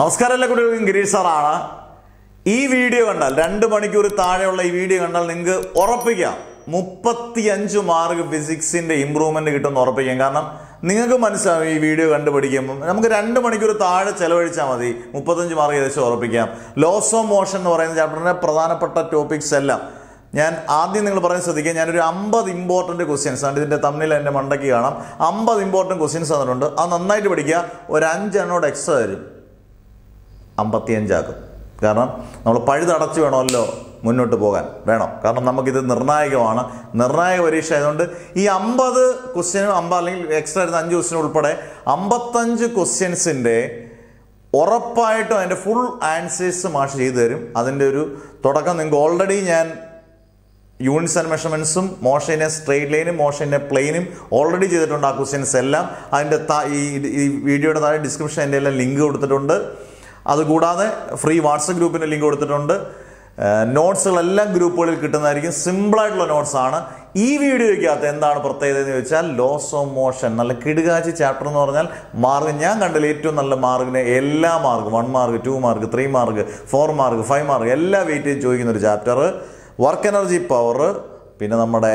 നമസ്കാരമുള്ള കുട്ടികൾക്ക് ഗിരീഷ് സാറാണ്. ഈ വീഡിയോ കണ്ടാൽ 2 മണിക്കൂർ താഴെയുള്ള ഈ വീഡിയോ കണ്ടാൽ നിങ്ങൾക്ക് ഉറപ്പിക്കാം 35 മാർക്ക് ഫിസിക്സിന്റെ ഇംപ്രൂവ്മെന്റ് കിട്ടുമെന്ന് ഉറപ്പിക്കാം. കാരണം നിങ്ങൾക്ക് മനസ്സിലാവും ഈ വീഡിയോ കണ്ടുപിടിക്കുമ്പോൾ നമുക്ക് 2 മണിക്കൂർ താഴെ ചെലവഴിച്ചാൽ മതി 35 മാർക്ക് ഏകദേശം ഉറപ്പിക്കാം. ലോസ് ഓഫ് മോഷൻ എന്ന് പറയുന്ന ചാപ്റ്ററിന്റെ പ്രധാനപ്പെട്ട ടോപ്പിക്സ് എല്ലാം ഞാൻ ആദ്യം നിങ്ങൾ പറയാൻ ശ്രദ്ധിക്കുക. ഞാനൊരു 50 ഇമ്പോർട്ടൻറ്റ് ക്വസ്റ്റ്യൻസ് ആണ് ഇതിൻ്റെ തമ്മിൽ എൻ്റെ മണ്ടയ്ക്ക് കാണാം. 50 ഇമ്പോർട്ടൻറ്റ് ക്വസ്റ്റ്യൻസ് തന്നിട്ടുണ്ട്. അത് നന്നായിട്ട് പഠിക്കുക. ഒരു 5 എണ്ണോട് എക്സ്ട്രാ തരും, 55 ആക്കും. കാരണം നമ്മൾ പഴുതടച്ച് വേണമല്ലോ മുന്നോട്ട് പോകാൻ വേണം. കാരണം നമുക്കിത് നിർണായകമാണ്, നിർണായക പരീക്ഷ ആയതുകൊണ്ട് ഈ 50 ക്വസ്റ്റ്യനും അല്ലെങ്കിൽ എക്സ്ട്രാ ആയിരുന്ന 5 ക്വസ്റ്റ്യൻ ഉൾപ്പെടെ 55 ക്വസ്റ്റ്യൻസിൻ്റെ ഉറപ്പായിട്ടും അതിൻ്റെ ഫുൾ ആൻസേഴ്സ് മാഷ് ചെയ്തു തരും. അതിൻ്റെ ഒരു തുടക്കം നിങ്ങൾക്ക് ഓൾറെഡി ഞാൻ യൂണിറ്റ്സ് ആൻഡ് മെഷർമെൻറ്റ്സും മോഷൻ്റെ സ്ട്രെയിറ്റ് ലൈനും മോഷൻ്റെ പ്ലെയിനും ഓൾറെഡി ചെയ്തിട്ടുണ്ട്. ആ ക്വസ്റ്റ്യൻസ് എല്ലാം അതിൻ്റെ ഈ വീഡിയോയുടെ താഴെ ഡിസ്ക്രിപ്ഷൻ അതിൻ്റെ എല്ലാം ലിങ്ക് കൊടുത്തിട്ടുണ്ട്. അതുകൂടാതെ ഫ്രീ വാട്സപ്പ് ഗ്രൂപ്പിൻ്റെ ലിങ്ക് കൊടുത്തിട്ടുണ്ട്. നോട്ട്സുകളെല്ലാം ഗ്രൂപ്പുകളിൽ കിട്ടുന്നതായിരിക്കും. സിമ്പിളായിട്ടുള്ള നോട്ട്സാണ്. ഈ വീഡിയോയ്ക്കകത്ത് എന്താണ് പ്രത്യേകത എന്ന് ചോദിച്ചാൽ ലോസ് ഓഫ് മോഷൻ നല്ല കിടുകാച്ചി ചാപ്റ്റർ എന്ന് പറഞ്ഞാൽ മാർക്ക് ഞാൻ കണ്ടതിൽ ഏറ്റവും നല്ല മാർക്കിന് എല്ലാ മാർക്കും 1 mark 2 mark 3 mark 4 mark 5 mark എല്ലാ വെയിറ്റേജും ചോദിക്കുന്ന ഒരു ചാപ്റ്റർ. വർക്ക് എനർജി പവർ, പിന്നെ നമ്മുടെ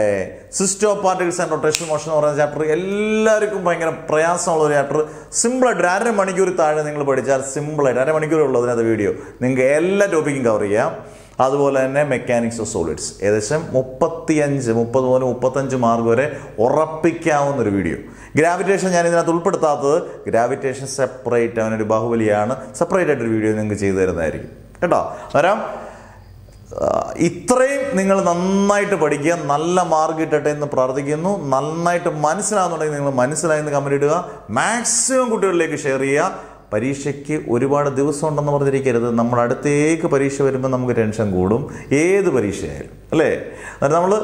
system of particles and rotation motion എന്ന് പറയുന്ന ചാപ്റ്റർ എല്ലാവർക്കും ഭയങ്കര പ്രയാസമുള്ള ഒരു ചാപ്റ്റർ. സിമ്പിളായിട്ട് 1.5 മണിക്കൂർ താഴെ നിങ്ങൾ പഠിച്ചാൽ സിമ്പിളായിട്ട് 1.5 മണിക്കൂർ ഉള്ളതിനകത്ത് വീഡിയോ നിങ്ങൾക്ക് എല്ലാ ടോപ്പിക്കും കവർ ചെയ്യാം. അതുപോലെ തന്നെ മെക്കാനിക്സ് ഓഫ് സോളിഡ്സ് ഏകദേശം 30 മുതൽ 35 മാർക്ക് വരെ ഉറപ്പിക്കാവുന്നൊരു വീഡിയോ. ഗ്രാവിറ്റേഷൻ ഞാൻ ഇതിനകത്ത് ഉൾപ്പെടുത്താത്തത്, ഗ്രാവിറ്റേഷൻ സെപ്പറേറ്റ് അവനൊരു ബാഹുബലിയാണ്, സെപ്പറേറ്റ് ആയിട്ടൊരു വീഡിയോ നിങ്ങൾക്ക് ചെയ്തു തരുന്നതായിരിക്കും കേട്ടോ. വരാം. ഇത്രയും നിങ്ങൾ നന്നായിട്ട് പഠിക്കുക. നല്ല മാർക്ക് കിട്ടട്ടെ എന്ന് പ്രാർത്ഥിക്കുന്നു. നന്നായിട്ട് മനസ്സിലാകുന്നുണ്ടെങ്കിൽ നിങ്ങൾ മനസ്സിലായെന്ന് കമൻ്റ് ഇടുക. മാക്സിമം കുട്ടികളിലേക്ക് ഷെയർ ചെയ്യുക. പരീക്ഷയ്ക്ക് ഒരുപാട് ദിവസം ഉണ്ടെന്ന് പറഞ്ഞിരിക്കരുത്. നമ്മുടെ അടുത്തേക്ക് പരീക്ഷ വരുമ്പോൾ നമുക്ക് ടെൻഷൻ കൂടും, ഏത് പരീക്ഷയായാലും അല്ലേ. അതായത്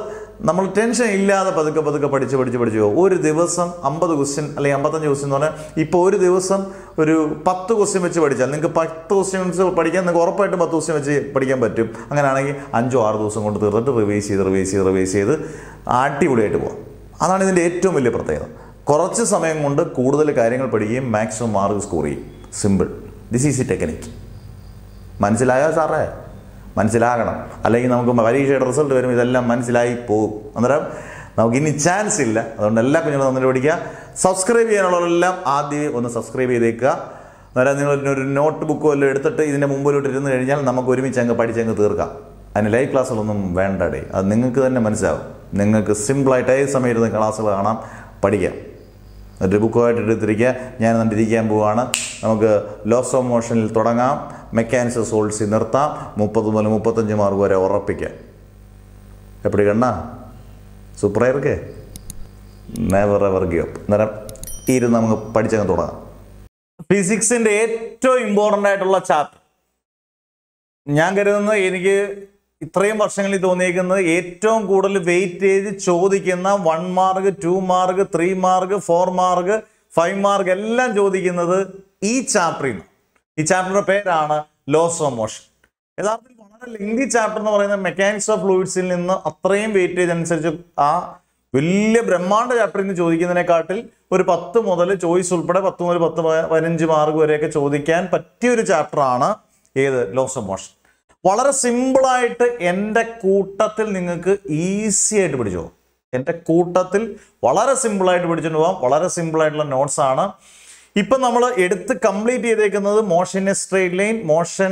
നമ്മൾ ടെൻഷൻ ഇല്ലാതെ പതുക്കെ പഠിച്ച് പോകും. ഒരു ദിവസം 50 ക്വസ്റ്റ്യൻ അല്ലെങ്കിൽ 55 ക്വസ്റ്റ്യൻ എന്ന് പറഞ്ഞാൽ ഇപ്പോൾ ഒരു ദിവസം ഒരു 10 ക്വസ്റ്റ്യൻ വെച്ച് പഠിച്ചാൽ നിങ്ങൾക്ക് 10 ക്വസ്റ്റ്യൻസ് പഠിക്കാൻ നിങ്ങൾക്ക് ഉറപ്പായിട്ടും 10 ക്വസ്റ്റ്യൻ വെച്ച് പഠിക്കാൻ പറ്റും. അങ്ങനെയാണെങ്കിൽ 5 or 6 ദിവസം കൊണ്ട് തീർത്തിട്ട് റിവൈസ് ചെയ്ത് അടിപൊളിയായിട്ട് പോകാം. അതാണ് ഇതിൻ്റെ ഏറ്റവും വലിയ പ്രത്യേകത. കുറച്ച് സമയം കൊണ്ട് കൂടുതൽ കാര്യങ്ങൾ പഠിക്കുകയും മാക്സിമം മാർക്ക് സ്കോർ ചെയ്യും. Simple, this is a technique. മനസ്സിലായോ സാറേ? മനസ്സിലാകണം, അല്ലെങ്കിൽ നമുക്ക് പരീക്ഷയുടെ റിസൾട്ട് വരും ഇതെല്ലാം മനസ്സിലായി പോകും. അന്നേരം നമുക്ക് ഇനി ചാൻസ് ഇല്ല. അതുകൊണ്ട് എല്ലാ കുഞ്ഞുങ്ങളും നന്നായി പഠിക്കുക. സബ്സ്ക്രൈബ് ചെയ്യാനുള്ളവരെല്ലാം ആദ്യം ഒന്ന് സബ്സ്ക്രൈബ് ചെയ്തേക്കുക. അന്നേരം നിങ്ങളൊരു നോട്ട് ബുക്കോ എല്ലാം എടുത്തിട്ട് ഇതിൻ്റെ മുമ്പിലോട്ട് ഇരുന്ന് കഴിഞ്ഞാൽ നമുക്ക് ഒരുമിച്ച് അങ്ങ് പഠിച്ചങ്ങ് തീർക്കാം. അതിന് ലൈവ് ക്ലാസ്സുകളൊന്നും വേണ്ടടേ, അത് നിങ്ങൾക്ക് തന്നെ മനസ്സിലാവും. നിങ്ങൾക്ക് സിമ്പിളായിട്ട് ഏത് സമയം ഇരുന്ന് ക്ലാസ്സുകൾ കാണാം, പഠിക്കാം. ഒരു ബുക്കുമായിട്ട് എടുത്തിരിക്കുക. ഞാൻ കണ്ടിരിക്കാൻ പോവുകയാണ്. നമുക്ക് ലോസ് ഓഫ് മോഷനിൽ തുടങ്ങാം, മെക്കാനിക്സ് സോൾസിൽ നിർത്താം, 30 മുതൽ 35 മാർക്ക് വരെ ഉറപ്പിക്കാം. എപ്പടി കണ്ണാ സൂപ്പറായി ഇറക്കേ, നെവർ എവർ ഗിവ് അപ്പ്. അന്നേരം ഇരുന്ന് നമുക്ക് പഠിച്ചങ്ങ് തുടങ്ങാം. ഫിസിക്സിൻ്റെ ഏറ്റവും ഇമ്പോർട്ടൻ്റ് ആയിട്ടുള്ള ചാപ്റ്റർ ഞാൻ കരുതുന്നത്, എനിക്ക് ഇത്രയും വർഷങ്ങളിൽ തോന്നിയിരിക്കുന്നത് ഏറ്റവും കൂടുതൽ വെയിറ്റേജ് ചോദിക്കുന്ന 1 mark 2 mark 3 mark 4 mark 5 mark എല്ലാം ചോദിക്കുന്നത് ഈ ചാപ്റ്ററിന്. ഈ ചാപ്റ്ററിന്റെ പേരാണ് ലോസ് ഓഫ് മോഷൻ. യഥാർത്ഥത്തിൽ വളരെ ലെങ്തി ചാപ്റ്റർ എന്ന് പറയുന്നത് മെക്കാനിക്സ് ഓഫ് ഫ്ലൂയിഡ്സിൽ നിന്ന് അത്രയും വെയിറ്റേജ് അനുസരിച്ച് ആ വലിയ ബ്രഹ്മാണ്ഡ ചാപ്റ്ററിൽ നിന്ന് ചോദിക്കുന്നതിനെക്കാട്ടിൽ ഒരു 10 മുതൽ 15 മാർക്ക് വരെയൊക്കെ ചോദിക്കാൻ പറ്റിയൊരു ചാപ്റ്ററാണ് ഏത്, ലോസ് ഓഫ് മോഷൻ. വളരെ സിമ്പിളായിട്ട് എൻ്റെ കൂട്ടത്തിൽ നിങ്ങൾക്ക് ഈസി ആയിട്ട് പഠിച്ചു പോകും. എൻ്റെ കൂട്ടത്തിൽ വളരെ സിമ്പിളായിട്ട് പഠിച്ചുകൊണ്ട് പോകാം. വളരെ സിമ്പിളായിട്ടുള്ള നോട്ട്സാണ്. ഇപ്പം നമ്മൾ എടുത്ത് കംപ്ലീറ്റ് ചെയ്തേക്കുന്നത് മോഷൻ്റെ straight line, motion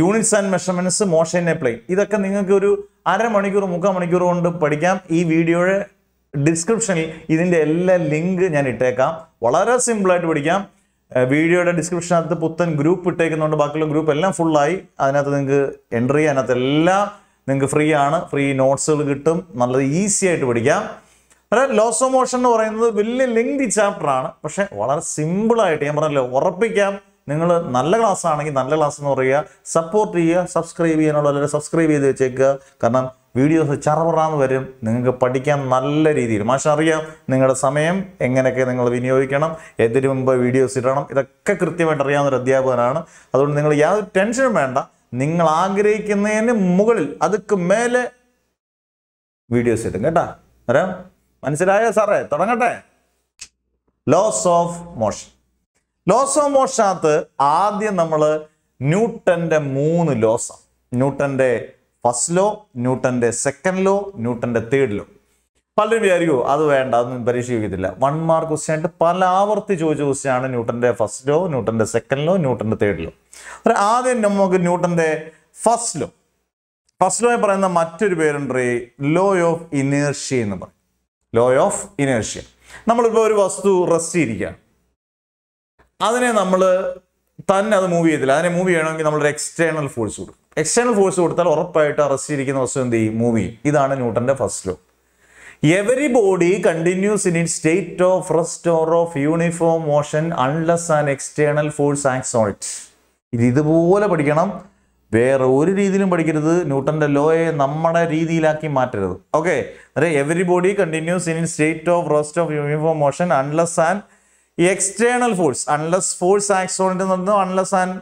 units and measurements, മോഷൻ്റെ പ്ലെയിൻ. ഇതൊക്കെ നിങ്ങൾക്ക് ഒരു 1/2 മണിക്കൂർ 3/4 മണിക്കൂർ കൊണ്ട് പഠിക്കാം. ഈ വീഡിയോയുടെ ഡിസ്ക്രിപ്ഷനിൽ ഇതിൻ്റെ എല്ലാ ലിങ്ക് ഞാൻ ഇട്ടേക്കാം. വളരെ സിമ്പിളായിട്ട് പഠിക്കാം. വീഡിയോയുടെ ഡിസ്ക്രിപ്ഷനകത്ത് പുത്തൻ ഗ്രൂപ്പ് ഇട്ടേക്കുന്നുണ്ട്. ബാക്കിയുള്ള ഗ്രൂപ്പ് എല്ലാം ഫുള്ളായി. അതിനകത്ത് നിങ്ങൾക്ക് എൻട്രി ചെയ്യാം. അതിനകത്ത് എല്ലാം നിങ്ങൾക്ക് ഫ്രീ ആണ്. ഫ്രീ നോട്ട്സുകൾ കിട്ടും. നല്ല ഈസി ആയിട്ട് പഠിക്കാം. ലോസ് ഓഫ് മോഷൻ എന്ന് പറയുന്നത് വലിയ ലെങ്തി ചാപ്റ്ററാണ്, പക്ഷേ വളരെ സിമ്പിളായിട്ട് ഞാൻ പറഞ്ഞല്ലോ ഉറപ്പിക്കാം. നിങ്ങൾ നല്ല ക്ലാസ് ആണെങ്കിൽ നല്ല ക്ലാസ് എന്ന് പറയുക, സപ്പോർട്ട് ചെയ്യുക. സബ്സ്ക്രൈബ് ചെയ്യാനുള്ളവരെ സബ്സ്ക്രൈബ് ചെയ്ത് വെച്ചേക്കുക. കാരണം വീഡിയോസ് ചറവറാന്ന് വരും. നിങ്ങൾക്ക് പഠിക്കാൻ നല്ല രീതിയിൽ മാഷറിയാം. നിങ്ങളുടെ സമയം എങ്ങനെയൊക്കെ നിങ്ങൾ വിനിയോഗിക്കണം, എതിന് മുമ്പ് വീഡിയോസ് ഇടണം, ഇതൊക്കെ കൃത്യമായിട്ട് അറിയാവുന്ന ഒരു അധ്യാപകനാണ്. അതുകൊണ്ട് നിങ്ങൾ യാതൊരു ടെൻഷനും വേണ്ട. നിങ്ങൾ ആഗ്രഹിക്കുന്നതിന് മുകളിൽ അതുക്ക് മേലെ വീഡിയോസ് ഇടും കേട്ടോ. വരാം. മനസ്സിലായോ സാറേ? തുടങ്ങട്ടെ. Laws of motion. Losomoshaath Adya Namala Newton de moon losa. Newton de first law, Newton de second law, Newton de third law. Palliviario, other and other Barishivilla. 1 mark was sent Palavarti Jojo Newton de first law, Newton de second law, Newton de third law. But Adya Namog Newton de first law. First law is the material law of inertia. Law of inertia. We have to rest here. That is the movie. That is the external force. External force is the movie. This is Newton's first law. Every body continues in its state of rest or of uniform motion unless an external force acts on it. This is the where one reason is Newton's law is our reason. Okay, every body continues in its state of rest of uniform motion unless an external force, unless force acts on it, unless an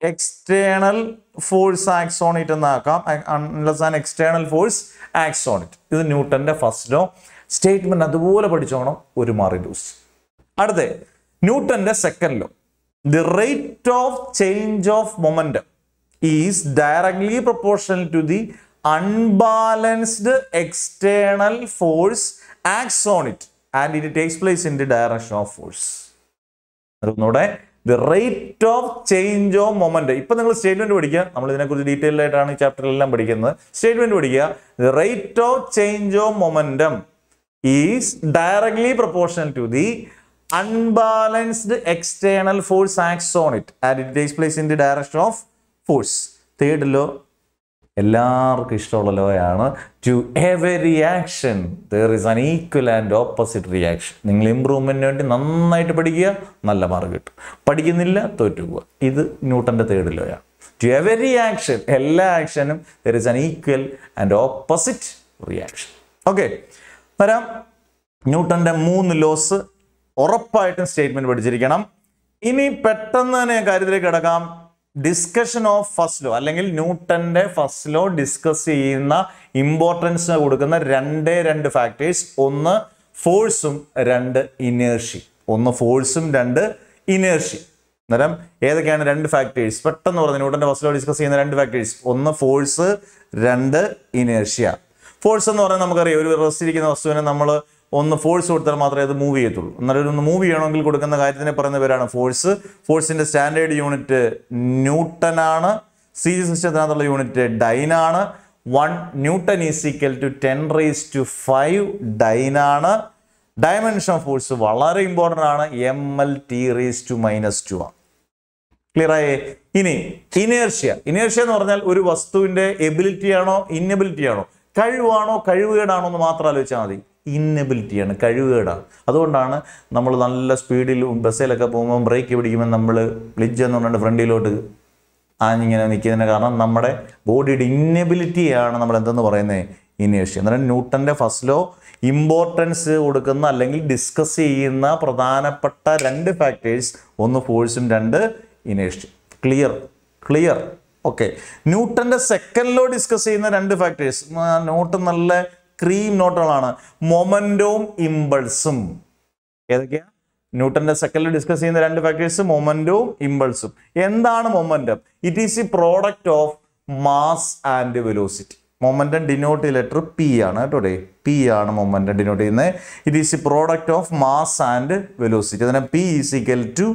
external force acts on it, unless an external force acts on it. This is Newton's first law. Statement is the Newton's second law. The rate of change of momentum is directly proportional to the unbalanced external force acts on it and it takes place in the direction of force. The rate of change of momentum. Now, the statement is the rate of change of momentum is directly proportional to the unbalanced external force acts on it and it takes place in the direction of force. Third law, to every reaction there is an equal and opposite reaction. Ningal improvement vendi nannayittu padikkuka nalla mark kittu. Padikkunnilla thottu povu. Idu Newton's third law. To every action, ella action there is an equal and opposite reaction. Okay. Param Newton's moon laws orappayittum statement padichirikkanam. Ini pettannu thane karyathile kadakam. Discussion of first law, allengil Newton's first law discuss ചെയ്യുന്ന importance നെ കൊടുക്കുന്ന രണ്ട് factors, ഒന്ന് force ഉം രണ്ട് inertia. ഒന്ന് force ഉം രണ്ട് inertia. നേരം ഏതൊക്കെയാണ് രണ്ട് factors? പെട്ടെന്ന് പറഞ്ഞു Newton's first law discuss ചെയ്യുന്ന രണ്ട് factors, ഒന്ന് force, രണ്ട് inertia. Force എന്ന് പറഞ്ഞാൽ നമുക്കറിയാം ഒരു റെസ്റ്റ് ഇരിക്കുന്ന വസ്തുവിനെ നമ്മൾ on the force or the matter of the movie. Another movie, you will go to the force. Force in the standard unit Newton, series unit Dyna. 1 Newton is equal to 10⁵ Dyna. Dimension of force is very important. mL t⁻². Clear? Inertia. Inertia is the ability or inability. Inability and career. That's why speed in the break even and friendly load. Body inability and inertia. Newton's first law, importance discuss in the Pradhana Patta and factors on the force and inertia. Clear? Clear. Okay. Newton's second law discuss in the two factors. Newton cream notal momentum impulsum edakya Newton's second law discuss cheyina rendu factors momentum impulsum endana momentum it is a product of mass and velocity momentum denote letter p aanu today p aanu momentum denote cheyne it is a product of mass and velocity adana p is equal to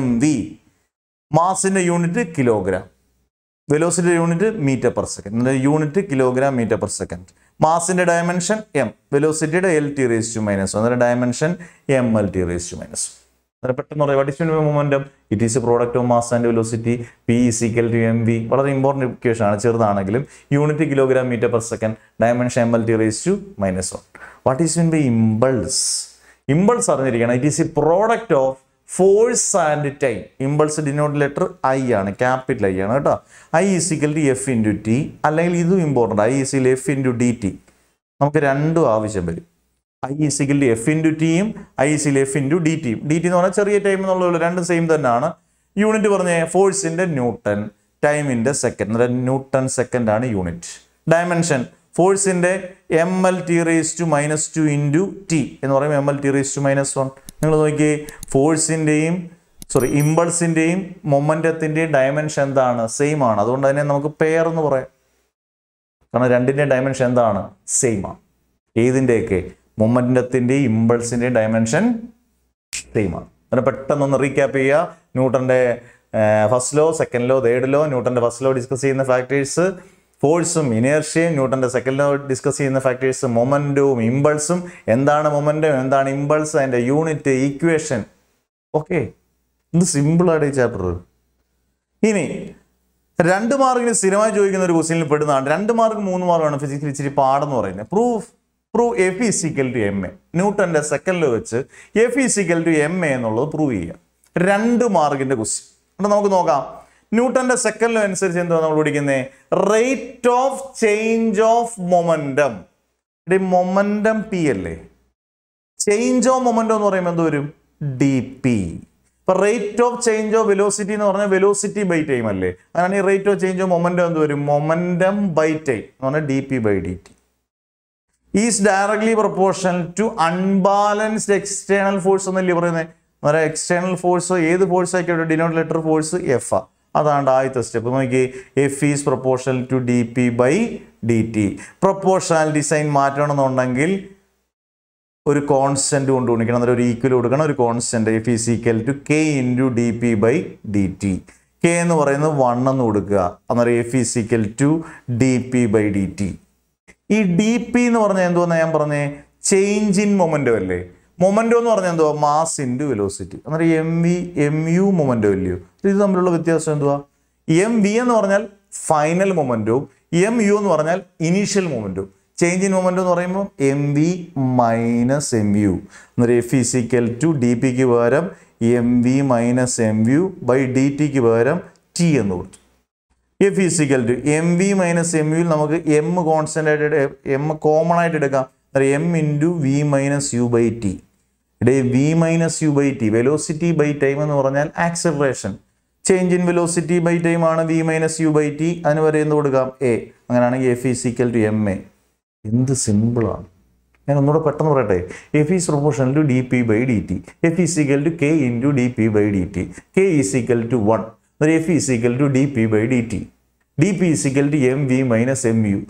mv mass in the unit kilogram velocity unit meter per second the unit kilogram meter per second. Mass in the dimension m, velocity l t⁻². Another dimension ml t⁻². What is momentum? It is a product of mass and velocity. P is equal to mv. What are the important equation? Unit kilogram meter per second. Dimension ml t⁻². What is meant by impulse? Impulse are it is a product of force and time. Impulse denote letter I ആണ് capital I ആണ് കേട്ടോ. I is equal to f into t അല്ലെങ്കിൽ ഇത് important I is equal to f into dt നമുക്ക് രണ്ടും ആവശ്യം വരും. I is equal to f into t ഉം I is equal to f into dt ഉം dt എന്ന് പറഞ്ഞാൽ ചെറിയ ടൈം എന്നുള്ളൂ രണ്ടും സെയിം തന്നെയാണ്. യൂണിറ്റ് പറഞ്ഞേ force in newton time in second newton second ആണ് unit. Dimension force in ml t⁻². Force in the Sorry, impulse in the moment at the dimension the same on. That's why we have pair on the way. Because the dimension the same on. This moment at the impulse in the dimension same on. Then recap Newton's first law, second law, third law. Newton's first law discussing the factors. Force, inertia, Newton's second law discussing the factors. Momentum, impulse. Momentum, impulse and the unit equation. Okay. This is simple chapter. This random mark is cinema random mark moon physics part proof. Prove F is equal to MA. Newton the second law F is equal to MA prove random mark in the Newton the second law answer rate of change of momentum. The momentum PLA. Change of momentum DP. Rate of change of velocity is velocity by time. And rate of change of momentum is momentum by time. dp by dt. Is directly proportional to unbalanced external force. External force is the force I can denote letter force F. That is the step. F is proportional to dp by dt. Proportional design matter. One constant another equal to constant F is equal to K into dP by dt. K is 1 and F is equal to dP by dt. This dP is change in momentum. Momentum is mass into velocity. MV, MU momentum value. This is the MV is final momentum. MU is initial momentum. Change in momentum mv minus mu. F is equal to dp ki varam mv minus mu by dt ki varam t ennu koduthu. F is equal to mv minus mu il namakku m constant aayittu m common aayittu edukkam. M into v minus u by t. Ide v minus u by t velocity by time ennu paranjal acceleration. Change in velocity by time aanu v minus u by t anu parayunu kodukam a. Anganaanengil F is equal to ma. This is simple. F is proportional to dp by dt. F is equal to k into dp by dt. K is equal to 1. F is equal to dp by dt. dp is equal to mv minus mu.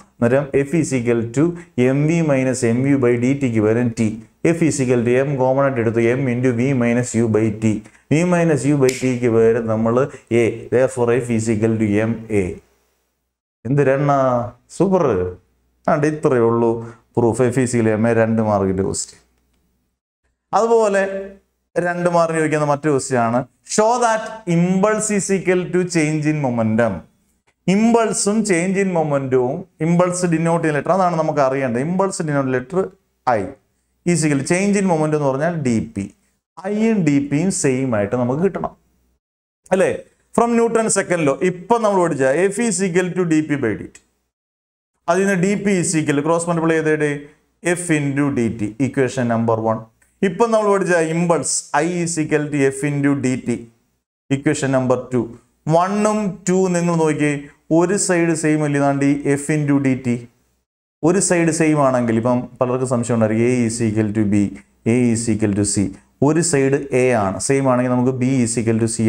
F is equal to mv minus mu by dt given t. F is equal to m common to m into v minus u by t. v minus u by t given a. Therefore, F is equal to ma. Super. And it is proof F is equal to random mark. Random mark show that impulse is equal to change in momentum. Impulse change in momentum. Impulse denote letter. Impulse denote letter I. Is equal to change in momentum dp. I and dp same item. From Newton's second law. F is equal to dp by dt. That is dp is equal to cross multiply f into dt. Equation number 1. Now we have impulse. I is equal to f into dt. Equation number 2. 1 and 2 is one side same f into dt. One side same a is equal to b. A is equal to c. One side a same b is equal to c.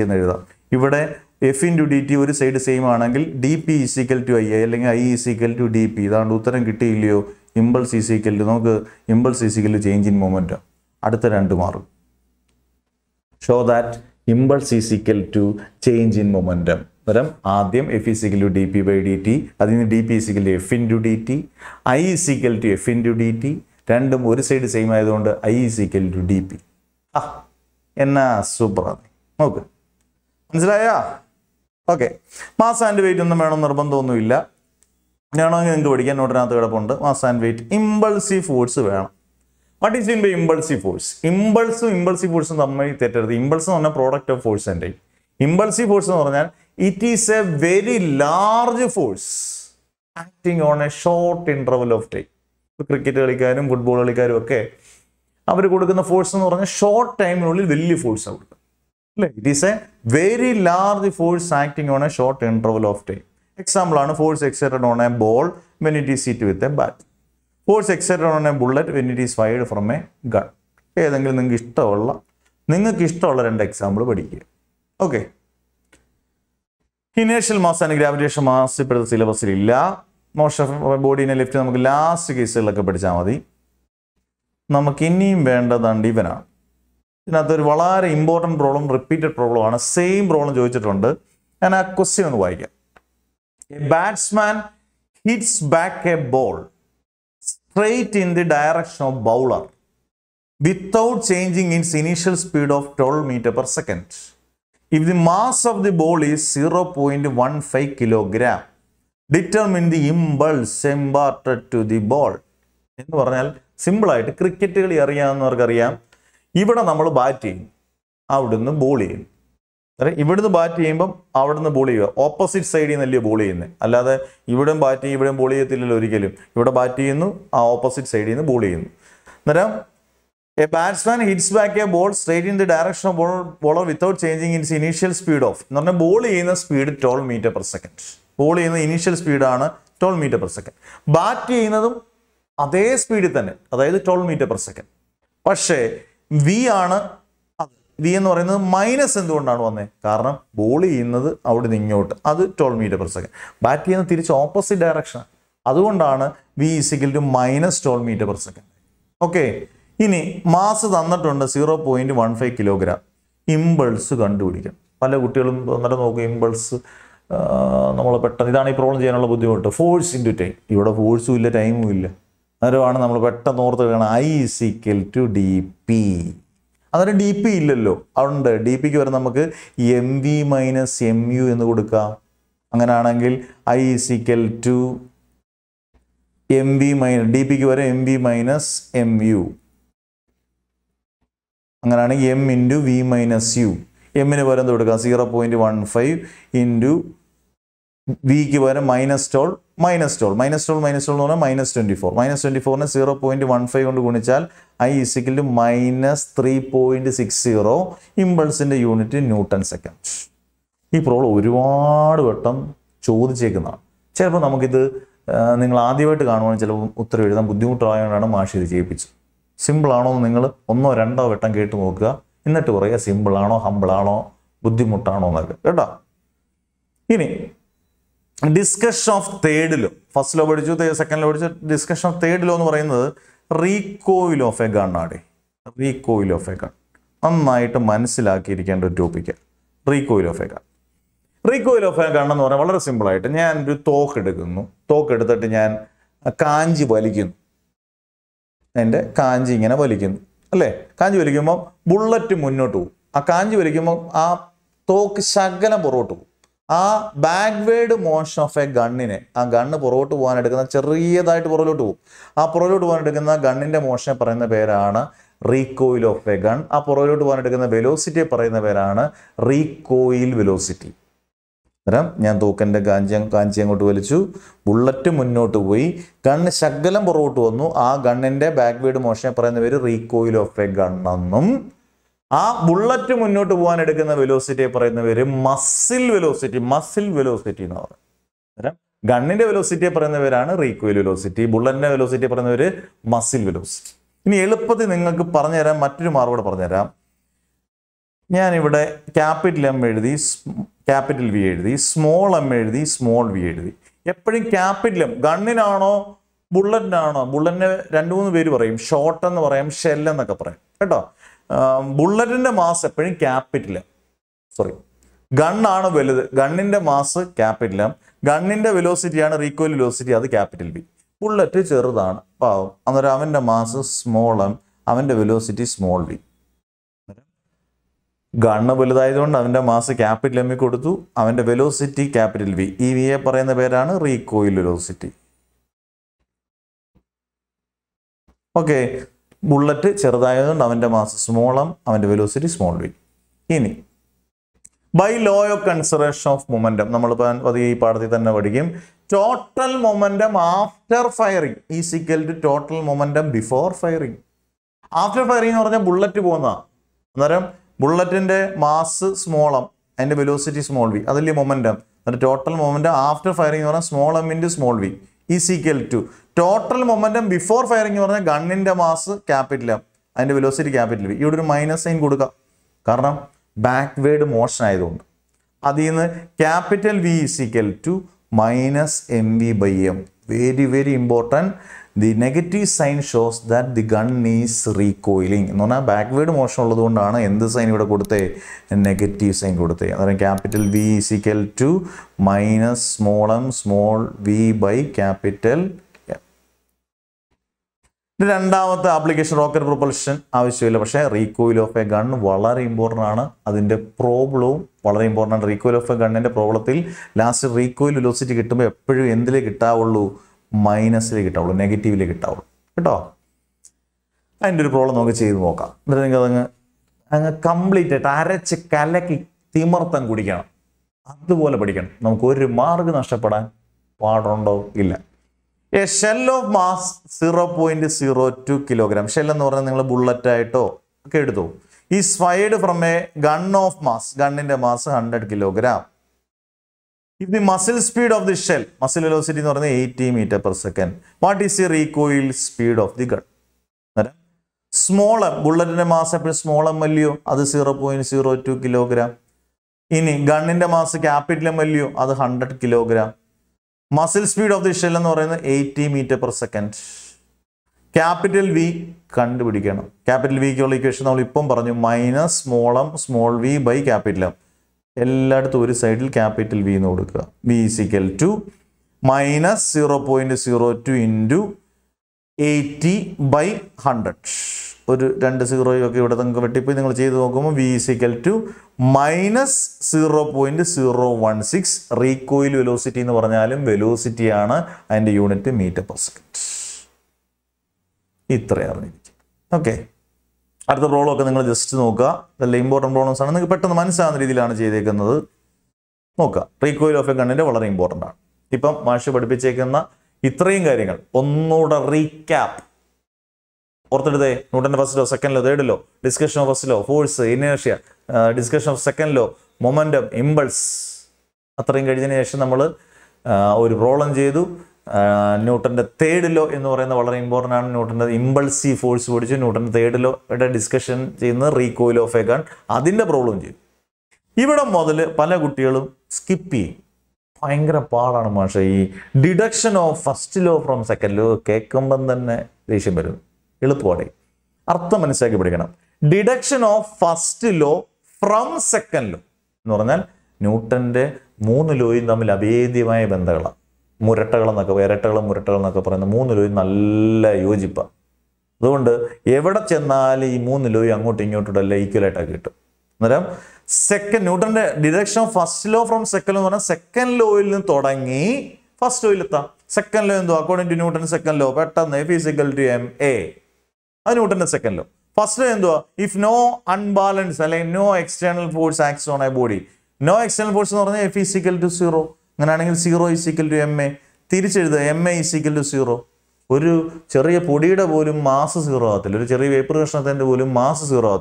Here f into dt one side same anangil dp is equal to I is equal to dp idaan uttaram kittiyillo impulse is equal to nokku impulse is equal to change in momentum adutha rendu maaru show that impulse is equal to change in momentum param adyam f is equal to dp by dt adine dp is equal to f into dt I is equal to f into dt random one side same aayadonde I is equal to dp enna super okay anjilaya. Okay, mass and weight on the man on the Bandonilla. Mass and weight, impulsive force. What is meant by impulsive force? Impulsive force on the impulse on a product of force and it. Impulsive force on the it is a very large force acting on a short interval of time. Cricket, football, okay. After the force on a short time only will force out. It is a very large force acting on a short interval of time. Example, on a force exerted on a ball when it is hit with a bat. Force exerted on a bullet when it is fired from a gun. This is an example. Okay. Inertial mass and gravitational mass is not syllabus. Most of our body in the left hand, last case. We will see the very important problem, repeated problem, the same problem. And a question is a batsman hits back a ball straight in the direction of bowler without changing its initial speed of 12 meter per second. If the mass of the ball is 0.15 kilogram, determine the impulse imparted to the ball. Simple cricket area and area. Even number batting out in the ball. Even the batting out in the ball. Opposite side in the ball. Allather, even batting, even ball, you would batting in the opposite side in the ball. A batsman hits back a ball straight in the direction of the bowler without changing its initial speed of. Now, the ball in the speed 12 meter per second. Ball in the initial speed is 12 meter per second. Bat in the speed is 12 meter per second. But V is minus in the ball in the out in the 12 meter per second. Bat in the opposite direction. That one V is equal to minus 12 meter per second. Okay. This mass is 0.15 kg. Impulse is conducted. Impulse is conducted. Force into time. This force is time. I is equal to dp. That is dp. dp is mv minus mu. I is equal to mv minus dp. mv minus mu. M into V minus U. M is 0.15 into V is minus 12 minus 12 minus 12 minus 12 minus 24 minus 24 is 0.15 I is equal to minus 3.60 impulse in the unit in Newton seconds. This problem is very important. Simple ano ningal onno renda vettam kettu nokka innattu paraya simple ano humble ano buddhimuttano ennakke ketta ini discussion of third law first law padichu second law padichu discussion of third law nu parayunnathu recoil of a gun aadi recoil of a gun annayittu manasilakirikkenna oru topic recoil of a gun. Recoil of a gun ennu parayal valare simple aayittu njan oru torque edukunu torque eduthittu njan kaanji valikunu and Kanji and a Valikin. Kanji Velikimo, bullet to Munotu. A Kanji Velikimo, a Tok Shagana Borotu. A backward motion of a gun in it. A gun Borotu one at a cherry that Borotu. A Porotu one at a gun in the motion parana verana, recoil of a gun. A Porotu one at a velocity parana verana, recoil velocity. Yantoken the Ganjang Kanjango to Velichu, bullet to Munno to we, gun Shagalam Borotono, a gun and a backward motion per and very recoil of a gun. A bullet to Munno to one at a velocity per and very muscle velocity now. Gun and a velocity per and the recoil velocity, bullet and velocity per and very muscle velocity. In Elopathin Parnera, Matri Marvada Parnera. Yan would a capital M made these. Capital V is the small M is the small V is the capital M. Gun is the bullet. Bullet is the short and the shell. Bullet is the mass capital M. Sorry. Gun is the mass capital M. Gun is the velocity and recoil velocity is capital V. Bullet is the mass small M. And the velocity small v. Gun is mass capital M and velocity capital V. EVA is recoil velocity. Okay, bullet is mass small m and velocity small v. Ini. By law of conservation of momentum, total momentum after firing is equal to total momentum before firing. After firing, bullet is bullet in the mass small m and velocity small v. That is momentum. The total momentum after firing is small m into small v is equal to total momentum before firing is gun in the mass capital M and velocity capital V. You do minus sign. Because backward motion ആയതുകൊണ്ട് അതിൽ നിന്ന് capital V is equal to minus mv by m. Very important. The negative sign shows that the gun is recoiling. No, backward motion is the negative sign. Capital V is equal to minus small m small v by capital M. The application rocket propulsion recoil of a gun is important. That's the problem. Very important recoil of a gun and probability. Last recoil velocity get to minus negative and the problem is complete a shell of mass 0.02 kg shell and bullet is fired from a gun of mass 100 kg. If the muzzle speed of the shell, muzzle velocity is 80 meter per second, what is the recoil speed of the gun? Smaller, bullet mass is smaller, that is 0.02 kg. In gun mass capital value, that is 100 kg. Muzzle speed of the shell is 80 meter per second. Capital V, capital V equation minus small v by capital M. All side capital V node V is equal to minus 0.02 into 80 by 100. V is equal to minus 0.016 recoil velocity in the velocity and unit meter per second. Okay. At the roll of just noka, the important problems are but the man san the noka. Recoil of a gun and a important. Tipum Marsha but be check on the itring. On note a recap. Or the day, not in the first law, second law, third law, discussion of first law, force, inertia, discussion of second law, momentum, impulse. A thing origination number or roll and jedu. Newton the third law in the important Newton the impulsive force would Newton the third law at a discussion in the recoil of a gun. That's the problem. Even a model, Palagutial, Skippy, Pangra Paran Marsha, deduction of first law from second law, Kekumban than Rishiberu, Illuporti, Arthaman Sagabrigana. Deduction of first law from second law. Newton the moon law in the Milabedi by Bandala. Muratal and the moon low in Nalla Yojipa. Don't ever Chenali moon low young to the lake at Madam, second Newton direction first law from second law, second law in Thodangi, first law, second law according to Newton, second law, pattern F is equal to M A. And Newton the second law. First law, if no unbalanced, no external force acts on a body, no external force on F is equal to 0. 0 is equal to MA. The MA is equal to 0. One cherry podida volume mass is 0. Cherry vapor volume mass is 0.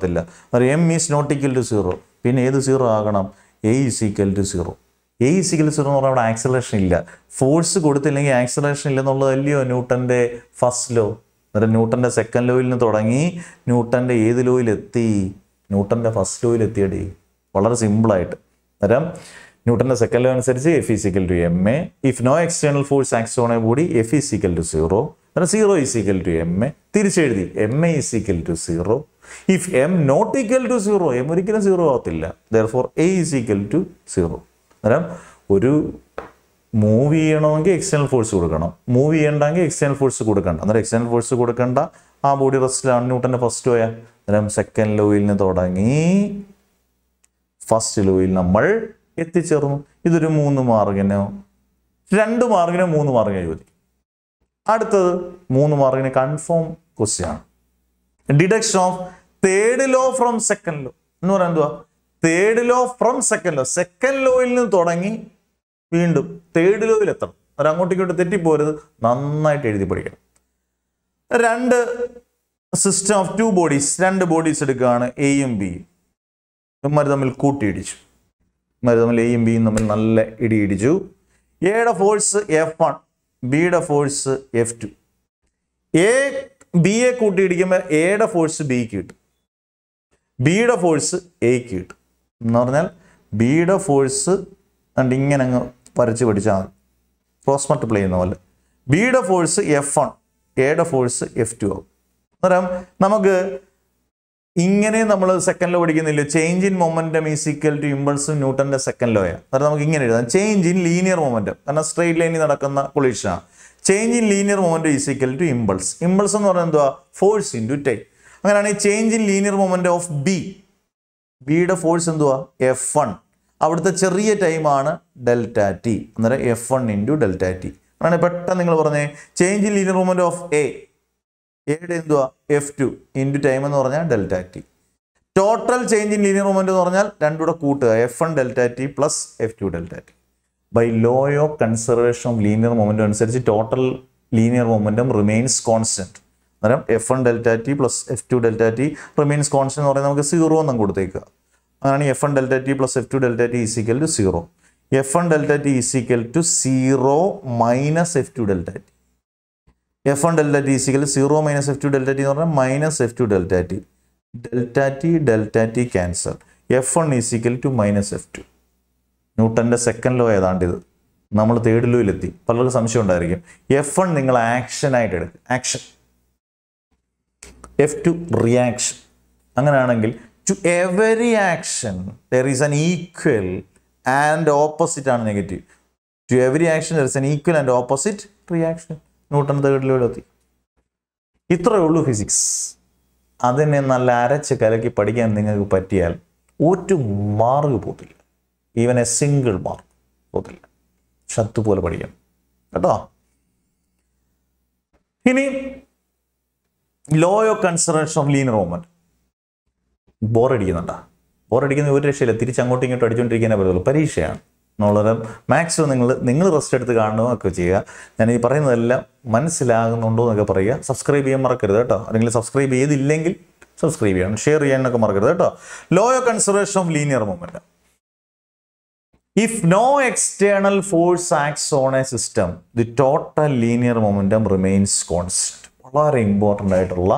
M is not equal to 0. Pin A is 0. A is equal to 0. A is equal to 0 acceleration. Force acceleration Newton's first law. Newton's second law. Newton's law. Newton's first law. Very simple. Newton the second law answer F is equal to ma. If no external force acts on a body, F is equal to 0. Then 0 is equal to ma. Ma is equal to 0. If m not equal to 0, m is 0. Therefore, a is equal to 0. Then move external force. Move external force. Then external force body rest Newton first law. Then second law first law number. This is a 3rd margin. This is confirm question. Deduction of 3rd law from 2nd law. 3rd law from 2nd law. 2nd law is not 3rd law. It is not 3rd law. System of two bodies. 2 bodies are A and B. A and B A force F1, B force F2. A B A force B. B force A. എന്ന് പറഞ്ഞാൽ ബിയുടെ force കണ്ട് ഇങ്ങനെ അങ്ങ് വരച്ച് പിടിച്ചാൽ മതി, cross multiply ചെയ്യുന്ന പോലെ. ബിയുടെ ഫോഴ്സ് F1, എയുടെ ഫോഴ്സ് F2 ആവും. അന്നേരം നമുക്ക് ഇങ്ങനെ നമ്മൾ സെക്കൻഡ് ലോ പഠിക്കുന്നില്ല, change in momentum is equal to impulse ന്യൂട്ടന്റെ സെക്കൻഡ് ലോയാണ്. അന്നേരം നമുക്ക് ഇങ്ങനെ എഴുതാം, ചേഞ്ച് ഇൻ ലീനിയർ മൊമെന്റം, കാരണം സ്ട്രെയിറ്റ് ലൈനിൽ നടക്കുന്ന കൊളീഷനാണ്. Change in linear momentum is equal to impulse, impulse എന്ന് പറഞ്ഞാൽ എന്തുവാ, ഫോഴ്സ് ഇൻ ടു ടൈം. അങ്ങനെയാണെങ്കിൽ change in linear momentum of B, ബിയുടെ ഫോഴ്സ് എന്തുവാ F1, അവിടുത്തെ ചെറിയ ടൈമാണ് ഡെൽറ്റ ടി, അന്നേരം F1 ഇൻറ്റു ഡെൽറ്റ ടി. അങ്ങനെ പെട്ടെന്ന് നിങ്ങൾ പറഞ്ഞേ, change in linear moment of A, എയുടെ എന്തുവാ F2 ഇൻറ്റു ടൈം എന്ന് പറഞ്ഞാൽ delta T. Total change in linear moment എന്ന് പറഞ്ഞാൽ രണ്ടുകൂടെ കൂട്ടുക, F1 delta T plus F2 delta T. By law of conservation of linear moment അനുസരിച്ച് total linear momentum remains constant. അന്നേരം F1 delta T plus F2 delta T remains constant എന്ന് പറഞ്ഞാൽ നമുക്ക് 0 എന്നും കൊടുത്തേക്കുക. അങ്ങനെയാണ് F1 delta T plus F2 delta T is equal to 0. F1 delta T is equal to 0 minus F2 delta T. F1 delta T is equal to 0 minus F2 delta T എന്ന് പറഞ്ഞാൽ minus F2 delta T. Delta T cancel, F1 is equal to minus F2. ന്യൂട്ടന്റെ second law ഏതാണ്ടിത്, നമ്മൾ third ലോയിലെത്തി. പലർക്കും സംശയം ഉണ്ടായിരിക്കും. F1 നിങ്ങൾ ആക്ഷനായിട്ട് എടുക്കുക, ആക്ഷൻ, F2 റിയാക്ഷൻ. അങ്ങനെയാണെങ്കിൽ to every action there is an equal and opposite ആണ് negative. To every action there is an equal and opposite reaction. Newton third ലോയിൽ എത്തി. ഇത്രയേ ഉള്ളൂ ഫിസിക്സ്. അതിനെ നല്ല അരച്ച് കലക്കി പഠിക്കാൻ നിങ്ങൾക്ക് പറ്റിയാൽ ഒരു മാർക്ക് പോകില്ല, ഈവൻ എ സിംഗിൾ മാർക്ക് പോകില്ല. ഷത്ത് പോലെ പഠിക്കാം കേട്ടോ. ഇനി law of conservation of linear moment ബോറടിക്കുന്നുണ്ടോ? ബോറടിക്കുന്ന ഒരു രക്ഷയില്ല, തിരിച്ചങ്ങോട്ടും ഇങ്ങോട്ടും അടിച്ചുകൊണ്ടിരിക്കാനേ പറ്റുള്ളൂ. പരീക്ഷയാണ് എന്നുള്ളത് മാക്സിമം നിങ്ങൾ റെസ്റ്റ് എടുത്ത് കാണുകയൊക്കെ ചെയ്യുക. ഞാൻ ഈ പറയുന്നതെല്ലാം മനസ്സിലാകുന്നുണ്ടോ എന്നൊക്കെ പറയുക. സബ്സ്ക്രൈബ് ചെയ്യാൻ മറക്കരുത് കേട്ടോ, അല്ലെങ്കിൽ സബ്സ്ക്രൈബ് ചെയ്തില്ലെങ്കിൽ സബ്സ്ക്രൈബ് ചെയ്യണം, ഷെയർ ചെയ്യാനൊക്കെ മറക്കരുത് കേട്ടോ. Law of conservation of linear moment. If no external force acts on a system the total linear momentum remains constant. വളരെ ഇമ്പോർട്ടൻ്റ് ആയിട്ടുള്ള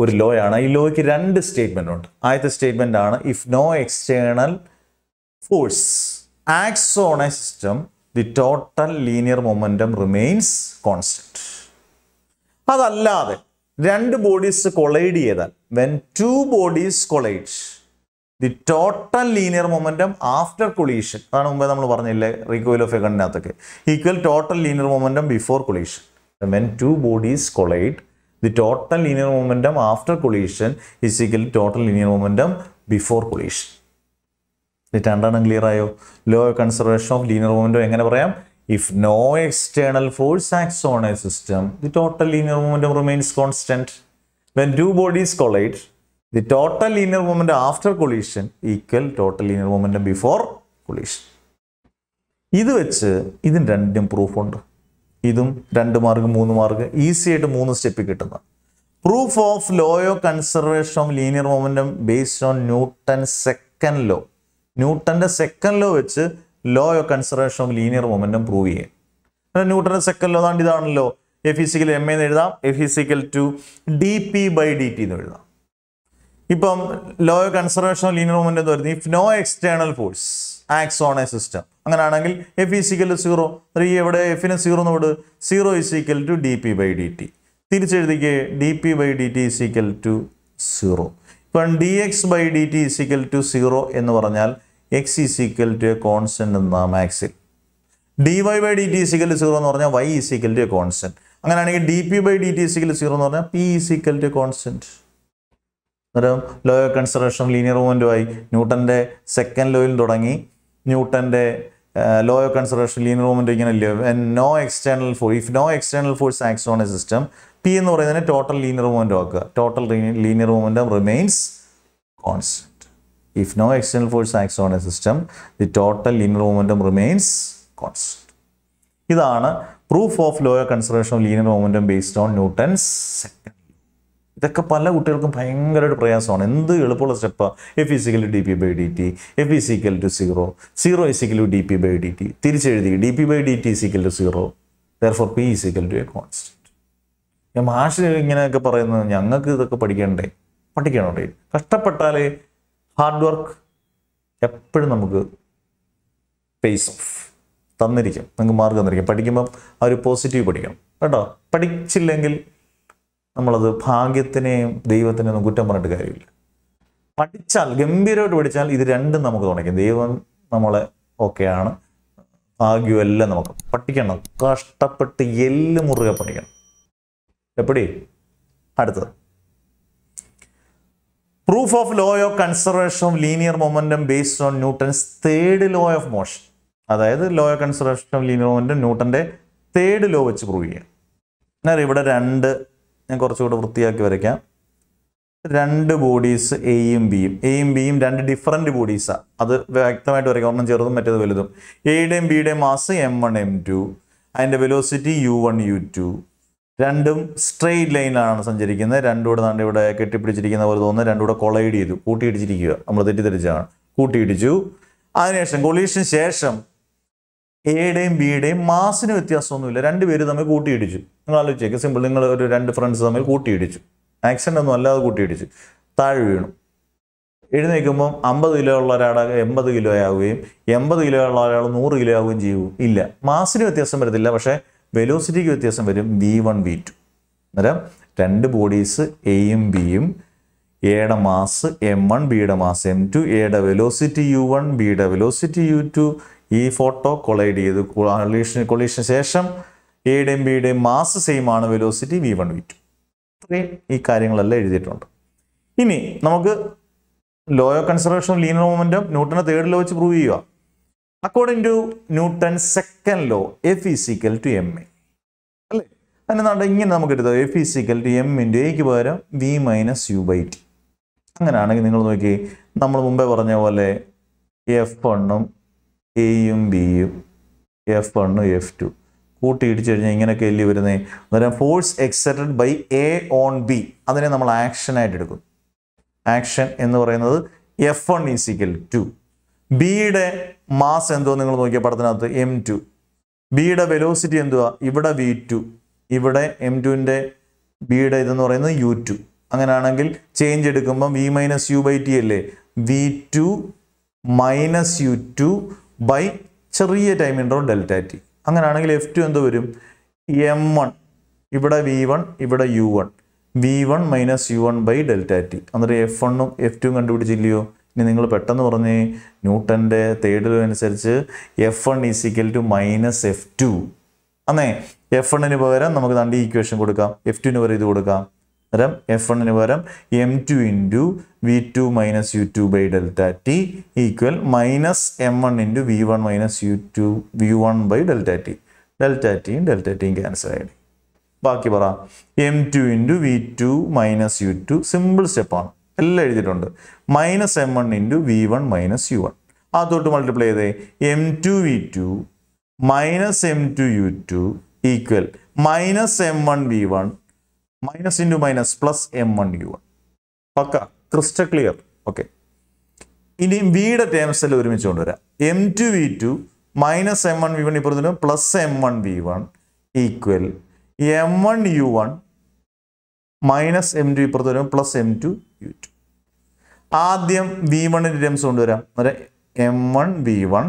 ഒരു ലോ ആണ്. ഈ ലോയ്ക്ക് രണ്ട് സ്റ്റേറ്റ്മെൻ്റ് ഉണ്ട്. ആദ്യത്തെ സ്റ്റേറ്റ്മെൻ്റ് ആണ് if no external force acts on a system the total linear momentum remains constant. അതല്ലാതെ രണ്ട് ബോഡീസ് കൊളൈഡ് ചെയ്താൽ, when two bodies collide the total linear momentum after collision, അതാണ് മുമ്പേ നമ്മൾ പറഞ്ഞില്ലേ റിക്കോയിൽ ഓഫ് എക്കണ്ടിനകത്തൊക്കെ, equal total linear momentum before collision. When two bodies collide, the total linear momentum after collision is equal to total linear momentum before collision. It understand clear ayo? Law of conservation of linear momentum engane parayam? If no external force acts on a system, the total linear momentum remains constant. When two bodies collide, the total linear momentum after collision equal total linear momentum before collision. Idu vechu idin random proof undu. ഇതും 2 mark 3 mark easy ആയിട്ട് 3 സ്റ്റെപ്പിൽ കിട്ടുന്ന proof of law of conservation of linear momentum based on Newton second law. ന്യൂട്ടന്റെ second law വെച്ച് law of conservation of linear momentum prove ചെയ്യാൻ ന്യൂട്ടന്റെ second law താണ്ട് ഇതാണല്ലോ. F = m എന്ന് എഴുതാം, F = dp/dt എന്ന് എഴുതാം. ഇപ്പം law of conservation of linear momentum എന്ന് പറയുന്നത് if no external force acts on a system. അങ്ങനെയാണെങ്കിൽ F = 0, എവിടെ F ന് 0 എന്ന് വിട്, 0 = dp/dt. തിരിച്ചെഴുതിക്കേ, dp/dt = 0. ഇപ്പം dx/dt = 0 എന്ന് പറഞ്ഞാൽ x = കോൺസ്റ്റന്റ് എന്നാണ് മാക്സിൽ. dy/dt = 0 എന്ന് പറഞ്ഞാൽ y = കോൺസ്റ്റന്റ്. അങ്ങനെയാണെങ്കിൽ dp/dt = 0 എന്ന് പറഞ്ഞാൽ p = കോൺസ്റ്റന്റ്. അന്നേരം ലോ ഓഫ് കൺസർവേഷൻ ലീനിയർ മൊമെന്റുമായി ന്യൂട്ടന്റെ സെക്കൻഡ് ലോയിൽ തുടങ്ങി ന്യൂട്ടന്റെ law of conservation linear moment ഇങ്ങനെയല്ലേ, no external force, if no external force acts on a system, P എന്ന് പറയുന്നതിന് ടോട്ടൽ ലീനിയർ മൊമെന്റ് ആക്കുക, total linear momentum remains constant. If no external force acts on a system the total linear momentum remains constant. ഇതാണ് proof of law of conservation of linear momentum based on Newton's second. ഇതൊക്കെ പല കുട്ടികൾക്കും ഭയങ്കരമായിട്ട് പ്രയാസമാണ്. എന്ത് എളുപ്പമുള്ള സ്റ്റെപ്പാണ്, F = dp/dt, F = 0, 0 = dp/dt. തിരിച്ചെഴുതി, dp/dt = 0, therefore p = a constant. ഞാൻ മാഷ് ഇങ്ങനെയൊക്കെ പറയുന്നത് ഞങ്ങൾക്ക് ഇതൊക്കെ പഠിക്കണ്ടേ? പഠിക്കണോട്ടെ, കഷ്ടപ്പെട്ടാലേ ഹാർഡ് വർക്ക് എപ്പോഴും നമുക്ക് പേസ് ഓഫ് തന്നിരിക്കും, നമുക്ക് മാർക്ക് തന്നിരിക്കും. പഠിക്കുമ്പോൾ ആ ഒരു പോസിറ്റീവ് പഠിക്കണം കേട്ടോ. പഠിച്ചില്ലെങ്കിൽ നമ്മളത് ഭാഗ്യത്തിനെയും ദൈവത്തിനെയും കുറ്റം പറഞ്ഞിട്ട് കാര്യമില്ല. പഠിച്ചാൽ, ഗംഭീരമായിട്ട് പഠിച്ചാൽ ഇത് രണ്ടും നമുക്ക് തുണയ്ക്കും. ദൈവം നമ്മളെ ഓക്കെയാണ്, ഭാഗ്യമെല്ലാം നമുക്ക്. പഠിക്കണം, കഷ്ടപ്പെട്ട് എല്ലാം മുറുകെ പഠിക്കണം. എപ്പടി അടുത്തത് proof of law of conservation of linear momentum based on Newton's third law of motion. അതായത് law of conservation of linear momentum ന്യൂട്ടന്റെ തേർഡ് ലോ വെച്ച് പ്രൂവ് ചെയ്യാം. എന്നാൽ ഇവിടെ രണ്ട്, ഞാൻ കുറച്ചുകൂടെ വൃത്തിയാക്കി വരയ്ക്കാം. രണ്ട് ബോഡീസ് എയും ബിയും രണ്ട് ഡിഫറൻറ്റ് ബോഡീസാണ്. അത് വ്യക്തമായിട്ട് വരയ്ക്കാം, ഒന്നും ചെറുതും മറ്റേത് വലുതും. എയുടെയും ബിയുടെയും മാസ് m1 m2, അതിൻ്റെ വെലോസിറ്റി u1 u2. രണ്ടും സ്ട്രെയിറ്റ് ലൈനിലാണ് സഞ്ചരിക്കുന്നത്. രണ്ടുകൂടെ താണ്ട് ഇവിടെ കെട്ടിപ്പിടിച്ചിരിക്കുന്ന പോലെ തോന്നുന്നു. രണ്ടുകൂടെ കൊളൈഡ് ചെയ്തു, കൂട്ടിയിടിച്ചിരിക്കുക. നമ്മൾ തെറ്റിദ്ധരിച്ചാണ്, കൂട്ടിയിടിച്ചു. അതിനുശേഷം കൊളീഷന് ശേഷം എയുടെയും ബിയുടെയും മാസിന് വ്യത്യാസമൊന്നുമില്ല, രണ്ടുപേരും തമ്മിൽ കൂട്ടിയിടിച്ചു. നിങ്ങൾ ആലോചിച്ചേക്ക്, സിമ്പിൾ. നിങ്ങൾ ഒരു രണ്ട് ഫ്രണ്ട്സ് തമ്മിൽ കൂട്ടിയിടിച്ചു, ആക്സിഡൻ്റ് ഒന്നും അല്ലാതെ കൂട്ടിയിടിച്ചു, താഴെ വീണു. എഴുന്നേൽക്കുമ്പം 50 കിലോ ഉള്ള ഒരാൾ 80 കിലോ ആവുകയും 100 കിലോ ഉള്ള ഒരാൾ 100 കിലോ ആവുകയും ചെയ്യൂ? ഇല്ല, മാസിന് വ്യത്യാസം വരത്തില്ല, പക്ഷേ വെലോസിറ്റിക്ക് വ്യത്യാസം വരും, v1 v2. അന്നേരം രണ്ട് ബോഡീസ് എയും ബിയും, എയുടെ മാസ് m1, ബിയുടെ മാസ് m2, എയുടെ വെലോസിറ്റി u1, ബിയുടെ വെലോസിറ്റി u2. ഈ ഫോട്ടോ കൊളൈഡ് ചെയ്ത്, കൊളീഷന് ശേഷം എയുടെയും ബിയുടെയും മാസ് സെയിം ആണ്, വെലോസിറ്റി v1 v2. ഇത്രയും ഈ കാര്യങ്ങളെല്ലാം എഴുതിയിട്ടുണ്ട്. ഇനി നമുക്ക് law of conservation of linear momentum ന്യൂട്ടന്റെ തേർഡ് ലോ വെച്ച് പ്രൂവ് ചെയ്യുക. According to Newton second law F = ma, അല്ലേ? അതിനാണ് ഇങ്ങനെ നമുക്ക് എടുത്തത്, F = m into a പകരം v - u/t. അങ്ങനെയാണെങ്കിൽ നിങ്ങൾ നോക്കി, നമ്മൾ മുമ്പേ പറഞ്ഞ പോലെ F1 എയും ബിയും F1 F2 കൂട്ടിയിടിച്ചു കഴിഞ്ഞാൽ ഇങ്ങനെയൊക്കെ എല്ലി വരുന്നത്. അന്നേരം force exerted by A on B, അതിനെ നമ്മൾ ആക്ഷനായിട്ട് എടുക്കും. ആക്ഷൻ എന്ന് പറയുന്നത് F1 = 2. ബിയുടെ മാസ് എന്തോ നിങ്ങൾ നോക്കിയ പടത്തിനകത്ത് m2. ബിയുടെ വെലോസിറ്റി എന്തുവാ? ഇവിടെ v2, ഇവിടെ m2ൻ്റെ ബിയുടെ ഇതെന്ന് പറയുന്നത് u2. അങ്ങനെയാണെങ്കിൽ ചേഞ്ച് എടുക്കുമ്പം v - u/t അല്ലേ? v2 - u2 ചെറിയ ടൈം ഇൻട്രോൾ ഡെൽറ്റ t. അങ്ങനെയാണെങ്കിൽ F2 എന്തോ വരും, m1, ഇവിടെ v1, ഇവിടെ u1, v1 - u1 delta t. എന്നിട്ട് F1ഉം F2ഉം കണ്ടുപിടിച്ചില്ലയോ? ഇനി നിങ്ങൾ പെട്ടെന്ന് പറഞ്ഞ് ന്യൂട്ടൻ്റെ തേർഡ് ലോ അനുസരിച്ച് F1 = -F2. അന്നേ F1 പകരം നമുക്ക് തൻ്റെ ഈക്വേഷൻ കൊടുക്കാം, F2 പകരം ഇത് കൊടുക്കാം. അന്നേരം F1 പകരം m2 × v2 - u2 delta t equal -m1 × v1 - u1 delta t. Delta tയും ക്യാൻസൽ ആയി. ബാക്കി പറ, m2 × v2 - u2. സിമ്പിൾ സ്റ്റെപ്പാണ്, എല്ലാം എഴുതിയിട്ടുണ്ട്. -m1 × v1 - u1, അതോട്ട് മൾട്ടിപ്ലൈ ചെയ്തേ, m2 v2 - m2 u2 equal -m1 v1 - × - +m1 u1. പക്ക, ക്രിസ്റ്റൽ ക്ലിയർ. ഓക്കെ, ഇനി ബിയുടെ ടേംസ് എല്ലാം ഒരുമിച്ച് കൊണ്ടുവരാം. m2 v2 - m1 v1 ഇപ്പുറത്തിന് +m1 v1 equal m1 u1 - m2 ഇപ്പുറത്ത് വരും +m2 u2. ആദ്യം v1ൻ്റെ ടേംസ് കൊണ്ടുവരാം. അന്നേരം m1 v1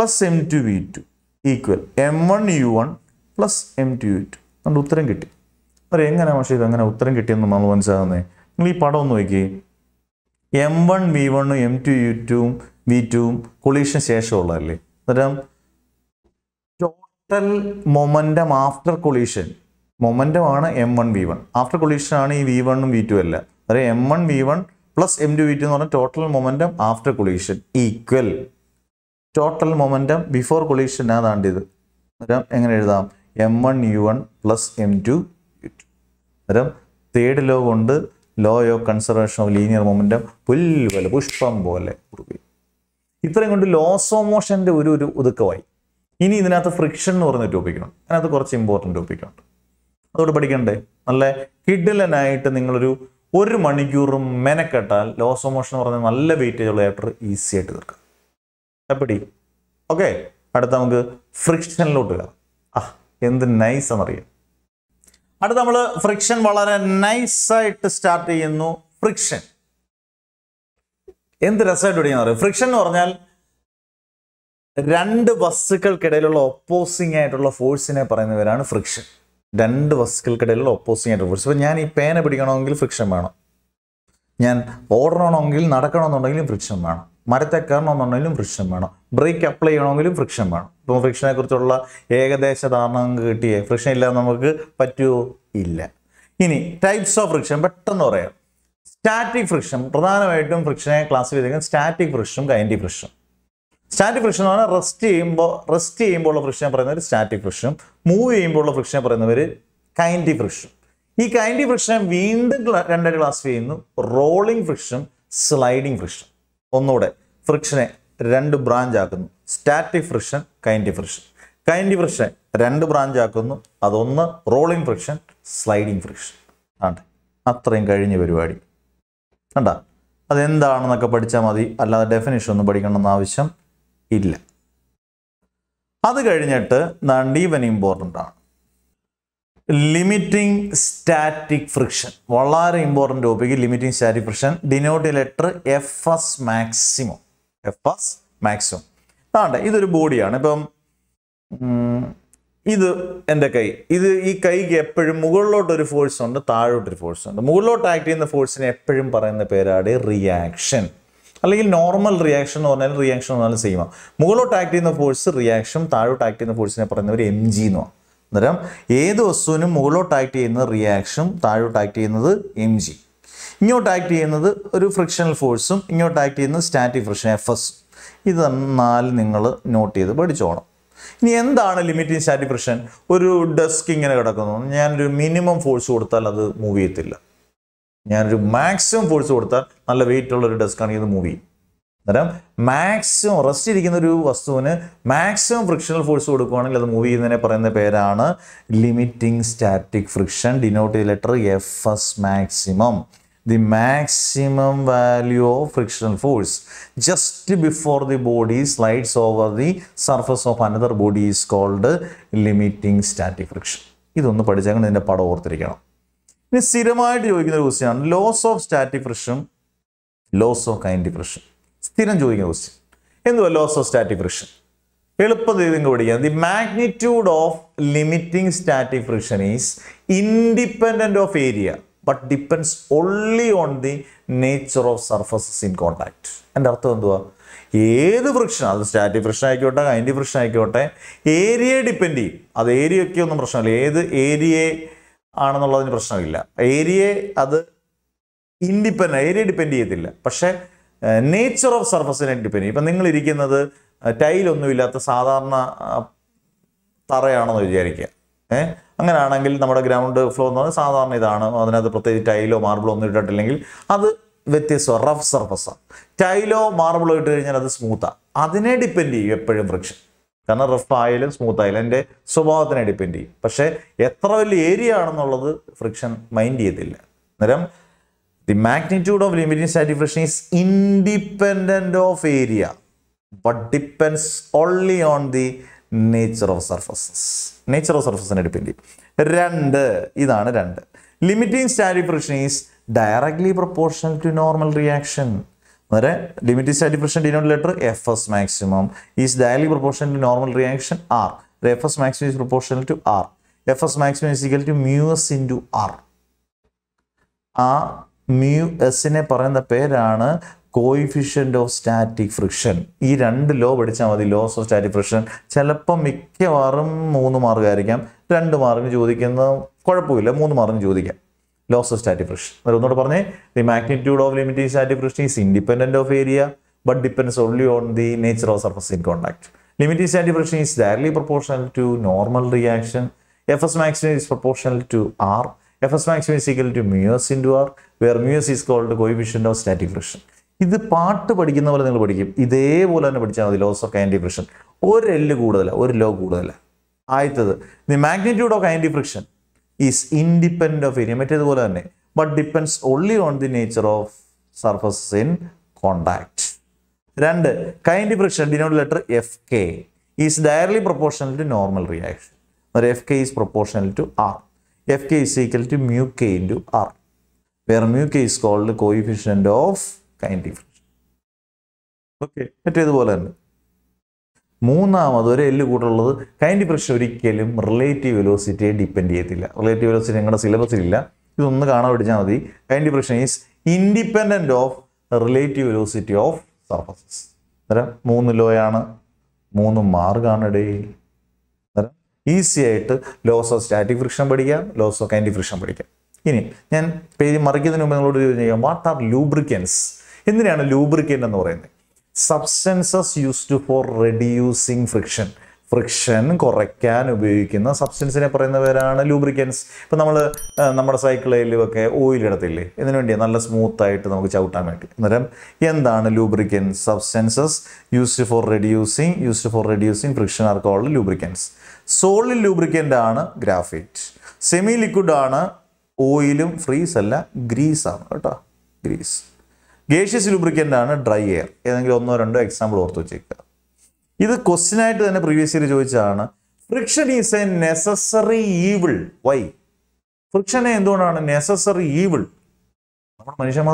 + m2 v2 equal m1 u1 + m2 u2. നമ്മുടെ ഉത്തരം കിട്ടി. അവർ എങ്ങനെ പക്ഷേ ഇത് അങ്ങനെ ഉത്തരം കിട്ടിയെന്ന് നമ്മൾ മനസ്സിലാകുന്നത്? നിങ്ങൾ ഈ പടം ഒന്ന് നോക്കി, m1 v1 ഉം m2 v2 കൊളീഷന് ശേഷമുള്ളതല്ലേ? അന്നേരം ടോട്ടൽ മൊമെൻറ്റം ആഫ്റ്റർ കൊളീഷൻ മൊമെൻറ്റമാണ് m1 v1. ആഫ്റ്റർ കൊളീഷനാണ് ഈ v1 ഉം v2 അല്ല. അതായത് m1 v1 + m2 v2 എന്ന് പറഞ്ഞാൽ total momentum after collision equal total momentum before collision. അതാണ്ടിത് അന്നേരം എങ്ങനെ എഴുതാം? m1 u1 + m2 u2. അന്നേരം തേർഡ് ലോ കൊണ്ട് law of conservation of linear momentum പുല്ല് പോലെ, പുഷ്പം പോലെ കൊടുക്കും. ഇത്രയും കൊണ്ട് ലോസ് ഓഫ് മോഷൻ്റെ ഒരു ഒതുക്കമായി. ഇനി ഇതിനകത്ത് ഫ്രിക്ഷൻ എന്ന് പറയുന്ന ടോപ്പിക്കുണ്ട്. അതിനകത്ത് കുറച്ച് ഇമ്പോർട്ടൻറ്റ് ടോപ്പിക്കുണ്ട്, അതോട് പഠിക്കണ്ടേ? നല്ല കിഡിലനായിട്ട് നിങ്ങളൊരു 1 മണിക്കൂറും മെനക്കെട്ടാൽ ലോസ് ഓഫ് മോഷൻ എന്ന് പറഞ്ഞാൽ നല്ല വെയിറ്റേജ് ഉള്ള ചാപ്റ്റർ ഈസി ആയിട്ട് തീർക്കാം. എപ്പടി? ഓക്കെ, അടുത്ത നമുക്ക് ഫ്രിക്ഷനിലോട്ട് കയറാം. എന്ത് നൈസാണെന്നറിയാം. അടുത്ത നമ്മൾ ഫ്രിക്ഷൻ വളരെ നൈസായിട്ട് സ്റ്റാർട്ട് ചെയ്യുന്നു. ഫ്രിക്ഷൻ എന്ത് രസമായിട്ട് ഫ്രിക്ഷൻ എന്ന് പറഞ്ഞാൽ രണ്ട് വസ്തുക്കൾക്കിടയിലുള്ള ഒപ്പോസിംഗ് ആയിട്ടുള്ള ഫോഴ്സിനെ പറയുന്നവരാണ് ഫ്രിക്ഷൻ. രണ്ട് വസ്തുക്കൾക്കിടയിലുള്ള ഒപ്പോസിംഗ് ആയിട്ടുള്ള ഫോഴ്സ്. അപ്പോൾ ഞാൻ ഈ പേന പിടിക്കണമെങ്കിൽ ഫ്രിക്ഷൻ വേണം, ഞാൻ ഓടണമെങ്കിൽ നടക്കണമെന്നുണ്ടെങ്കിലും ഫ്രിക്ഷൻ വേണം, മരത്തെ കയറണമെന്നുണ്ടെങ്കിലും ഫ്രിക്ഷൻ വേണം, ബ്രേക്ക് അപ്ലൈ ചെയ്യണമെങ്കിലും ഫ്രിക്ഷൻ വേണം. ഇപ്പോൾ ഫ്രിക്ഷനെ കുറിച്ചുള്ള ഏകദേശ ധാരണ കിട്ടിയേ, ഫ്രിക്ഷൻ ഇല്ലാതെ നമുക്ക് പറ്റുമോ? ഇല്ല. ഇനി ടൈപ്സ് ഓഫ് ഫ്രിക്ഷൻ പെട്ടെന്ന് പറയാം. സ്റ്റാറ്റിക് ഫ്രിക്ഷൻ, പ്രധാനമായിട്ടും ഫ്രിക്ഷനെ ക്ലാസ് ചെയ്തേക്കുന്നത് സ്റ്റാറ്റിക് ഫ്രിക്ഷനും കൈനറ്റിക് ഫ്രിക്ഷനും. സ്റ്റാറ്റിക് ഫ്രിക്ഷൻ എന്ന് പറഞ്ഞാൽ റെസ്റ്റ് ചെയ്യുമ്പോൾ ഉള്ള ഫ്രിക്ഷനെ പറയുന്നവർ സ്റ്റാറ്റിക് ഫ്രിക്ഷനും, മൂവ് ചെയ്യുമ്പോൾ ഉള്ള ഫ്രിക്ഷനെ പറയുന്നവർ കൈനറ്റിക് ഫ്രിക്ഷനും. ഈ കൈൻഡ് ഫ്രിക്ഷൻ വീണ്ടും രണ്ടായിട്ട് ക്ലാസ് ചെയ്യുന്നു, റോളിംഗ് ഫ്രിക്ഷൻ, സ്ലൈഡിംഗ് ഫ്രിക്ഷൻ. ഒന്നുകൂടെ ഫ്രിക്ഷനെ രണ്ട് ബ്രാഞ്ച് ആക്കുന്നു, static friction, kind friction. Kind friction രണ്ട് ബ്രാഞ്ച് ആക്കുന്നു, അതൊന്ന് റോളിംഗ് ഫ്രിക്ഷൻ, സ്ലൈഡിംഗ് ഫ്രിക്ഷൻ ആണ്. അത്രയും കഴിഞ്ഞ പരിപാടി കണ്ട. അതെന്താണെന്നൊക്കെ പഠിച്ചാൽ മതി, അല്ലാതെ ഡെഫിനേഷൻ ഒന്നും പഠിക്കണമെന്ന് ആവശ്യം ഇല്ല. അത് കഴിഞ്ഞിട്ട് ഈവൻ ഇമ്പോർട്ടൻ്റ് ആണ് ലിമിറ്റിംഗ് സ്റ്റാറ്റിക് ഫ്രിക്ഷൻ. വളരെ important topic limiting static friction. Denote letter F S maximum. അതാണ്ട് ഇതൊരു ബോഡിയാണ്. ഇപ്പം ഇത് എൻ്റെ കൈ, ഈ കൈക്ക് എപ്പോഴും മുകളിലോട്ടൊരു ഫോഴ്സ് ഉണ്ട്, താഴോട്ടൊരു ഫോഴ്സ് ഉണ്ട്. മുകളിലോട്ട് ആക്ട് ചെയ്യുന്ന ഫോഴ്സിന് എപ്പോഴും പറയുന്ന പേരാണ് റിയാക്ഷൻ, അല്ലെങ്കിൽ നോർമൽ റിയാക്ഷൻ എന്ന് പറഞ്ഞാൽ റിയാക്ഷൻ എന്നാലും സെയിം ആണ്. മുകളിലോട്ട് ആക്ട് ചെയ്യുന്ന ഫോഴ്സ് റിയാക്ഷൻ, താഴോട്ട് ആക്ട് ചെയ്യുന്ന ഫോഴ്സിനെ പറയുന്നവർ എം ജി എന്ന് ആണ്. അന്നേരം ഏത് വസ്തുവിനും മുകളിലോട്ട് ആക്ട് ചെയ്യുന്നത് റിയാക്ഷൻ, താഴോട്ട് ആക്ട് ചെയ്യുന്നത് എം ജി. ഇങ്ങോട്ട് ആക്ട് ചെയ്യുന്നത് ഒരു ഫ്രിക്ഷണൽ ഫോഴ്സും, ഇങ്ങോട്ട് ആക്ട് ചെയ്യുന്നത് സ്റ്റാറ്റിക് ഫ്രിക്ഷൻ എഫ് എസ്. ഇത് നാല് നിങ്ങൾ നോട്ട് ചെയ്ത് പഠിച്ചോണം. ഇനി എന്താണ് ലിമിറ്റിംഗ് സ്റ്റാറ്റിക് ഫ്രിക്ഷൻ? ഒരു ഡെസ്ക് ഇങ്ങനെ കിടക്കുന്നു, ഞാനൊരു മിനിമം ഫോഴ്സ് കൊടുത്താൽ അത് മൂവ് ചെയ്യത്തില്ല, ഞാനൊരു മാക്സിമം ഫോഴ്സ് കൊടുത്താൽ നല്ല വെയിറ്റ് ഉള്ള ഒരു ഡെസ്ക് ആണെങ്കിൽ ഇത് മൂവ് ചെയ്യും. അന്നേരം മാക്സിമം റെസ്റ്റ് ഇരിക്കുന്ന ഒരു വസ്തുവിന് മാക്സിമം ഫ്രിക്ഷണൽ ഫോഴ്സ് കൊടുക്കുകയാണെങ്കിൽ അത് മൂവ് ചെയ്യുന്നതിനെ പറയുന്ന പേരാണ് limiting static friction. Denote letter F S maximum. The maximum value of frictional force just before the body slides over the surface of another body is called limiting static friction. ഇതൊന്ന് പഠിച്ചാൽ ഇതിൻ്റെ പടം ഓർത്തിരിക്കണം. ഇനി സ്ഥിരമായിട്ട് ചോദിക്കുന്ന ഒരു ക്വസ്റ്റ്യനാണ് laws of static friction, laws of kinetic friction. സ്ഥിരം ചോദിക്കുന്ന ക്വസ്റ്റ്യൻ. എന്തുവാ ലോസ് ഓഫ് സ്റ്റാറ്റിക് ഫ്രിക്ഷൻ? എളുപ്പത്തിൽ നിങ്ങൾക്ക് പഠിക്കാം. The magnitude of limiting static friction is independent of area but depends only on the nature of surfaces in contact. എൻ്റെ അർത്ഥം എന്തുവാ? ഏത് ഫ്രിക്ഷൻ, അത് സ്റ്റാറ്റിക് ഫ്രിക്ഷൻ ആയിക്കോട്ടെ കൈനറ്റിക് ഫ്രിക്ഷൻ ആയിക്കോട്ടെ, ഏരിയയെ ഡിപ്പെൻഡ് ചെയ്യും. അത് ഏരിയയ്ക്ക് ഒന്നും പ്രശ്നമില്ല, ഏത് ഏരിയ ആണെന്നുള്ളതിന് പ്രശ്നമില്ല. ഏരിയയെ അത് ഇൻഡിപെൻഡൻ്റ്, ഏരിയ ഡിപ്പെൻഡ് ചെയ്യത്തില്ല. പക്ഷേ നേച്ചർ ഓഫ് സർഫസിനെ ഡിപ്പെൻഡ് ചെയ്യും. ഇപ്പം നിങ്ങളിരിക്കുന്നത് ടൈലൊന്നുമില്ലാത്ത സാധാരണ തറയാണെന്ന് വിചാരിക്കുക. അങ്ങനെയാണെങ്കിൽ നമ്മുടെ ഗ്രൗണ്ട് ഫ്ലോർ എന്ന് പറഞ്ഞാൽ സാധാരണ ഇതാണ്, അതിനകത്ത് പ്രത്യേകിച്ച് ടൈലോ മാർബിളോ ഒന്നും ഇട്ടിട്ടില്ലെങ്കിൽ അത് വ്യത്യസ്തമാണ്, റഫ് സർഫസാണ്. ടൈലോ മാർബിളോ ഇട്ട് കഴിഞ്ഞാൽ അത് സ്മൂത്താണ്. അതിനെ ഡിപ്പെൻഡ് ചെയ്യും എപ്പോഴും ഫ്രിക്ഷൻ, കാരണം റഫ് ആയാലും സ്മൂത്ത് ആയാലും എൻ്റെ സ്വഭാവത്തിനെ ഡിപ്പെൻഡ് ചെയ്യും. പക്ഷേ എത്ര വലിയ ഏരിയ ആണെന്നുള്ളത് ഫ്രിക്ഷൻ മൈൻഡ് ചെയ്യത്തില്ല. അന്നേരം the magnitude of limiting static friction is independent of area but depends only on the nature of surfaces. Nature of surfaces ne depend cheyum. Rendu idana rendu. Limiting static friction is directly proportional to normal reaction. Nare limiting static friction denote letter fs maximum is directly proportional to normal reaction r. The fs maximum is proportional to r. Fs maximum is equal to mu s into r. r mu എസിനെ പറയുന്ന പേരാണ് coefficient of static friction. ഈ രണ്ട് law പഠിച്ചാൽ മതി loss of static friction. ചിലപ്പോൾ മിക്കവാറും 3 മാർക്കായിരിക്കാം, 2 മാർക്കിന് ചോദിക്കുന്ന കുഴപ്പമില്ല, 3 മാർക്കിന് ചോദിക്കാം ലോസ് ഓഫ് സ്റ്റാറ്റിക് ഫ്രിക്ഷൻ. അന്നേരം ഒന്നുകൂടെ പറഞ്ഞേ, the magnitude of limiting static friction is independent of area but depends only on the nature of surface in contact. Limiting static friction is directly proportional to normal reaction. F S maximum is proportional to R. Fs maximum is equal to mu s into r, where mu s is called coefficient of static friction. ഇത് പാട്ട് പഠിക്കുന്ന പോലെ നിങ്ങൾ പഠിക്കും, ഇതേപോലെ തന്നെ പഠിച്ചാൽ മതി ലോസ് ഓഫ് കൈനറ്റിക് ഫ്രിക്ഷൻ. ഒരു എല്ല് കൂടുതലാണ്, ഒരു ലോ കൂടുതലാണ്. ആദ്യത്തത് the magnitude of kinetic friction is independent of area, മറ്റേതുപോലെ തന്നെ, but depends only on the nature of surfaces in contact. 2 kinetic friction denote letter F K is directly proportional to normal reaction. F K is proportional to R. Fk is equal to mu k into r, where mu k is called coefficient of kinetic friction. Okay, that is the Muna, the Elikutal, kind of pressure relative velocity dependent. Relative velocity and syllabus is kind of pressure is independent of relative velocity of surfaces. Moon loyana, moon margana day. Easy loss of static friction, loss of kinetic friction. What are lubricants? What are lubricants? Substances used for reducing friction. Friction korrekkan ubhayogikkuna substance ne parayunnavaranna lubricants. Ipo nammal nammada cycle il okke oil idathille. Edinu vendi nalla smooth aayittu namukku chavuttan vendi. Ennaram endana lubricants? Substances used for reducing friction are called lubricants. Solid lubricant aanu graphite. Semi liquid aanu oilum freeze alla grease aanu ketta. Grease. Gaseous lubricant aanu dry air. Edengil onno rendo example orthu vechikka. This question I have previously said, friction is a necessary evil. Why? Friction is a necessary evil. Friction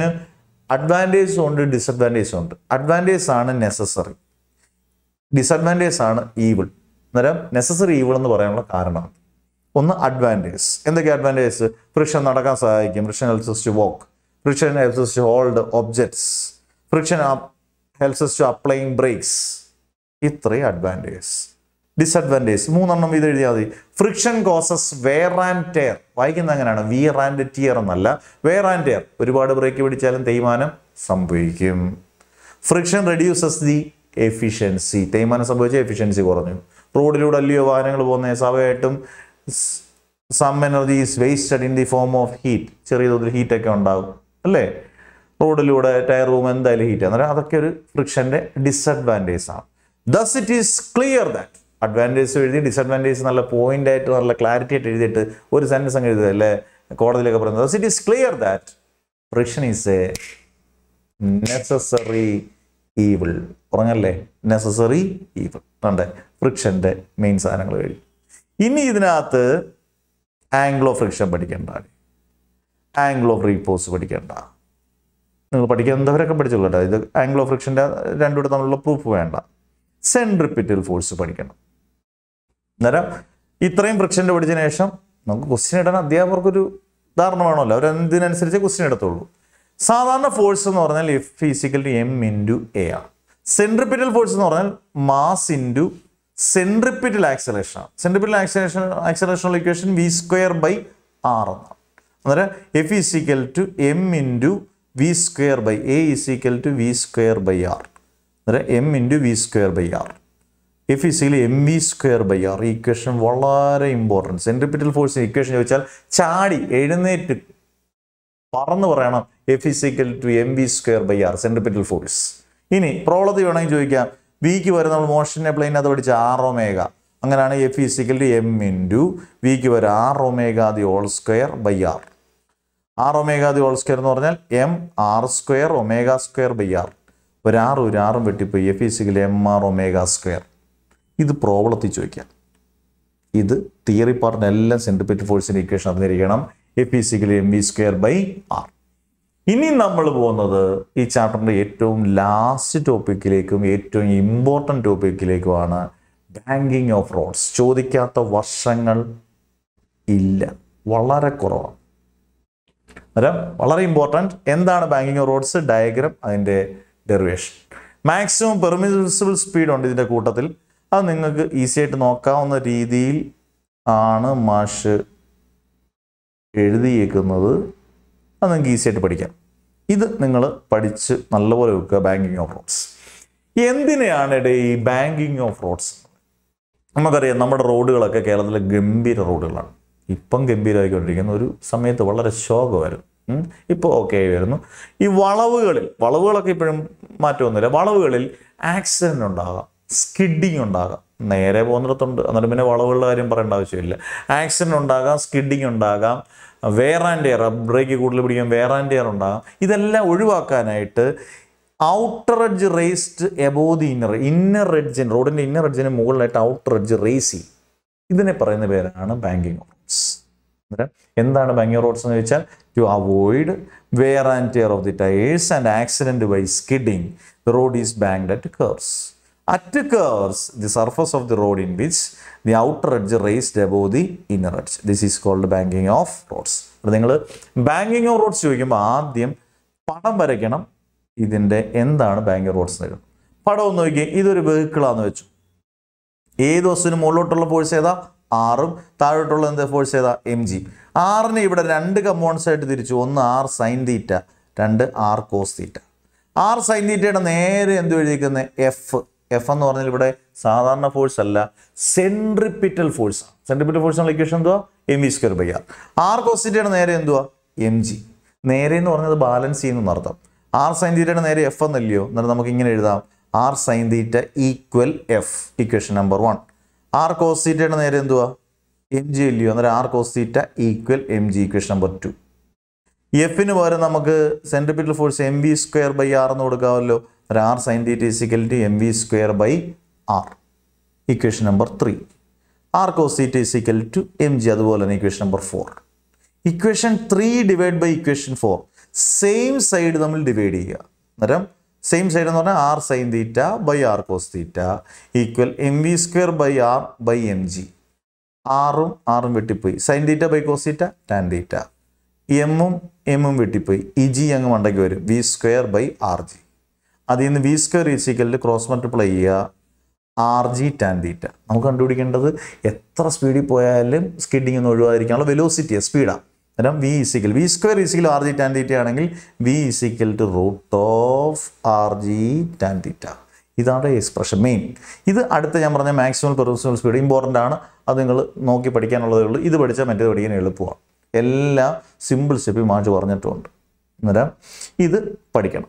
is advantage and disadvantage. Advantage is necessary. Disadvantage is evil. Necessary evil is advantage. What is advantage? Friction is helps us to walk. Friction helps us to hold objects. Friction helps us to applying brakes. It's three advantages. Disadvantages. Friction causes wear and tear. Why can wear and tear? Wear and tear. Friction reduces the efficiency. Some energy is wasted in the form of heat. Friction disadvantage. Thus, it is clear that advantage and disadvantage is point and clarity. Thus, it is clear that friction is a necessary evil. Necessary evil. Friction means angle of friction. Angle of repose. Angle of friction proof. Centripetal force. Now, this friction is a question. Force is physically m into air. Centripetal force is mass into centripetal acceleration. Centripetal acceleration equation v square by r. F is equal to m into v square by a is equal to v square by r. M into v square by r. If you see mv square by r equation very important. Centripetal force equation chadi edinate parana F is equal to mv square by r centripetal force. Ini probably V ki varana motion apply r omega. Angana F is equal to m into V ki r omega the whole square by r. R omega the whole square normal m r square omega square by r. R F is equal to mr omega square. This is the problem. This is the theory part. Centripetal force equation F is equal to mv square by r. This is the chapter. The last topic, the important topic is banking of rods. Very important. Banking of rods diagram. Derivation. Maximum permissible speed on this quarter. And easy to knock on the deal on a marsh. And easy to put it. Either Ningala Padich Nalavaruka banking of roads. Yendinana day banking of roads. Amagari numbered road like a Kerala Gimbi road. Ipungimbi Rigorigan, some at the water is shock. Now, okay. This is the accident, skidding, wear and tear, brake, wear and tear. This is the outer edge raised above the inner. Inner edge, road and inner edge, outer edge raising. This is the banking of roads. To avoid wear and tear of the tires and accident by skidding, the road is banked at curves. At curves, the surface of the road in which the outer edge raised above the inner edge. This is called banking of roads. Banking of roads is the R, Thyrotrol and the force mg. R neighbor and common side to the R sin theta and R cos theta. R sin theta and air and the F. F and the Sadhana force alla centripetal force. Centripetal force on location though mv square by R. R cos theta and air and mg. Nair in one of the balance in Nartha. R sin theta and air F on the Leo. Narthamaking R sin theta equal F. Equation number 1. R cos theta mg illiyo andre R cos theta equal mg equation number 2 f nu vare namakku centripetal force mv square by r nu kodukkaallo r sin theta is equal to mv square by r equation number 3 r cos theta is equal to mg aduvole equation number 4 equation 3 divided by equation 4 same side nammal divide cheya same side on r sin theta by r cos theta equal mv square by r by mg. R r vettipoy sin theta by cos theta tan theta m m vettipoy eg ange mandaki varu v square by rg adinne v square is equal to cross multiply cheya rg tan theta namukku kandupidikendathu etra speed poyalum skidding ennu oluvadirikkanalla velocity speed a v square is equal to rg tan theta anengil v is equal to root of rg tan theta. This is the expression main. This is the maximum permissible speed. Important ആണ് അത് നിങ്ങൾ നോക്കി പഠിക്കാനുള്ളതേ ഉള്ളൂ. ഇത് പഠിച്ചാൽ മറ്റേ പഠിക്കാൻ എളുപ്പമാണ്. എല്ലാ സിമ്പിൾ സ്റ്റെപ്പ് മാഷ് പറഞ്ഞിട്ടുണ്ട്. അന്നേരം ഇത് പഠിക്കണം.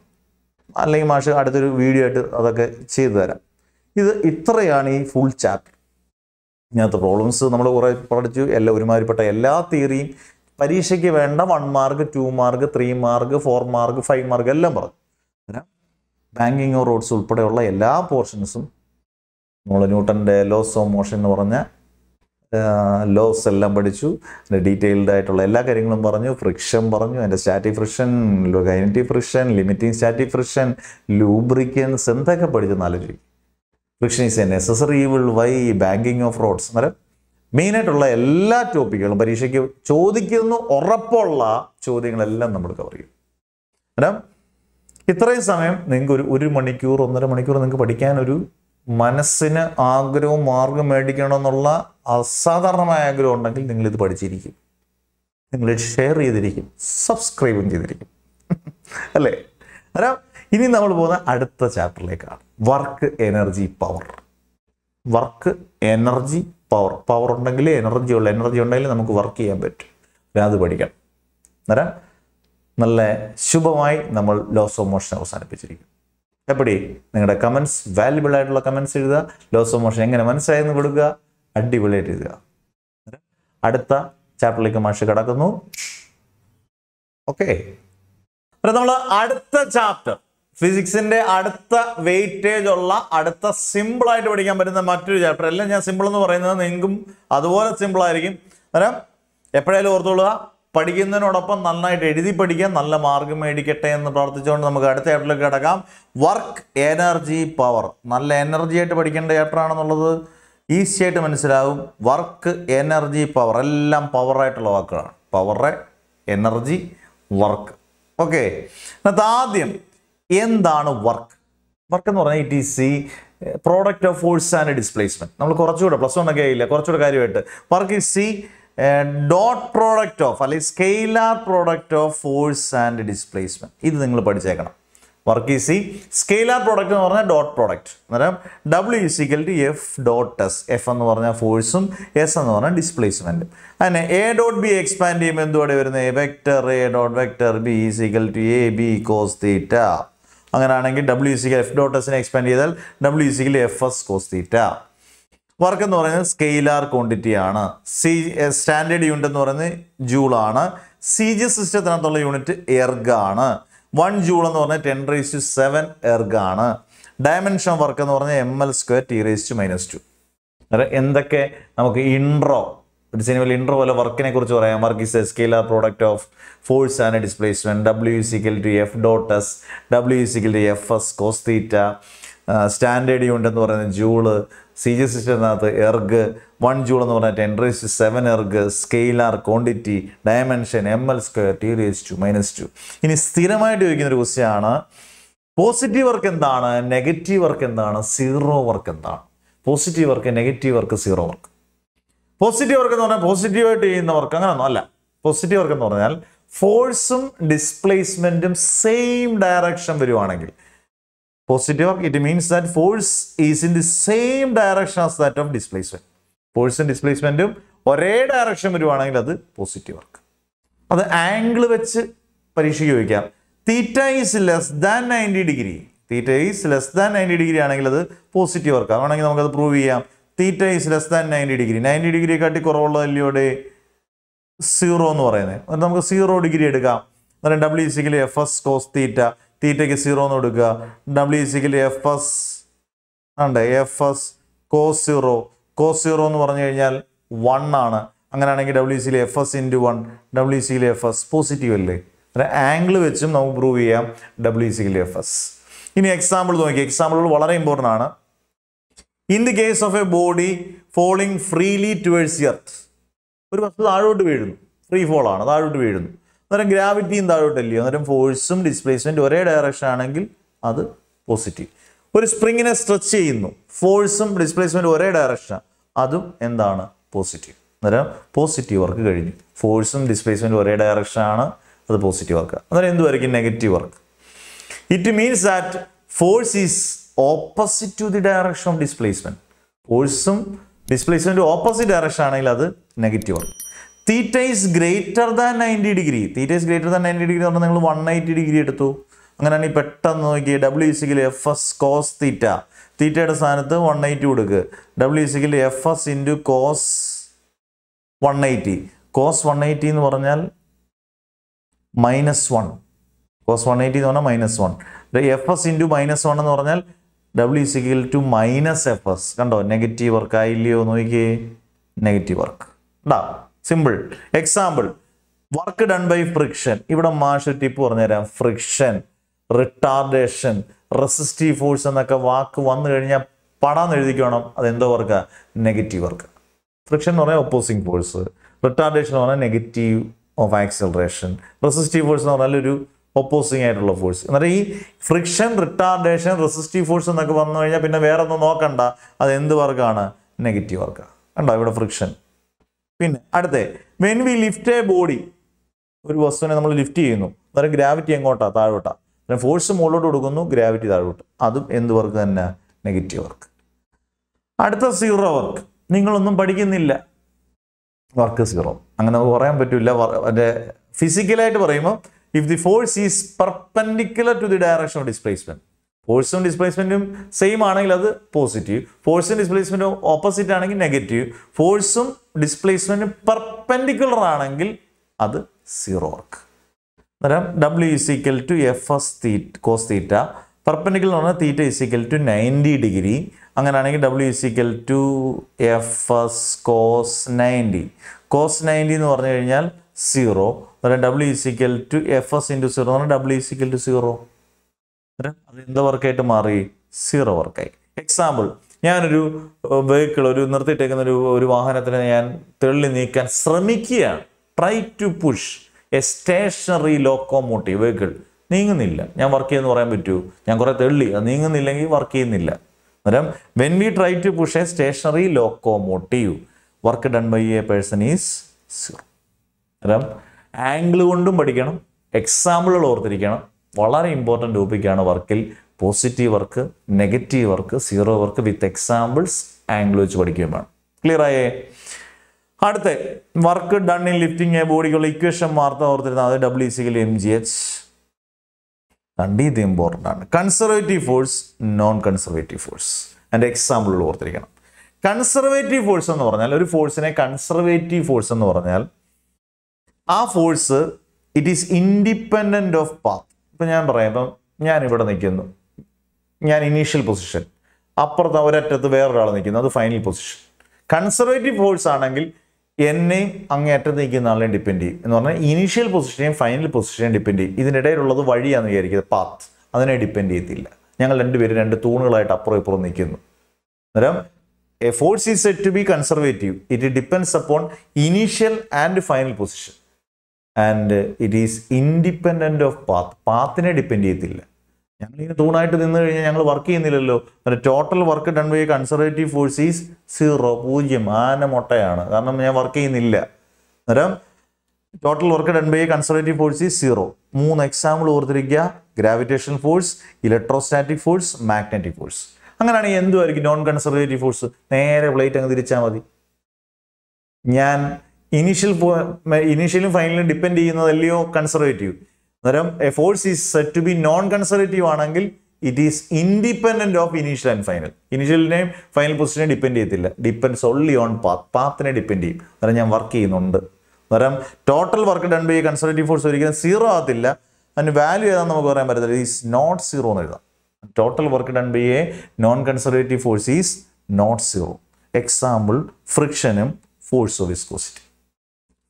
അല്ലെങ്കിൽ മാഷ് അടുത്തൊരു വീഡിയോ ആയിട്ട് അതൊക്കെ ചെയ്തു തരാം. ഇത് ഇത്രയാണ് ഈ ഫുൾ ചാപ്റ്റർ. ഇതിനകത്ത് പ്രോബ്ലംസ് നമ്മൾ കുറേ പഠിച്ചു. എല്ലാ ഒരുമാതിരിപ്പെട്ട എല്ലാ തിയറിയും പരീക്ഷയ്ക്ക് വേണ്ട 1 mark 2 mark 3 mark 4 mark 5 mark എല്ലാം പറഞ്ഞു. ബാങ്കിങ് ഓർ റോഡ്സ് ഉൾപ്പെടെയുള്ള എല്ലാ പോർഷൻസും നമ്മൾ ന്യൂട്ടൻ്റെ ലോസ് ഓഫ് മോഷൻ എന്ന് പറഞ്ഞ ലോസ് എല്ലാം പഠിച്ചു. അതിൻ്റെ ഡീറ്റെയിൽഡ് ആയിട്ടുള്ള എല്ലാ കാര്യങ്ങളും പറഞ്ഞു. ഫ്രിക്ഷൻ പറഞ്ഞു, അതിൻ്റെ static friction, kinetic friction, limiting static friction, lubricants എന്തൊക്കെ പഠിച്ചു നാലൊരു. Friction is a necessary evil why banking of roads എന്ന് പറഞ്ഞാൽ മെയിനായിട്ടുള്ള എല്ലാ ടോപ്പിക്കുകളും പരീക്ഷയ്ക്ക് ചോദിക്കുന്നു. ഉറപ്പുള്ള ചോദ്യങ്ങളെല്ലാം നമ്മൾ കവർ ചെയ്യും. അന്നേരം ഇത്രയും സമയം നിങ്ങൾക്ക് ഒരു മണിക്കൂർ ഒന്നര മണിക്കൂർ നിങ്ങൾക്ക് പഠിക്കാൻ ഒരു മനസ്സിന് ആഗ്രഹവും മാർഗം മേടിക്കണമെന്നുള്ള അസാധാരണമായ ആഗ്രഹം ഉണ്ടെങ്കിൽ നിങ്ങളിത് പഠിച്ചിരിക്കും, നിങ്ങൾ ഷെയർ ചെയ്തിരിക്കും, സബ്സ്ക്രൈബും ചെയ്തിരിക്കും, അല്ലേ? അന്നേരം ഇനി നമ്മൾ പോകുന്ന അടുത്ത ചാപ്റ്ററിലേക്കാണ്. Work energy power. Work energy power. Power ഉണ്ടെങ്കിൽ എനർജി ഉണ്ടെങ്കിൽ നമുക്ക് വർക്ക് ചെയ്യാൻ പറ്റും. അത് പഠിക്കണം. അന്നേരം നല്ല ശുഭമായി നമ്മൾ ലോസ് ഓഫ് മോഷൻ അവസാനിപ്പിച്ചിരിക്കും. എപ്പടി നിങ്ങളുടെ കമൻസ്, വാല്യുബിൾ ആയിട്ടുള്ള കമൻസ് എഴുതുക. ലോസ് ഓഫ് മോഷൻ എങ്ങനെ മനസ്സിലായെന്ന് കൊടുക്കുക, അടിപൊളിയായിട്ട് എഴുതുക. അടുത്ത ചാപ്റ്ററിലേക്ക് മാഷ് കടക്കുന്നു. ഓക്കെ, നമ്മൾ അടുത്ത ചാപ്റ്റർ ഫിസിക്സിന്റെ അടുത്ത വെയിറ്റേജ് ഉള്ള അടുത്ത സിമ്പിൾ ആയിട്ട് പഠിക്കാൻ പറ്റുന്ന മറ്റൊരു ചാപ്റ്റർ. എല്ലാം ഞാൻ സിമ്പിൾ എന്ന് പറയുന്നത് നിങ്ങൾക്കും അതുപോലെ സിമ്പിൾ ആയിരിക്കും. അന്നേരം എപ്പോഴായാലും ഓർത്തുകൊള്ളുക, പഠിക്കുന്നതിനോടൊപ്പം നന്നായിട്ട് എഴുതി പഠിക്കാൻ, നല്ല മാർഗം മേടിക്കട്ടെ എന്ന് പ്രാർത്ഥിച്ചുകൊണ്ട് നമുക്ക് അടുത്ത ചാപ്റ്ററിലേക്ക് കിടക്കാം. Work energy power. നല്ല എനർജി ആയിട്ട് പഠിക്കേണ്ട ചാപ്റ്റർ ആണെന്നുള്ളത് ഈസി ആയിട്ട് മനസ്സിലാവും. വർക്ക് എനർജി പവർ എല്ലാം പവറായിട്ടുള്ള വാക്കുകളാണ്. Power, energy, work. ഓക്കെ, എന്നിട്ട് ആദ്യം എന്താണ് വർക്ക്? വർക്ക് എന്ന് പറഞ്ഞാൽ it is product of force and displacement. നമ്മൾ കുറച്ചുകൂടെ പ്ലസ് വൺ ഒക്കെ ആയില്ല, കുറച്ചുകൂടെ കാര്യമായിട്ട് work is C dot product of അല്ലെങ്കിൽ scalar product of force and displacement. ഇത് നിങ്ങൾ പഠിച്ചേക്കണം. Work is C scalar product എന്ന് പറഞ്ഞാൽ ഡോട്ട് പ്രോഡക്റ്റ്. അന്നേരം W is equal to F dot S. F എന്ന് പറഞ്ഞാൽ ഫോഴ്സും എസ് എന്ന് പറഞ്ഞാൽ ഡിസ്പ്ലേസ്മെന്റും. അങ്ങനെ എ ഡോട്ട് ബി എക്സ്പാൻഡ് ചെയ്യുമ്പോൾ എന്തുകൂടെ വരുന്നത്? Vector A dot vector B is equal to A B cos theta. അങ്ങനെയാണെങ്കിൽ W is equal F dot എസിനെ എക്സ്പാൻഡ് ചെയ്താൽ W is equal F S cos theta. Work എന്ന് പറയുന്നത് സ്കെയിലാർ ക്വാണ്ടിറ്റിയാണ്. C standard unit എന്ന് പറയുന്നത് ജൂളാണ്. സി ജി സിസ്റ്റത്തിനകത്തുള്ള യൂണിറ്റ് എർഗാണ്. 1 ജൂൾ എന്ന് പറഞ്ഞാൽ 10⁷ എർഗാണ്. ഡയമെൻഷൻ വർക്ക് എന്ന് പറഞ്ഞാൽ ml²t⁻². എന്തൊക്കെ നമുക്ക് ഇൻട്രോ ഒരു സിനിമയിൽ ഇൻട്രോ വല്ല വർക്കിനെ കുറിച്ച് പറയാം. Work is a scalar product of force and displacement. WE = F·S cos theta. Standard unit എന്ന് പറയുന്നത് ജൂള്. സി ജി സിസ്റ്റത്തിനകത്ത് എർഗ്. 1 ജൂൾ എന്ന് പറഞ്ഞാൽ 10⁷ erg. Scalar, quantity, dimension, ml², T⁻², -2. ഇനി സ്ഥിരമായിട്ട് ചോദിക്കുന്ന ഒരു ക്വസ്റ്റ്യൻ ആണ്, പോസിറ്റീവ് വർക്ക് എന്താണ്, നെഗറ്റീവ് വർക്ക് എന്താണ്, സീറോ വർക്ക് എന്താണ്? Positive work, negative work, zero work. Positive work എന്ന് പറഞ്ഞാൽ പോസിറ്റീവായിട്ട് ചെയ്യുന്ന വർക്ക്, അങ്ങനെയൊന്നും അല്ല. പോസിറ്റീവ് വർക്ക് എന്ന് പറഞ്ഞാൽ ഫോഴ്സും ഡിസ്പ്ലേസ്മെന്റും സെയിം ഡയറക്ഷൻ വരുവാണെങ്കിൽ positive work. It means that force is in the same direction as that of displacement. ഫോഴ്സും ഡിസ്പ്ലേസ്മെന്റും ഒരേ ഡയറക്ഷൻ വരുവാണെങ്കിൽ അത് പോസിറ്റീവ് വർക്ക്. അത് ആംഗിൾ വെച്ച് പരീക്ഷയ്ക്ക് ചോദിക്കാം. θ is <90°. θ is <90° ആണെങ്കിൽ അത് പോസിറ്റീവ് വർക്ക് ആണെങ്കിൽ നമുക്കത് പ്രൂവ് ചെയ്യാം. θ is <90°. 90° കാട്ടി കുറവുള്ളതല്ലോടെ 0 എന്ന് പറയുന്നത്. അത് നമുക്ക് 0° എടുക്കാം. അന്നേരം WE = F·S cos θ. തീറ്റയ്ക്ക് 0 എന്ന് കൊടുക്കുക. WE = F·S cos 0. cos 0 എന്ന് പറഞ്ഞു കഴിഞ്ഞാൽ 1 ആണ്. അങ്ങനെയാണെങ്കിൽ WE = F·S × 1. WE = F·S positive അല്ലേ? ആംഗിൾ വെച്ചും നമുക്ക് പ്രൂവ് ചെയ്യാം WE = F·S. ഇനി എക്സാമ്പിൾ നോക്കി. എക്സാമ്പിളുകൾ വളരെ ഇമ്പോർട്ടൻ്റ് ആണ്. In the case of a body falling freely towards the earth. ഒരു വസ്തു താഴോട്ട് വീഴുന്നു, ഫ്രീ ഫോൾ ആണ്, താഴോട്ട് വീഴുന്നു. അന്നേരം ഗ്രാവിറ്റിയും താഴോട്ടല്ലയോ, അന്നേരം ഫോഴ്സും ഡിസ്പ്ലേസ്മെന്റ് ഒരേ ഡയറക്ഷൻ ആണെങ്കിൽ അത് പോസിറ്റീവ്. ഒരു സ്പ്രിങ്ങിനെ സ്ട്രെച്ച് ചെയ്യുന്നു, ഫോഴ്സും ഡിസ്പ്ലേസ്മെന്റ് ഒരേ ഡയറക്ഷൻ, അതും എന്താണ് പോസിറ്റീവ്. അന്നേരം പോസിറ്റീവ് വർക്ക് കഴിഞ്ഞു. ഫോഴ്സും ഡിസ്പ്ലേസ്മെന്റ് ഒരേ ഡയറക്ഷൻ ആണ്, അത് പോസിറ്റീവ് വർക്ക്. അന്നേരം എന്തുമായിരിക്കും negative work? It means that force is opposite to the direction of displacement. ഫോഴ്സും ഡിസ്പ്ലേസ്മെന്റ് ഓപ്പോസിറ്റ് ഡയറക്ഷൻ ആണെങ്കിൽ അത് നെഗറ്റീവ് വർക്ക്. θ is > 90°. θ is > 90° എന്ന് പറഞ്ഞാൽ നിങ്ങൾ 180° എടുത്തു. അങ്ങനെയാണ് ഈ പെട്ടെന്ന് നോക്കിയത്. WE = F·S cos θ. തീറ്റയുടെ സ്ഥാനത്ത് 180 കൊടുക്കുക. WE = F·S × cos 180. cos 180 എന്ന് പറഞ്ഞാൽ -1. cos 180 എന്ന് പറഞ്ഞാൽ -1. F·S × -1 എന്ന് പറഞ്ഞാൽ WE = -F·S. കണ്ടോ, നെഗറ്റീവ് വർക്ക് ആയില്ലയോ? നോക്കിയേ, negative work. Simple example, work done by friction. ഇവിടെ മാഷ് ടിപ്പ് പറഞ്ഞുതരാം. ഫ്രിക്ഷൻ, റിട്ടാർഡേഷൻ, റെസിസ്റ്റീവ് ഫോഴ്സ് എന്നൊക്കെ വാക്ക് വന്നു കഴിഞ്ഞാൽ പടാന്ന് എഴുതിക്കണം. അതെന്തോ വർക്ക്, നെഗറ്റീവ് വർക്ക്. ഫ്രിക്ഷൻ എന്ന് പറഞ്ഞാൽ ഒപ്പോസിംഗ് ഫോഴ്സ്, റിട്ടാർഡേഷൻ എന്ന് പറഞ്ഞാൽ negative of acceleration, resistive force എന്ന് പറഞ്ഞാൽ ഒരു ഒപ്പോസിംഗ് ആയിട്ടുള്ള ഫോഴ്സ്. എന്നാൽ ഈ ഫ്രിക്ഷൻ, റിട്ടാർഡേഷൻ, റെസിസ്റ്റീവ് ഫോഴ്സ് എന്നൊക്കെ വന്നു കഴിഞ്ഞാൽ പിന്നെ വേറെ ഒന്നും നോക്കണ്ട, അത് എന്ത് വർക്കാണ്, നെഗറ്റീവ് വർക്കാണ്. കണ്ടോ ഇവിടെ ഫ്രിക്ഷൻ. പിന്നെ അടുത്ത, when we lift a body, ഒരു വസ്തുവിനെ നമ്മൾ ലിഫ്റ്റ് ചെയ്യുന്നു, അന്നേരം ഗ്രാവിറ്റി എങ്ങോട്ടാ, താഴോട്ടാ. അന്നേരം ഫോഴ്സ് മുകളിലോട്ട് കൊടുക്കുന്നു, ഗ്രാവിറ്റി താഴോട്ട്, അതും എന്ത് വർക്ക് തന്നെ, നെഗറ്റീവ് വർക്ക്. അടുത്ത സീറോ വർക്ക്. നിങ്ങളൊന്നും പഠിക്കുന്നില്ല, വർക്ക് സീറോ. അങ്ങനെ നമുക്ക് പറയാൻ പറ്റില്ല. അതിൻ്റെ ഫിസിക്കലായിട്ട് പറയുമ്പോൾ if the force is perpendicular to the direction of displacement. ഫോഴ്സും ഡിസ്പ്ലേസ്മെന്റും സെയിം ആണെങ്കിൽ അത് പോസിറ്റീവ്. ഫോഴ്സും ഡിസ്പ്ലേസ്മെന്റും ഓപ്പോസിറ്റ് ആണെങ്കിൽ നെഗറ്റീവ്. ഫോഴ്സും ഡിസ്പ്ലേസ്മെന്റും പെർപെൻഡിക്കുലർ ആണെങ്കിൽ അത് സീറോ വർക്ക്. അന്നേരം WE = F·S cos θ. പെർപെൻഡിക്കുലർ പറഞ്ഞാൽ θ = 90°. അങ്ങനെയാണെങ്കിൽ WE = F·S cos 90. cos 90 എന്ന് പറഞ്ഞു കഴിഞ്ഞാൽ 0. അന്നേരം WE = F·S × 0 എന്ന് പറഞ്ഞാൽ WE = 0. അത് എന്ത് വർക്കായിട്ട് മാറി, സീറോ വർക്കായി. എക്സാമ്പിൾ, ഞാനൊരു വെഹിക്കിൾ, ഒരു നിർത്തിയിട്ടേക്കുന്ന ഒരു വാഹനത്തിന് ഞാൻ തള്ളി നീക്കാൻ ശ്രമിക്കുകയാണ്. Try to push a stationary locomotive vehicle. നീങ്ങുന്നില്ല, ഞാൻ വർക്ക് ചെയ്യുമെന്ന് പറയാൻ പറ്റൂ? ഞാൻ കുറെ തള്ളി, അത് നീങ്ങുന്നില്ലെങ്കിൽ വർക്ക് ചെയ്യുന്നില്ല. അന്നേരം when we try to push a stationary locomotive, work done by a person is zero. അന്നേരം ആംഗിൾ കൊണ്ടും പഠിക്കണം, എക്സാമ്പിളുകൾ ഓർത്തിരിക്കണം. വളരെ ഇമ്പോർട്ടൻ്റ് ടോപ്പിക്കാണ് വർക്കിൽ positive work, negative work, zero work with examples angle വെച്ച് പഠിക്കുകയാണ്. ക്ലിയർ ആയേ? അടുത്ത, work done in lifting a ബോഡിക്കുള്ള ഇക്വേഷൻ വാർത്ത ഓർത്തിരുന്ന അത് WE = mgh. കണ്ടി ഇത് ഇമ്പോർട്ടൻ്റ് ആണ്. Conservative force, non conservative force, അതിൻ്റെ എക്സാമ്പിളുകൾ ഓർത്തിരിക്കണം. കൺസർവേറ്റീവ് ഫോഴ്സ് എന്ന് പറഞ്ഞാൽ, ഒരു ഫോഴ്സിനെ കൺസർവേറ്റീവ് ഫോഴ്സ് എന്ന് പറഞ്ഞാൽ ആ force it is independent of path. ഇപ്പം ഞാൻ പറയാം, ഇപ്പം ഞാനിവിടെ നിൽക്കുന്നു, ഞാൻ ഇനീഷ്യൽ പൊസിഷൻ, അപ്പുറത്ത് ഒരറ്റത്ത് വേറൊരാൾ നിൽക്കുന്നു, അത് ഫൈനൽ പൊസിഷൻ. കൺസർവേറ്റീവ് ഫോഴ്സ് ആണെങ്കിൽ N name depend initial position final position depend the path. That depend a force is said to be conservative. It depends upon initial and final position. And it is independent of path. Path ne depend edilla. Total work done by conservative force is 0. Total work done by conservative force is 0. Moon example gravitational force, electrostatic force, magnetic force. Non-conservative force. Initially finally depend on conservative. A force is said to be non-conservative angle, it is independent of initial and final. Initial name, final position depends only on path. Path depends on work. Total work done by a conservative force is 0. And value is not 0. Total work done by a non-conservative force is not 0. Example, friction and force of viscosity.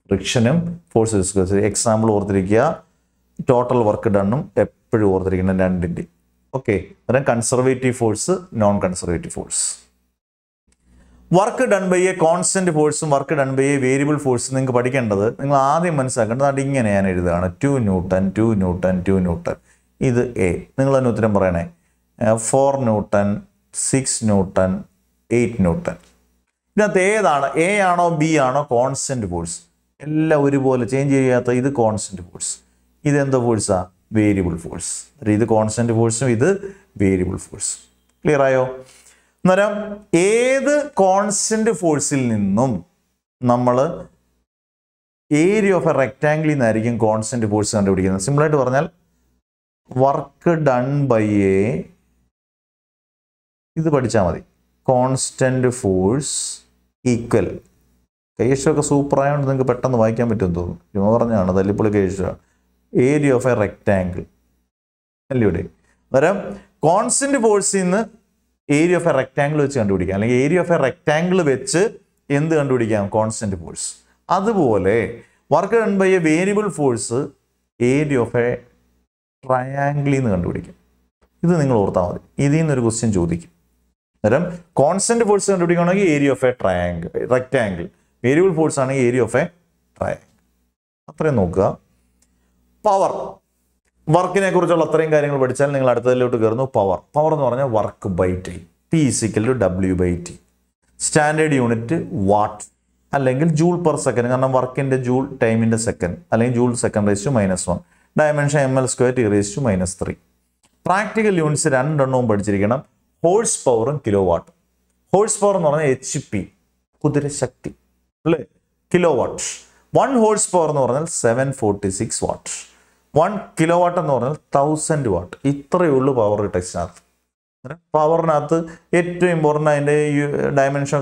Friction and force of viscosity. Example, total work done is okay. Then conservative force, non-conservative force. Work done by a constant force, work done by a variable force. You can see that 2 Newton, 2 Newton, 2 Newton. This is A. You can 4 Newton, 6 Newton, 8 Newton. This is A or B is constant force. Everyone change this is constant force. This is the force, variable force. This is constant force, this is variable force. Clear? Now, this constant force is the area of a rectangle. Constant force similar to work done by a constant force equal. Area of a rectangle. Constant force in the area of a rectangle. Area of a rectangle is constant force. That's why work done by a variable force area of a triangle. This is the question. Constant force is area of a triangle. Rectangle. Variable force is area of a triangle. Power. Work in a good channel, power. Power is work by T. T is equal to W by T. Standard unit watt. Along joule per second. Work in the joule time in the second. Along joule second raised to -1. Dimension ml square T raised to -3. Practical units are horsepower and kilowatt. Horsepower is HP. Kudre Shakti. Kilowatt. 1 horsepower is 746 watts. 1 kilowatt is 1000 watts. This is the power text. Power is important dimension.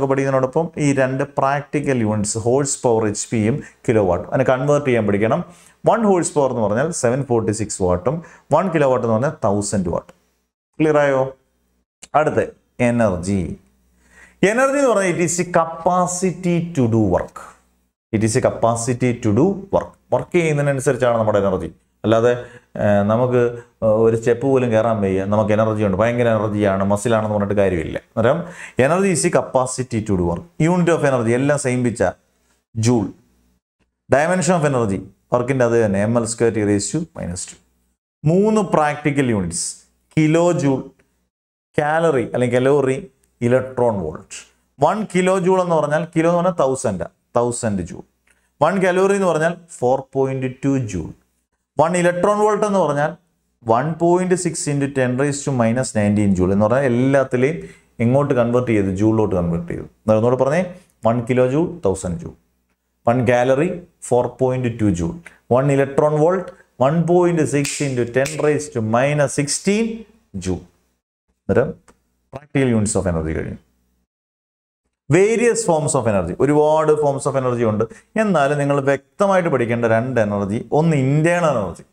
These are practical units. Horsepower, HP, and kilowatt. And convert it. 1 horsepower is 746 watts. 1 kilowatt is 1000 watts. Clear? That's energy. Energy it is the capacity to do work. It is a capacity to do work. Work is an answer to our energy. Energy is a capacity to do work. Unit of energy, same joule. Dimension of energy, work in ml square T raised to -2. 3 practical units, kilojoule, calorie, electron volt. 1 kilojoule, kilo is 1000. 1000 joule. 1 calorie is 4.2 joule. 1 electron volt is 1.6 into 10 raised to -19 joule. All convert to joule. Convert 1 kilojoule, 1000 joule. 1 calorie, 4.2 joule. 1 electron volt, 1.6 into 10 raised to -16 joule. Practical units of energy. Various forms of energy. Reward forms of energy. And energy. One internal energy.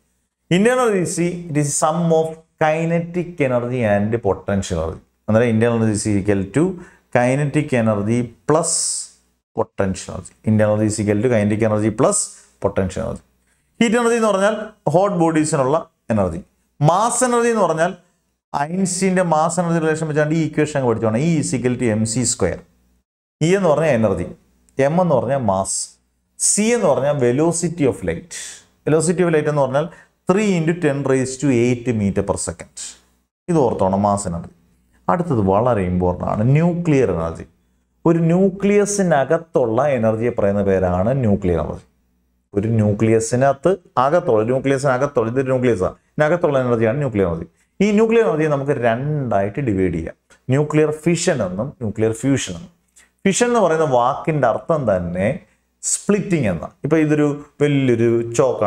Internal energy is sum of kinetic energy and potential energy. Internal energy is equal to kinetic energy plus potential energy. Internal energy is equal to kinetic energy plus potential energy. Heat energy is hot bodies energy. Mass energy is Einstein's mass energy relation with this equation. E is equal to mc square. E is energy. M is mass. C is velocity of light. Velocity of light is 3 into 10 raised to 8 meter per second. This is mass energy. That is very important. Nuclear energy. One nucleus in Agathola energy is nuclear energy. One nucleus in Agathola, nucleus in Agathola, the nucleus. Agathola energy is nuclear energy. This nuclear energy is divided. Nuclear fission and nuclear fusion. Fission is a walk in the splitting. Now, this is a chalk.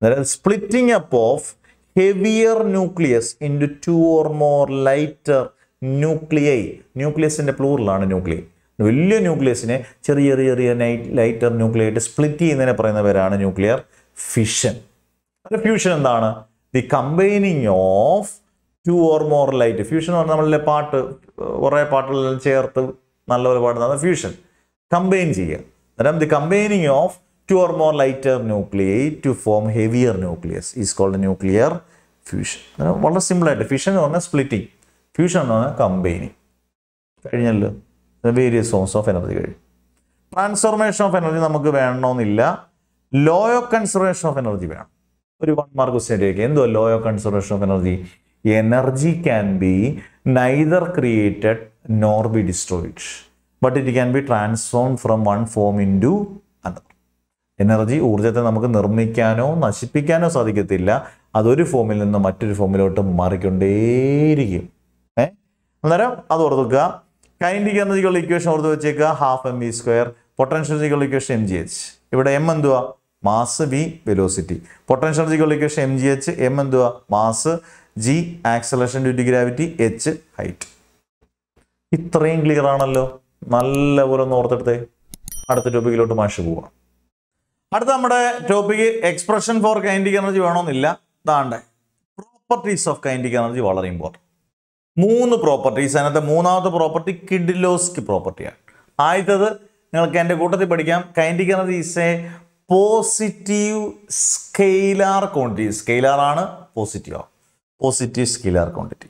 There is splitting up of heavier nucleus into two or more lighter nuclei. Nucleus in the plural is nuclei. Nuclear nucleus is lighter nuclei. Splitting is nuclear fission. Fusion is the combining of two or more light. Fusion is the part of the fusion. Combine. That is the combining of two or more lighter nuclei to form heavier nucleus is called nuclear fusion. What is similar? Fission is splitting. Fusion is combining. The various forms of energy. Transformation of energy is not low conservation of energy. One mark is taken. The law of conservation of energy. Energy can be neither created nor be destroyed, but it can be transformed from one form into another. Energy, urjate namakku nirmikkano, nashippikano sadhikkathilla. Adu oru formil ninnu mattoru formilottu maarikondeerikkum. Annaram adu oruthukka. Kinetic energy equation orthu vechekka half mv square. Potential energy equation mgh. Ivide m enduva? Mass, v, velocity. Potential energy equation mgh, m enduva? Mass, g, acceleration due to gravity, h, height. ഇത്രയും clear ആണല്ലോ. നല്ലപോലെ ഒന്ന് ഓർത്തെടുത്തേ. അടുത്ത ടോപ്പിക്കിലോട്ട് മാഷ് പോവാം. അടുത്ത നമ്മുടെ topic expression for kinetic energy വേണമെന്നില്ല. ഇതാണ്ട് പ്രോപ്പർട്ടീസ് ഓഫ് കൈനറ്റിക് എനർജി വളരെ ഇമ്പോർട്ടൻറ്റ്. മൂന്ന് പ്രോപ്പർട്ടീസ്. അതിനകത്ത് മൂന്നാമത്തെ പ്രോപ്പർട്ടി കിഡിലോസ്കി പ്രോപ്പർട്ടിയാണ്. ആദ്യത്തത് നിങ്ങൾക്ക് എൻ്റെ കൂട്ടത്തിൽ പഠിക്കാം. Kinetic energy is a positive scalar quantity. Scalar ആണ് പോസിറ്റീവ്. Positive scalar quantity.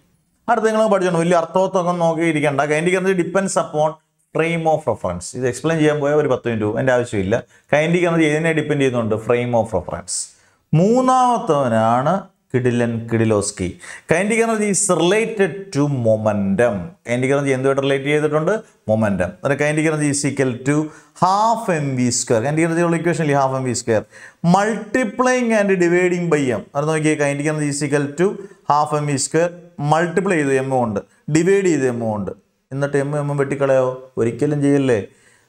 അടുത്ത നിങ്ങൾ പഠിച്ചോണം. വലിയ അർത്ഥവത്തൊക്കെ നോക്കിയിരിക്കേണ്ട. Kinetic energy depends upon frame of reference. ഇത് എക്സ്പ്ലെയിൻ ചെയ്യാൻ പോയാൽ ഒരു 10 മിനിറ്റ് എൻ്റെ ആവശ്യമില്ല. കൈനറ്റിക് എനർജി ഇതിനെ ഡിപ്പെൻഡ് ചെയ്യുന്നുണ്ട്, ഫ്രെയിം ഓഫ് റെഫറൻസ്. മൂന്നാമത്തവനാണ് കിഡിലൻ കിഡിലോസ്കി. Kinetic energy is related to momentum. Kinetic energy എന്തുമായിട്ട് റിലേറ്റ് ചെയ്തിട്ടുണ്ട്? മൊമെൻറ്റം. അതായത് kinetic energy is equal to half M V square. Kinetic എനർജിയുള്ള ഇക്വേഷനിൽ half M V square multiplying and dividing by M. അത് നോക്കിയാൽ kinetic energy is equal to half M V square multiply ചെയ്ത് M കൊണ്ട് divide ചെയ്ത് M കൊണ്ട്. എന്നിട്ട് M M വെട്ടിക്കളയോ? ഒരിക്കലും ചെയ്യല്ലേ.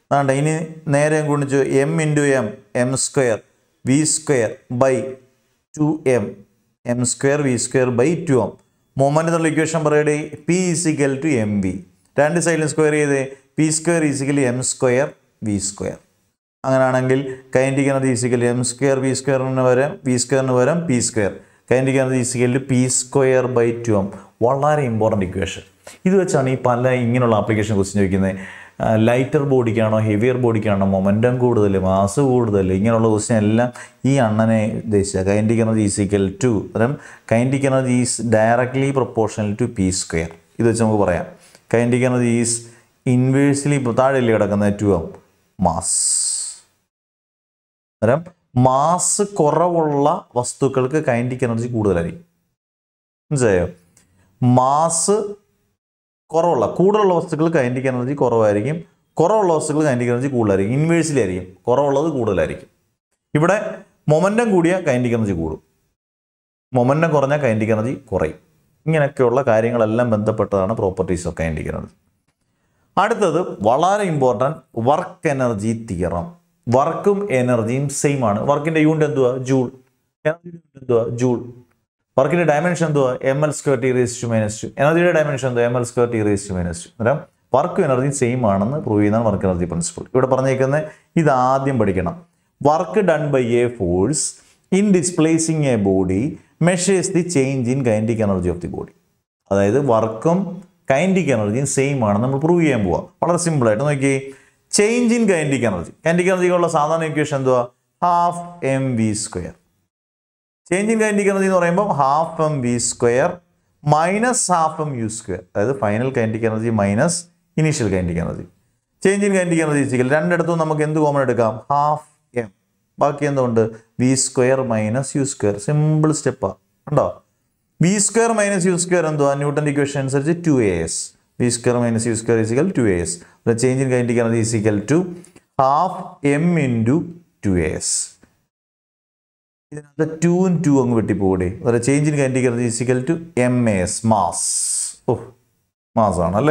അതാണ്ട് ഇനി നേരെ ഗുണിച്ചു M into M M square V square by 2m M square V square by 2m. Moment എന്നുള്ള ഇക്വേഷൻ പറയുടെ P is equal to M V. രണ്ട് സൈഡിലും സ്ക്വയർ ചെയ്ത് P square is equal M square V square. അങ്ങനെയാണെങ്കിൽ kinetic energy is equal M square V സ്ക്വയറിന് പകരം V സ്ക്വയറിന് പകരം P square. Kinetic energy is equal to P square by 2m. വളരെ ഇമ്പോർട്ടൻറ്റ് ഇക്വേഷൻ. ഇത് വെച്ചാണ് ഈ പല ഇങ്ങനെയുള്ള ആപ്ലിക്കേഷനെ കുറിച്ച് ചോദിക്കുന്നത്. ലൈറ്റർ ബോഡിക്കാണോ ഹെവിയർ ബോഡിക്കാണോ മൊമെൻറ്റം കൂടുതൽ മാസ് കൂടുതൽ ഇങ്ങനെയുള്ള ക്വസ്റ്റ്യൻ എല്ലാം ഈ അണ്ണനെ ഉദ്ദേശിച്ച kinetic energy is equal to അതായത് kinetic energy is directly proportional to P square. ഇത് വെച്ച് നമുക്ക് പറയാം കൈനറ്റിക് എനർജി ഈസ് ഇൻവേഴ്സ്ലി താഴെയിൽ കിടക്കുന്നത് 2m മാസ്. അതായത് മാസ് കുറവുള്ള വസ്തുക്കൾക്ക് കൈനറ്റിക് എനർജി കൂടുതലായിരിക്കും. മനസ്സിലായോ? മാസ് കുറവുള്ള കൂടുതലുള്ള വസ്തുക്കൾ കൈനറ്റിക് എനർജി കുറവായിരിക്കും. കുറവുള്ള വസ്തുക്കൾ കൈനറ്റിക് എനർജി കൂടുതലായിരിക്കും. ഇൻവേഴ്സിലി ആയിരിക്കും. കുറവുള്ളത് കൂടുതലായിരിക്കും. ഇവിടെ മൊമെൻറ്റം കൂടിയാൽ കൈനറ്റിക് എനർജി കൂടും, മൊമെൻറ്റം കുറഞ്ഞാൽ കൈനറ്റിക് എനർജി കുറയും. ഇങ്ങനെയൊക്കെയുള്ള കാര്യങ്ങളെല്ലാം ബന്ധപ്പെട്ടതാണ് പ്രോപ്പർട്ടീസ് ഓഫ് കൈനറ്റിക് എനർജി. അടുത്തത് വളരെ ഇമ്പോർട്ടൻറ്റ് വർക്ക് എനർജി തിയറം. വർക്കും എനർജിയും സെയിം ആണ്. വർക്കിൻ്റെ യൂണിറ്റ് എന്തുവാ? ജൂൾ. എനർജിയുടെ യൂണിറ്റ് എന്തുവാ? ജൂൾ. വർക്കിൻ്റെ ഡയമെൻഷൻ എന്തുവാ? ml²t⁻². എനർജിയുടെ ഡയമെൻഷൻ എന്തുവാ? ml²t⁻². അന്നേരം വർക്കും എനർജിയും സെയിം ആണെന്ന് പ്രൂവ് ചെയ്യുന്നതാണ് വർക്ക് എനർജി പ്രിൻസിപ്പിൾ. ഇവിടെ പറഞ്ഞേക്കുന്നത് ഇത് ആദ്യം പഠിക്കണം. Work done by a force in displacing a body measures the change in kinetic energy of the body. അതായത് വർക്കും kinetic energy same ആണെന്ന് prove ചെയ്യാൻ പോവാ വളരെ സിമ്പിൾ ആയിട്ട് നോക്കി change in kinetic energy ഉള്ള സാധാരണ equation എന്തുവാ half mv square change in kinetic energy എന്ന് പറയുമ്പോൾ half mv square minus half mu square അതായത് final kinetic energy minus initial kinetic energy change in kinetic energy is equal രണ്ടിടത്തും നമുക്ക് എന്ത് common എടുക്കാം half m ബാക്കി എന്തുണ്ട് v square minus u square simple step ആണ് കണ്ടോ V square minus U square and the Newton equation is 2as. V square minus U square is equal to 2as. The change in kinetic energy is equal to half m into 2as. The 2 and 2 the change in kinetic energy is equal to ms, mass. Oh, mass on a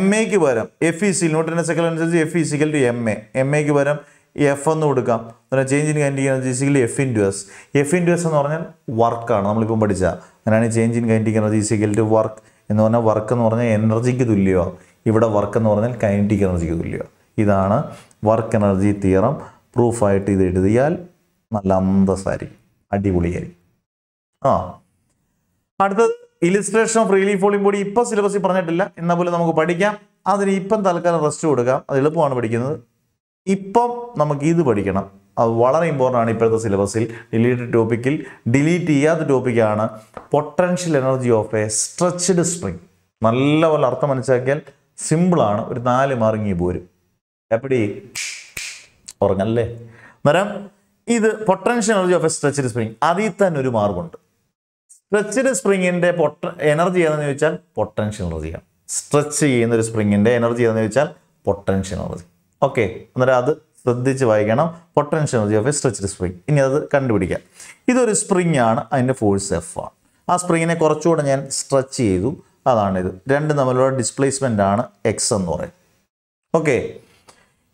ma F is equal to ma. Ma F on the change in kinetic energy is equal to F into S. F into S is work. Change in kinetic energy is equal to work. Work energy. If work kinetic energy. This is work energy theorem. Proof it is the illustration of relief falling body. Now, syllabus is not there. Now, we will study. That Now, we will study this. Very important to syllabus. Related topic. Delete the topic. Potential energy of a stretched string. Simple. This is potential energy of a stretched spring. That is the stretched spring energy is potential energy. Stretched spring energy is potential energy. Okay, that is the potential energy of a stretched spring. This is a spring and force F. That spring is a stretch. That is displacement X. Okay,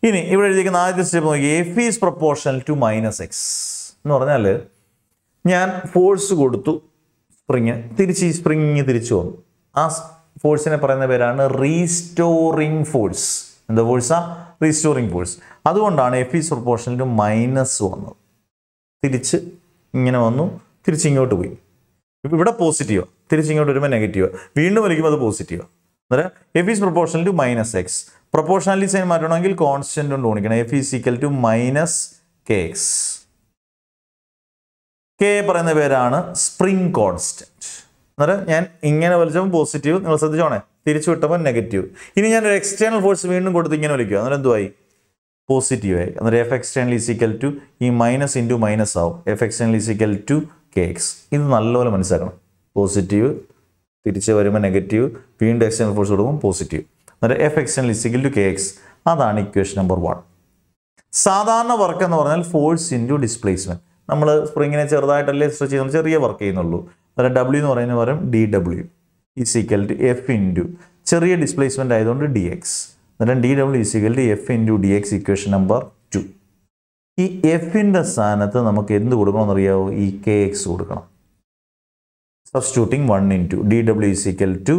this step F is proportional to minus X. I am force to spring. That force is restoring force. The force restoring force. That is F is proportional to minus 1. This is positive. This is negative. We will positive. F is proportional to minus x. Proportionally, constant. F is equal to minus kx. K is spring constant. That is positive. Negative. This external force positive. F external is equal to E minus into minus how. F external is equal to kx. This is positive. Negative. P external force positive. F external is equal to kx. That is equation number 1. Sadhana work is force into displacement. We will spring in a dw. Is equal to F into ചെറിയ displacement ആയതുകൊണ്ട് dx then dw is equal to F into dx equation number 2 ഈ F ന്റെ സ്ഥാനത്ത് നമുക്ക് എന്ത് കൊടുക്കണം അറിയാവോ ഈ kx കൊടുക്കണം substituting 1 into dw is equal to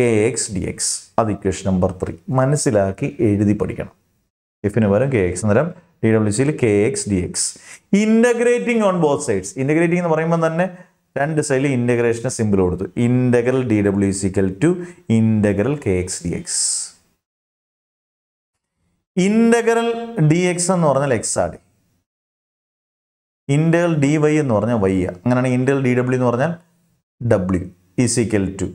kx dx അത് equation number 3 മനസ്സിലാക്കി എഴുതി പഠിക്കണം F ന് പകരം kx നേരം dw is equal to kx dx integrating on both sides integrating എന്ന് പറയുമ്പോൾ തന്നെ രണ്ട് സൈഡിൽ ഇന്റഗ്രേഷൻ സിമ്പിൾ കൊടുത്തു integral dw is equal to integral kx dx integral dx എന്ന് പറഞ്ഞാൽ x ആണ് ഇന്റഗ്രൽ dy എന്ന് പറഞ്ഞാൽ y ആണ് അങ്ങനെയാണ് ഇന്റഗ്രൽ dw എന്ന് പറഞ്ഞാൽ w is equal to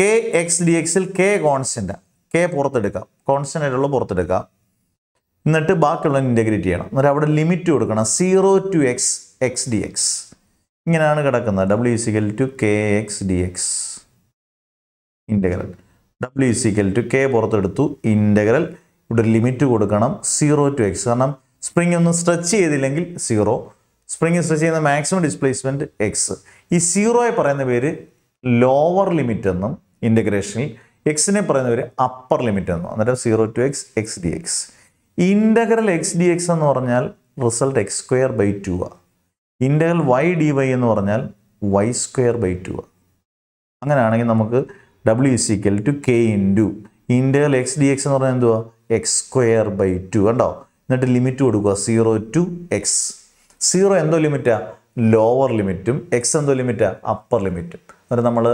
kx dx ൽ k കോൺസ്റ്റന്റ് ആണ് k പുറത്തെടുക്കാം കോൺസ്റ്റന്റ് ആയിട്ടുള്ള പുറത്തെടുക്കാം എന്നിട്ട് ബാക്കിയുള്ള ഇന്റഗ്രേറ്റ് ചെയ്യണം എന്നിട്ട് അവിടെ ലിമിറ്റ് കൊടുക്കണം 0 to x x dx W is equal to kx dx integral. W is equal to k integral. Limit to 0 to x. Spring is stretch 0. Spring is stretch the maximum displacement x. This 0 is lower limit integration. X is upper limit. That is 0 to x x dx. Integral x dx result x square by 2. Integral y dy എന്ന് പറഞ്ഞാൽ y square by 2 അങ്ങനെയാണെങ്കിൽ നമുക്ക് w is equal to k into integral x dx എന്ന് പറഞ്ഞാൽ എന്തുവാ x square by 2 കണ്ടോ എന്നിട്ട് limit കൊടുക്കുക 0 to x 0 എന്തോ ലിമിറ്റാ ലോവർ ലിമിറ്റും x എന്തോ ലിമിറ്റാ അപ്പർ ലിമിറ്റും എന്നിട്ട് നമ്മൾ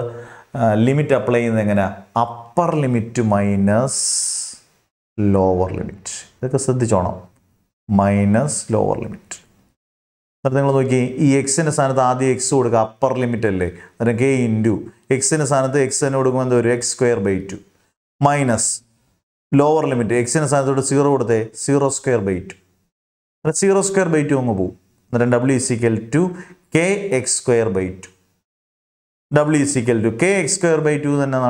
limit apply ചെയ്യുന്നത് upper limit minus lower limit. ഇതൊക്കെ ശ്രദ്ധിച്ചോണം. Minus lower limit. That thing is, x is the upper limit. That is k into x is the x square by 2 minus lower limit. X is the 0 square by 2. That 0 square by 2. That w is equal to kx square by 2. W is equal to kx square by 2. That is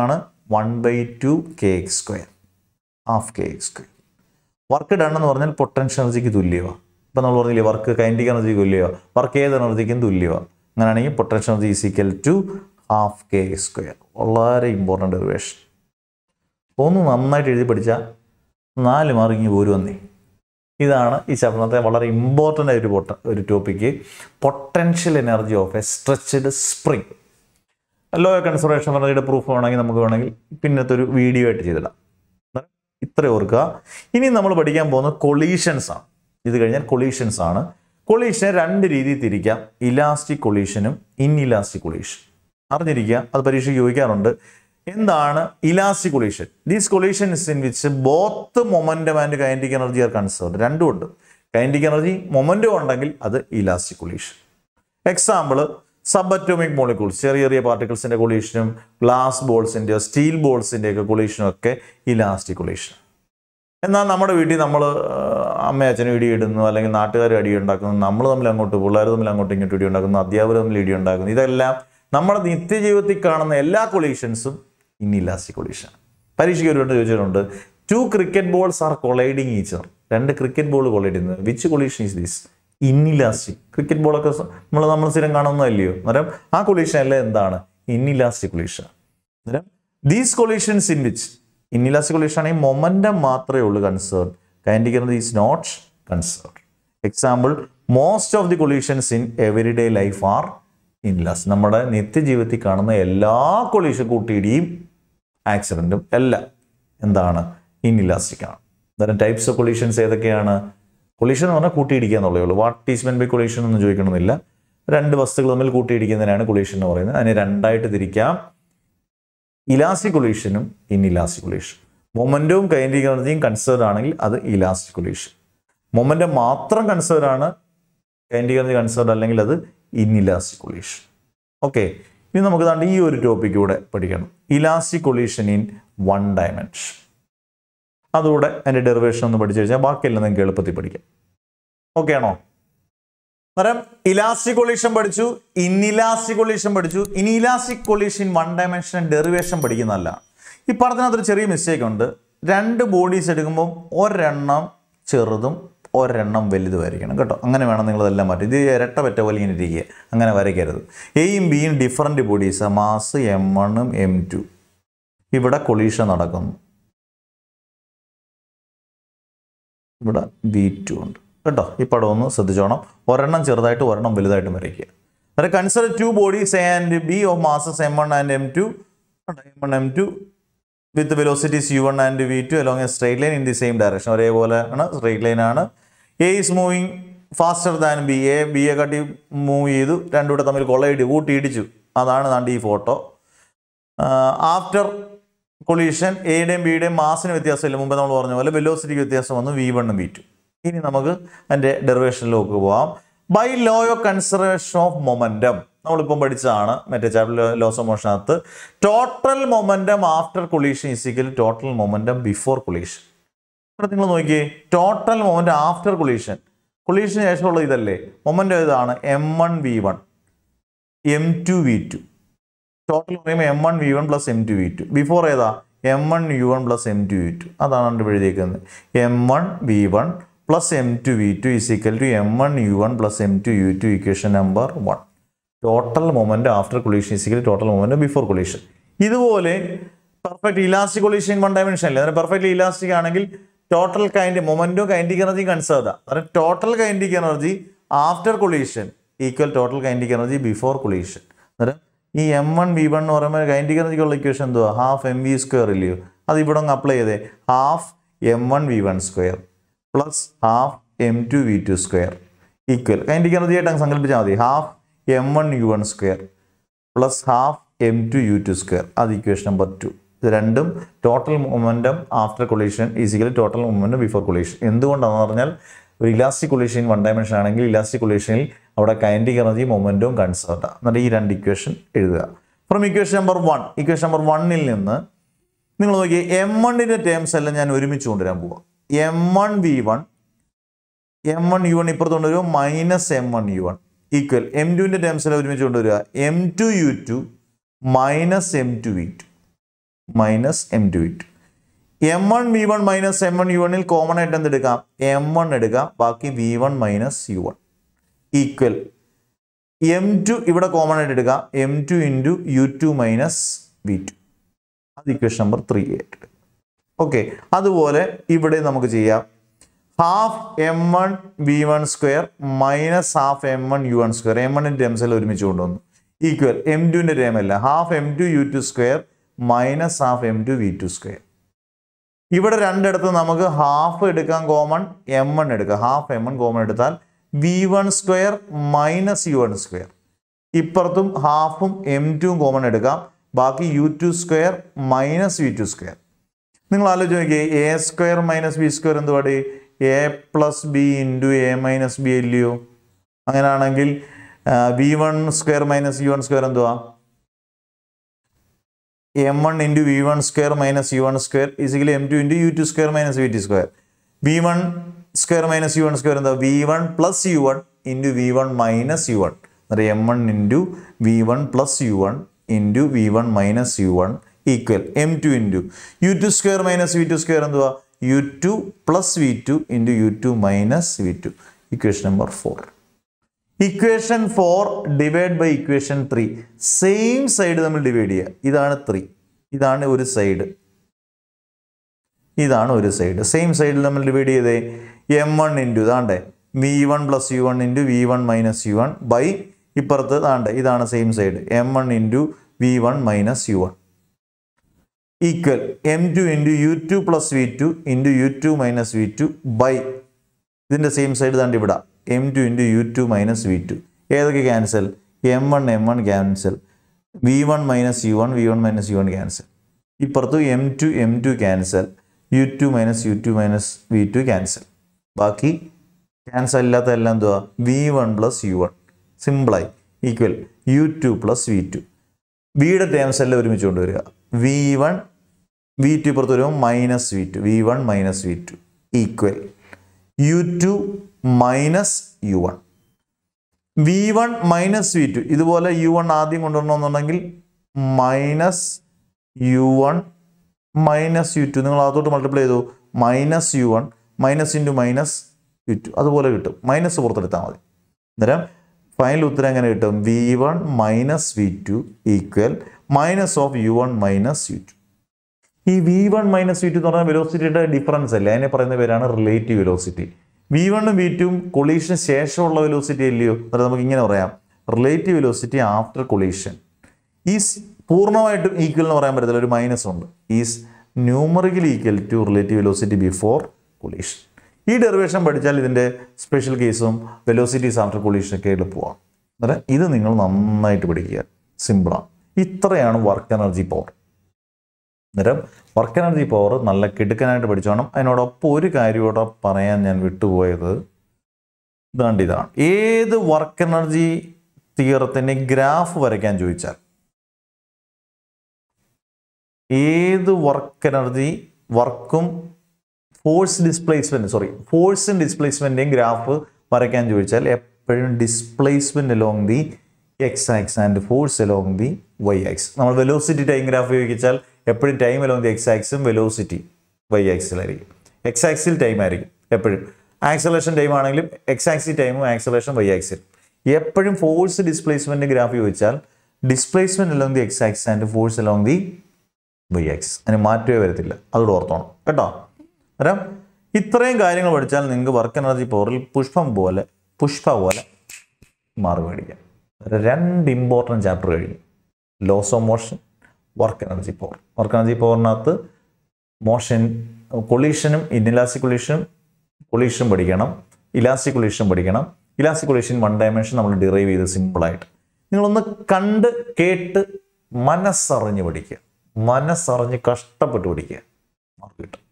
1 by 2 kx square. Half kx square. Work done is potential energy. Work kinetic energy, work energy can do potential energy is equal to half k square. All important derivation. One night is the Padicha, this is important topic potential energy of a stretched spring. A lower consideration for the proof on the video at Jilla. This is the collisions. This is collisions. Collision is two elastic collision and inelastic collision. That is the elastic collision. This collision is in which both momentum and kinetic energy are concerned. Kinetic energy, momentum, that is elastic collision. Example, subatomic molecules, ചെറിയ particles in collision, glass balls, steel balls in collision, elastic collision. And then inelastic collision. Two cricket balls are colliding each other. Two cricket balls colliding. Which collision is this? Inelastic. Cricket ball collision inelastic collision. These collisions in which inelastic collision is momentum matra concerned. Kinetic energy is not concerned. Example, most of the collisions in everyday life are inelastic. നമ്മുടെ നിത്യജീവിതത്തിൽ കാണുന്ന എല്ലാ collision കൂട്ടിയിടിയും ആക്സിഡന്റും എല്ലാം എന്താണ് inelastic ആണ്. Then types of collisions ഏതൊക്കെയാണ്? collision എന്ന് പറഞ്ഞാൽ കൂട്ടിയിടിക്കുക എന്നുള്ളതേ ഉള്ളൂ. What is mean by collision എന്ന് ചോദിക്കണമെന്നില്ല. രണ്ട് വസ്തുക്കൾ തമ്മിൽ കൂട്ടിയിടിക്കുന്നതിനാണ് collision എന്ന് പറയുന്നത്. അതിനെ രണ്ടായിട്ട് തിരിക്കാം. Elastic collision and inelastic collision. Momentum kinetic energy concerned aanengil adu elastic collision. Momentum matram concerned aanu kinetic energy concerned allengil adu inelastic collision. Okay, ini namukku daan ee oru topic ude padikkanam. Elastic collision in one dimension. Adode ende derivation onnu padichu vecha baaki ella ninge eluppathi padikkam. Okay ano? Elastic collision padichu, inelastic collision padichu, inelastic collision one dimension and derivation padikkunnalla. Ee paranjathil cheriya mistake undu. Rendu bodies edukkumbom orennam cherudum orennam velidum varikkanam ketto. Angane venam ningal adella matte. Idu eratta petta pole ingane irikke. Angane varikkaradu. A യും B യും different bodies, mass m1 ഉം m2. ഇവിടെ collision നടക്കുന്നു. ഇവിടെ B2 ഉണ്ട്. Now, we will consider two bodies A and B of masses M1 and M2, with velocities U1 and V2 along a straight line in the same direction. Straight line. A is moving faster than B. A and B are moving faster than B. Photo. After collision, A and B mass velocity V1 and V2. This is the derivation. By law of conservation of momentum, total momentum after collision is equal to total momentum before collision. Total momentum after collision. Collision is momentum M1 V1, M2 V2. Total M1 V1 plus M2 V2. Before M1 U1 plus M2 V2. That is M1 V1. Plus m2 v2 is equal to m1 u1 plus m2 u2 equation number 1. Total momentum after collision is equal to total momentum before collision. This is perfect elastic collision in one dimension. Perfectly elastic total kinetic momentum kinetic energy conserved. Total kinetic energy after collision equal total kinetic energy before collision. This m1 v1 or kinetic energy equation half mv square. That is apply half m1 v1 square. Plus half m2 v2 square equal. Kinetic energy half m1 u1 square plus half m2u2 square. That is equation number 2. The random total momentum after collision is equal to total momentum before collision. In the elastic collision, one dimension, elastic collision, our kinetic energy, momentum, concerned. That is the equation. From equation number 1 is m1 in the terms m1v1. m1u1 is minus m1u1 equal m2 in the terms m2u2 minus m2v2. Minus m2 m1 v1 minus m1 u1 il common item m1 eduka baaki v1 minus u1 equal m2 ivada common item eduka m2 into u2 minus v2. That is equation number 3. Okay, aduvole ivade namakku cheyam half m1 v1 square minus half m1 u1 square m1 inde terms alla orumichu kondu equal m2 inde term alla half m2 u2 square minus half m2 v2 square. ഇവിടെ രണ്ടിടത്ത് നമുക്ക് half എടുക്കാൻ common m1 എടുക്കുക. Half m1 common എടുത്താൽ v1 square minus u1 square. ഇപ്പുറത്തും ഹാഫും m2 ഉം common എടുക്കാം. ബാക്കി u2 square minus v2 square. നിങ്ങൾ ആലോചിച്ച് നോക്കിയേ a square minus b square എന്തുവാടി a plus b into a minus b അല്ലയോ? അങ്ങനെയാണെങ്കിൽ v1 square minus u1 square എന്തുവാ? m1 into v1 square minus u1 square is equal to m2 into u2 square minus v2 square. v1 square minus u1 square is v1 plus u1 into v1 minus u1. That is m1 into v1 plus u1 into v1 minus u1 equal m2 into u2 square minus v2 square is u2 plus v2 into u2 minus v2. Equation number 4. Equation 4 divided by equation 3. Same side നമ്മൾ divide ചെയ്യുക. ഇതാണ് 3. ഇതാണ് ഒരു side. Same side നമ്മൾ divide ചെയ്തേ m1 into ഇതാണ്ടേ v1 plus u1 into v1 minus u1 by ഇപ്പുറത്ത് ഇതാണ്ടേ ഇതാണ് same side m1 into v1 minus u1 equal m2 into u2 plus v2 into u2 minus v2 by ഇതിന്റെ same side ഇതാണ്ട് ഇവിടെ m2 into u2 minus v2. Either cancel. m1 cancel. v1 minus u1 cancel. Iparthu m2 cancel. u2 minus v2 cancel. Baki cancel v1 plus u1. Simplify equal u2 plus v2. V the terms v1 v2 minus v2. v1 minus v2 equal u2 minus u1. v1 minus v2. This is u1 minus u1 minus u2. Multiply minus u1 minus into minus u2. That is minus u1. Then final v1 minus v2 equal minus of u1 minus u2. This v1 minus v2 velocity difference. Relative velocity. v1 and v2 collision velocity relative velocity after collision is equal to minus is numerically equal to relative velocity before collision. This derivation is special case of velocities after collision. This is simple. This is work energy power. Work energy power is very critical. I know that the work energy theory graph work energy force displacement. Sorry, force and displacement graph displacement along the x-axis and force along the y-axis. Now velocity time graph. Every time along the x-axis velocity y-axis. X-axis time acceleration time x-axis time acceleration y-axis. Every force displacement graph displacement along the x-axis and force along the y-axis. And that is the work energy power pushpa. Two important chapters. Laws of motion. Work energy power. Work energy power is motion, collision, inelastic collision, elastic collision. Elastic collision one dimension, we will derive it simple. You know, മനസ്സറിഞ്ഞ് പഠിക്കുക, മനസ്സറിഞ്ഞ് കഷ്ടപ്പെട്ട് പഠിക്കുക, mark കിട്ടും.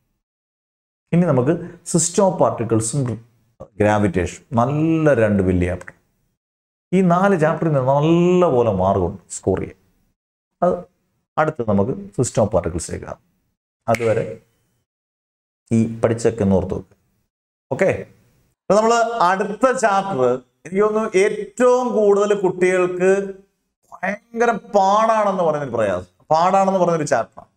ഇനി നമുക്ക് system of പാർട്ടിക്കിൾസും gravitation നല്ല രണ്ട് വലിയ ചാപ്റ്റർ. ഈ നാല് ചാപ്റ്ററിൽ നിന്ന് നല്ലപോലെ മാർക്കുണ്ട് സ്കോർ ചെയ്യാൻ. അത് അടുത്ത് നമുക്ക് സിസ്റ്റം ഓഫ് പാർട്ടിക്കിൾസിലേക്ക് കാണാം. അതുവരെ ഈ പഠിച്ചൊക്കെ ഓർത്ത് നോക്കുക. ഓക്കെ, നമ്മൾ അടുത്ത ചാപ്റ്റർ എനിക്ക് തോന്നുന്നു ഏറ്റവും കൂടുതൽ കുട്ടികൾക്ക് ഭയങ്കര പാടാണെന്ന് പറയുന്നൊരു പ്രയാസം, പാടാണെന്ന് പറയുന്നൊരു ചാപ്റ്ററാണ്.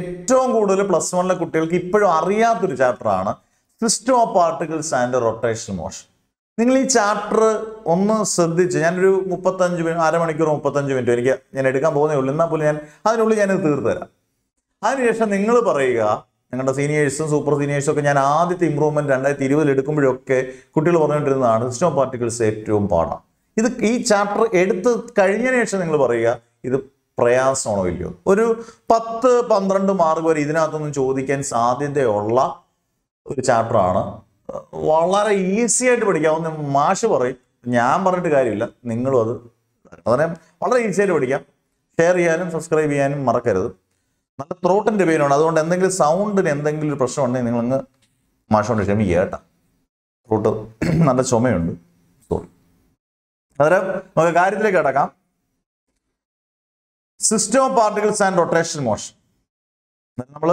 ഏറ്റവും കൂടുതൽ പ്ലസ് വണ്ണിലെ കുട്ടികൾക്ക് ഇപ്പോഴും അറിയാത്തൊരു ചാപ്റ്ററാണ് system of particles and rotation motion. നിങ്ങൾ ഈ ചാപ്റ്റർ ഒന്ന് ശ്രദ്ധിച്ച്, ഞാനൊരു 35 മിനിറ്റ്, അരമണിക്കൂർ 35 മിനിറ്റ് എനിക്ക് ഞാൻ എടുക്കാൻ പോകുന്നേ ഉള്ളൂ. എന്നാൽ പോലും അതിനുള്ളിൽ ഞാനിത് തീർത്ത് തരാം. അതിനുശേഷം നിങ്ങൾ പറയുക, ഞങ്ങളുടെ സീനിയേഴ്സും സൂപ്പർ സീനിയേഴ്സും ഒക്കെ ഞാൻ ആദ്യത്തെ ഇമ്പ്രൂവ്മെന്റ് 2020 എടുക്കുമ്പോഴൊക്കെ കുട്ടികൾ പറഞ്ഞുകൊണ്ടിരുന്നതാണ് സിസ്റ്റം ഓഫ് പാർട്ടിക്കിൾസ് ഏറ്റവും പാടാണ്. ഇത് ഈ ചാപ്റ്റർ എടുത്ത് കഴിഞ്ഞതിന് ശേഷം നിങ്ങൾ പറയുക ഇത് പ്രയാസമാണോ ഇല്ലയോ. ഒരു 10-12 മാർക്ക് വരെ ഇതിനകത്തൊന്നും ചോദിക്കാൻ സാധ്യതയുള്ള ഒരു ചാപ്റ്ററാണ്. വളരെ ഈസി ആയിട്ട് പഠിക്കാവുന്ന മാഷ് പറയും, ഞാൻ പറഞ്ഞിട്ട് കാര്യമില്ല, നിങ്ങളും അത് അതിനെ വളരെ ഈസി ആയിട്ട് പഠിക്കാം. ഷെയർ ചെയ്യാനും സബ്സ്ക്രൈബ് ചെയ്യാനും മറക്കരുത്. നല്ല ത്രോട്ടിൻ്റെ പേരാണ്, അതുകൊണ്ട് എന്തെങ്കിലും സൗണ്ടിന് എന്തെങ്കിലും ഒരു പ്രശ്നമുണ്ടെങ്കിൽ നിങ്ങളങ്ങ് മാഷോണ്ട് ക്ഷമിക്കുക കേട്ടോ. ത്രോട്ട് നല്ല ചുമയുണ്ട്, സോറി. അന്നേരം നമുക്ക് കാര്യത്തിലേക്ക് കിടക്കാം. System of particles and rotation motion. നമ്മൾ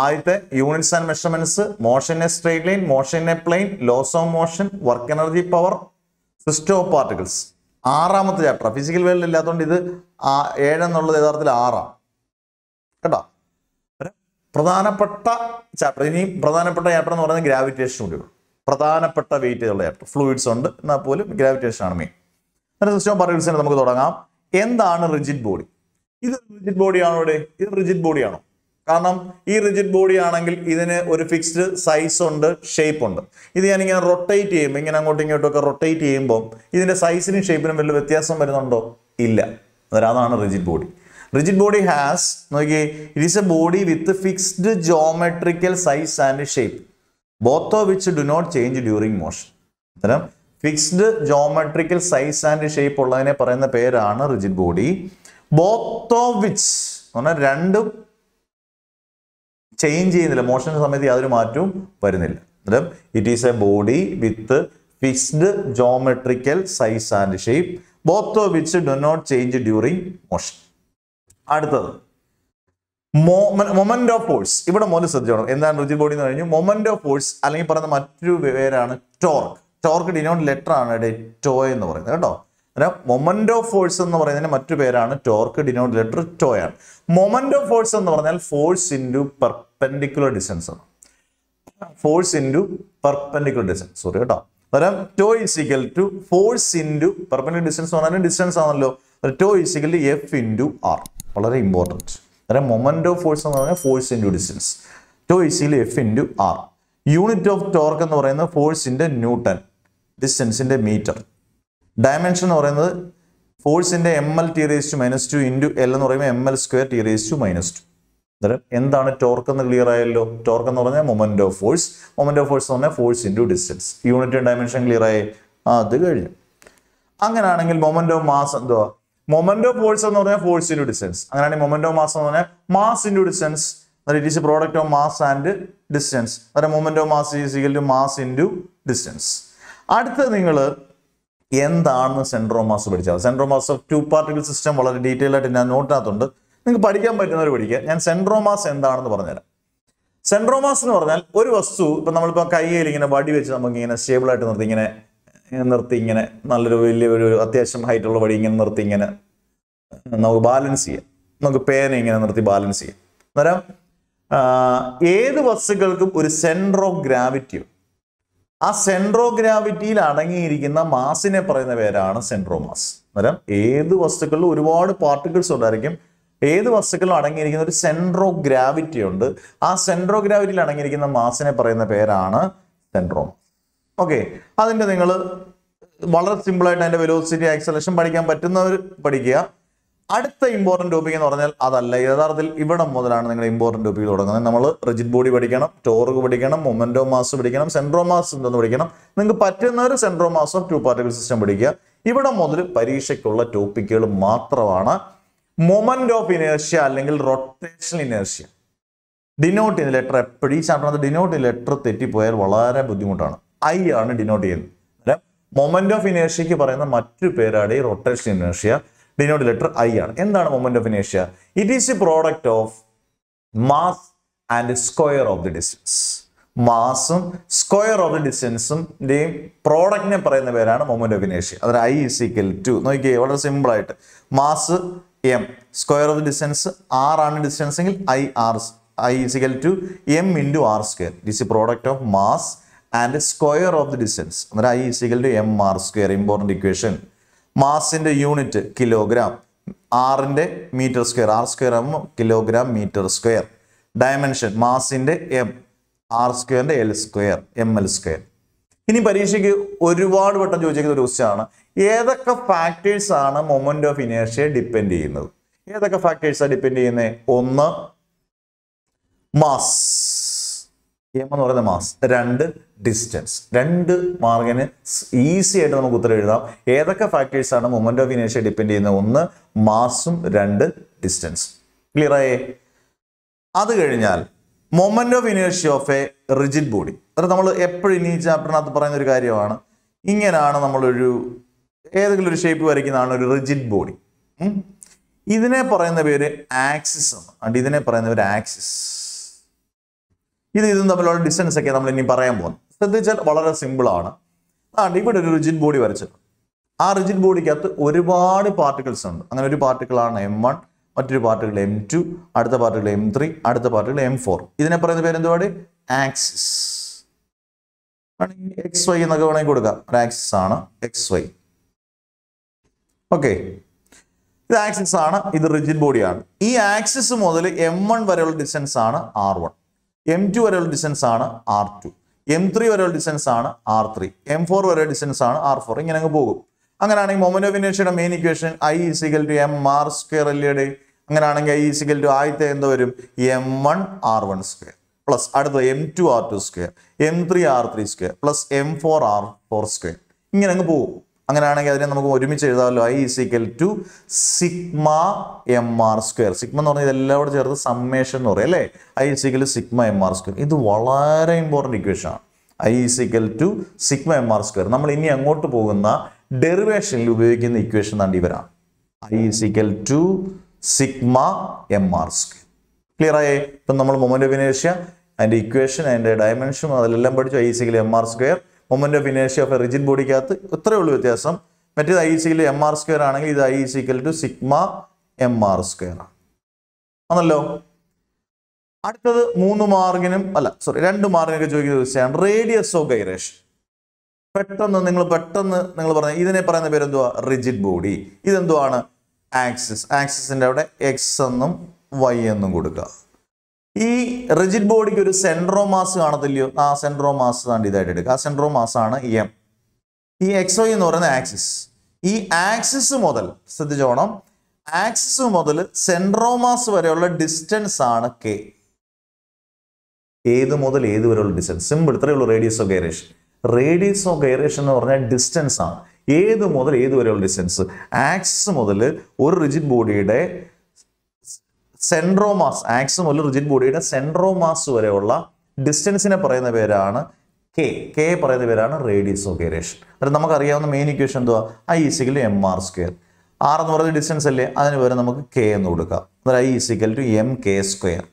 ആദ്യത്തെ units and measurements, motion a straight line, motion a plane, laws of motion, work energy power, system of particles. ആറാമത്തെ ചാപ്റ്റർ. ഫിസിക്കൽ വേൾഡ് ഇല്ലാത്തതുകൊണ്ട് ഇത് 7 എന്നുള്ളത് യഥാർത്ഥത്തിൽ 6 കേട്ടോ. പ്രധാനപ്പെട്ട ചാപ്റ്റർ. ഇനി പ്രധാനപ്പെട്ട ചാപ്റ്റർ എന്ന് പറയുന്നത് ഗ്രാവിറ്റേഷൻ കൂടിയുള്ളൂ. പ്രധാനപ്പെട്ട വെയിറ്റ് ഉള്ള ചാപ്റ്റർ. ഫ്ലൂയിഡ്സ് ഉണ്ട്, എന്നാൽ പോലും ഗ്രാവിറ്റേഷൻ ആണ് മെയിൻ. അങ്ങനെ സിസ്റ്റം ഓഫ് പാർട്ടിക്കിൾസിന് നമുക്ക് തുടങ്ങാം. എന്താണ് റിജിഡ് ബോഡി? ഇത് റിജിഡ് ബോഡിയാണോ? ഇവിടെ ഇത് റിജിഡ് ബോഡിയാണോ? കാരണം ഈ റിജിഡ് ബോഡി ആണെങ്കിൽ ഇതിന് ഒരു ഫിക്സ്ഡ് സൈസ് ഉണ്ട്, ഷേപ്പ് ഉണ്ട്. ഇത് ഞാനിങ്ങനെ റൊട്ടേറ്റ് ചെയ്യുമ്പോൾ, ഇങ്ങനെ അങ്ങോട്ടും ഇങ്ങോട്ടും ഒക്കെ റൊട്ടേറ്റ് ചെയ്യുമ്പോൾ ഇതിൻ്റെ സൈസിനും ഷേപ്പിനും വലിയ വ്യത്യാസം വരുന്നുണ്ടോ? ഇല്ല. അതാണ് rigid body. Rigid body has നോക്കി, it is a body with fixed geometrical size and shape, both of which do not change during motion. അന്നേരം fixed geometrical size and shape ഉള്ളതിനെ പറയുന്ന പേരാണ് rigid body. Both of which എന്ന് പറഞ്ഞാൽ രണ്ടും change ചെയ്യുന്നില്ല, motion സമയത്ത് യാതൊരു മാറ്റവും വരുന്നില്ല. അന്നേരം it is a body with fixed geometrical size and shape, both of which do not change during motion. അടുത്തത് മൊമെന്റ് ഓഫ് ഫോഴ്സ്. ഇവിടെ മോല് ശ്രദ്ധിച്ചോണം. എന്താണ് റിജിഡ് ബോഡി എന്ന് പറഞ്ഞു? മൊമെന്റ് ഓഫ് ഫോഴ്സ്, അല്ലെങ്കിൽ പറയുന്ന മറ്റൊരു പേരാണ് ടോർക്ക്. ടോർക്ക് ഡിനോട്ട് ലെറ്റർ ആണ് ഇവിടെ ടോ എന്ന് പറയുന്നത് കേട്ടോ. അന്നേരം മൊമെന്റ് ഓഫ് ഫോഴ്സ് എന്ന് പറയുന്നതിന് മറ്റു പേരാണ് ടോർക്ക്, ഡിനോട്ട് ലെറ്റർ ടോ ആണ്. മൊമെന്റ് ഓഫ് ഫോഴ്സ് എന്ന് പറഞ്ഞാൽ ഫോഴ്സ് ഇൻറ്റു പെർപെൻഡിക്കുലർ ഡിസ്റ്റൻസ് ആണ്. Force into perpendicular distance, sorry കേട്ടോ. അന്നേരം tau is equal to force into perpendicular distance എന്ന് പറഞ്ഞാൽ ഡിസ്റ്റൻസ് ആണല്ലോ. Tau is equal to F into R. വളരെ ഇമ്പോർട്ടൻറ്റ്. അന്നേരം മൊമെന്റ് ഓഫ് ഫോഴ്സ് എന്ന് പറഞ്ഞാൽ force into distance, tau is equal to F into R. Unit of torque എന്ന് പറയുന്നത് ഫോഴ്സിൻ്റെ ന്യൂട്ടൺ, ഡിസ്റ്റൻസിൻ്റെ മീറ്റർ. ഡയമെൻഷൻ എന്ന് പറയുന്നത് ഫോഴ്സിൻ്റെ ml t⁻²- ഇൻറ്റു എൽ എന്ന് പറയുമ്പോൾ ml²t⁻²-2. അന്നേരം എന്താണ് ടോർക്ക് എന്ന് ക്ലിയർ ആയല്ലോ. ടോർക്ക് എന്ന് പറഞ്ഞാൽ moment of force, moment of force എന്ന് പറഞ്ഞാൽ force into distance. Unit dimension clear ആയി, അത് കഴിഞ്ഞു. അങ്ങനെയാണെങ്കിൽ മൊമെന്റ് ഓഫ് മാസ് എന്തുവാ? മൊമെന്റ് ഓഫ് ഫോഴ്സ് എന്ന് പറഞ്ഞാൽ ഫോഴ്സ് ഇൻറ്റു ഡിസ്റ്റൻസ്. അങ്ങനെയാണെങ്കിൽ മൊമെന്റ് ഓഫ് മാസ് എന്ന് പറഞ്ഞാൽ mass into distance. It is product of mass and distance. അതായത് moment of mass is equal to mass into distance. അടുത്ത നിങ്ങൾ എന്താണ് സെൻട്രോ മാസ് പഠിച്ചത്? സെൻട്രോ mass of two particle system വളരെ detail ആയിട്ട് ഞാൻ നോട്ടിനകത്തുണ്ട്. നിങ്ങൾക്ക് പഠിക്കാൻ പറ്റുന്നവർ പഠിക്കുക. ഞാൻ സെൻട്രോ മാസ് എന്താണെന്ന് പറഞ്ഞുതരാം. സെൻട്രോ മാസ് എന്ന് പറഞ്ഞാൽ ഒരു വസ്തു, ഇപ്പം നമ്മളിപ്പോൾ കയ്യിൽ ഇങ്ങനെ വടി വെച്ച് നമുക്ക് ഇങ്ങനെ സ്റ്റേബിളായിട്ട് നിർത്തി ഇങ്ങനെ നല്ലൊരു വലിയൊരു അത്യാവശ്യം ഹൈറ്റുള്ള വടി ഇങ്ങനെ നിർത്തി ഇങ്ങനെ നമുക്ക് ബാലൻസ് ചെയ്യാം. നമുക്ക് പേന ഇങ്ങനെ നിർത്തി ബാലൻസ് ചെയ്യാം. അന്നേരം ഏത് വസ്തുക്കൾക്കും ഒരു സെൻട്രോ ഗ്രാവിറ്റി. ആ സെൻട്രോ ഗ്രാവിറ്റിയിൽ അടങ്ങിയിരിക്കുന്ന മാസിനെ പറയുന്ന പേരാണ് സെൻട്രോ മാസ്. അന്നേരം ഏത് വസ്തുക്കളിലും ഒരുപാട് പാർട്ടിക്കിൾസ് ഉണ്ടായിരിക്കും. ഏത് വസ്തുക്കളിലും അടങ്ങിയിരിക്കുന്ന ഒരു സെൻട്രോ ഗ്രാവിറ്റി ഉണ്ട്. ആ സെൻട്രോ ഗ്രാവിറ്റിയിൽ അടങ്ങിയിരിക്കുന്ന മാസിനെ പറയുന്ന പേരാണ് സെൻട്രോ മാസ്. ഓക്കെ, അതിൻ്റെ നിങ്ങൾ വളരെ സിമ്പിളായിട്ട് അതിൻ്റെ വെലോസിറ്റി, ആക്സലറേഷൻ പഠിക്കാൻ പറ്റുന്നവർ പഠിക്കുക. അടുത്ത ഇമ്പോർട്ടൻറ്റ് ടോപ്പിക് എന്ന് പറഞ്ഞാൽ അതല്ല. യഥാർത്ഥത്തിൽ ഇവിടെ മുതലാണ് നിങ്ങൾ ഇമ്പോർട്ടൻറ്റ് ടോപ്പിക് തുടങ്ങുന്നത്. നമ്മൾ റിജിഡ് ബോഡി പഠിക്കണം, ടോർക്ക് പഠിക്കണം, മൊമെന്റ് ഓഫ് മാസ് പഠിക്കണം, സെൻട്രോ മാസ് എന്തെന്ന് പഠിക്കണം. നിങ്ങൾക്ക് പറ്റുന്നവർ centre of mass of two particle system പഠിക്കുക. ഇവിടെ മുതൽ പരീക്ഷയ്ക്കുള്ള ടോപ്പിക്കുകൾ മാത്രമാണ്. moment of inertia അല്ലെങ്കിൽ rotational inertia. Denote in the letter എപ്പോഴും ഈ ചാപ്റ്റർ denote in letter തെറ്റിപ്പോയാൽ വളരെ ബുദ്ധിമുട്ടാണ്. I ആണ് denote ചെയ്യുന്നത്. Moment of inertia ki parayna matru perade rotational inertia denote letter I aanu. Endana moment of inertia? It is a product of mass and square of the distance. Mass square of the distance the product ne parayna perana moment of inertia. Adha I is equal to nokki order simple aayittu mass m square of the distance r aanu distance engil I is equal to m into r square. This is a product of mass and square of the distance. That I is equal to mr square. Important equation. Mass in the unit kilogram. R in the meter square. R square kilogram meter square. Dimension. Mass in the m. R square in the L square. ML square. In the parishiki, one reward button jojik the Russiana. Yedaka factors are a moment of inertia depending. Yedaka factors are depending on the mass. Mass. Rand distance. Rand margin easy to understand. Factors are the moment of inertia depending on mass and distance. Clear? That's moment of inertia of a rigid body. That's why we have shape of a rigid body. This is an axis. And this is an axis. This is the distance that we have. So, this is very simple. Now, we have a rigid body. That rigid body has one particle. One particle is M1, another particle is M2, another particle is M3, another particle is M4. This is the axis. XY is axis. XY. Okay. This axis is rigid body. This axis is M1 distance R1. M2 variable distance aanu R2. M3 variable distance aanu R3. M4 variable distance aanu R4. Ingane ange pogum. Anganaanengil moment of inertia ide main equation I is equal to m r square allede. Anganaanengil I is equal to aithe endu varum m1 r1 square plus adutha m2 r2 square m3 r3 square plus m4 r4 square. Ingane ange pogum. Anganaanengil adine namukku orumichu ezhudallo I is equal to sigma mr square. Sigma ennu parnal idellavodu cherthu summation ennu parayalle. I is equal to sigma mr square. Idu valare important equation. I is equal to sigma mr square. Nammal ini angottu poguna derivation il ubhayikkunna equation thandi varam. I is equal to sigma mr square. Clear ആയേ? അപ്പോൾ നമ്മൾ moment of inertia and equation and dimension അതെല്ലാം പഠിച്ചു. I is equal to mr square. Moment of inertia of a rigid body is I is equal to mr square and I is equal to sigma mr square. That's the radius of gyration. This is a rigid body. This is the axis. Axis is x and y. This rigid body is a center of mass. This center of mass is M. This xy is an axis. This axis model. Axis model center of mass is distance K. This model is distance. Simple radius of gyration. Radius of gyration is distance. This model is distance. Axis model is a rigid body. Center of mass, axis model rigid body ide center of mass vareyulla distance ne parayna perana k parayna perana radius of gyration. Adha namak ariyavana main equation enduva I is equal to mr square. R ennu parayna distance alle adine vera namak k ennu kodukka. Adha I is equal to mk square.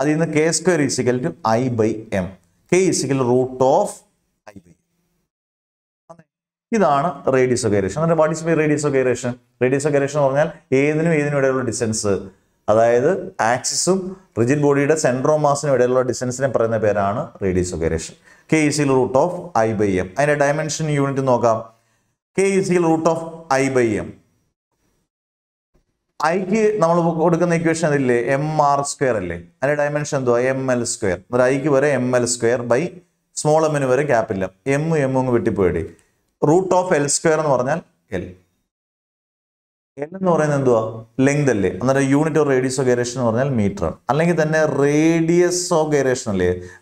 Adinna k square is equal to I by m. K is equal to root of I by m. ഇതാണ് radius of gyration. And what is my radius of gyration? Radius of gyration ennu parnal edinu ideyulla distance. That is axis rigid body center of mass distance radius of gyration. K is equal root of I by m. And dimension unit K is equal root of I by m. I ki namal equation mr square and dimension ml square. That I ki ml square by small m vare capital m root of l square l. Length is unit of radius of gyration or meter. Radius of gyration.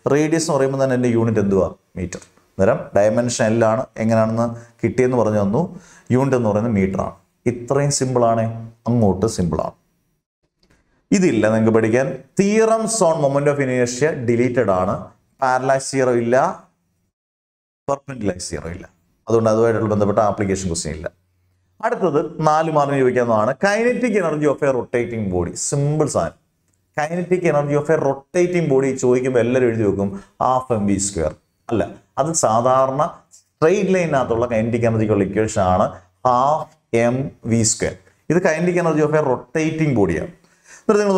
Radius is unit of meter. Dimension is unit of meter. This is simple. This is the theorems on moment of inertia deleted. Parallel zero illa, perpendicular zero illa. That's the application. Kinetic energy of a rotating body. Simple sign. Kinetic energy of a rotating body is half mv square. That's the straight line kinetic energy equation half mv square. This is the kinetic energy of a rotating body. This is a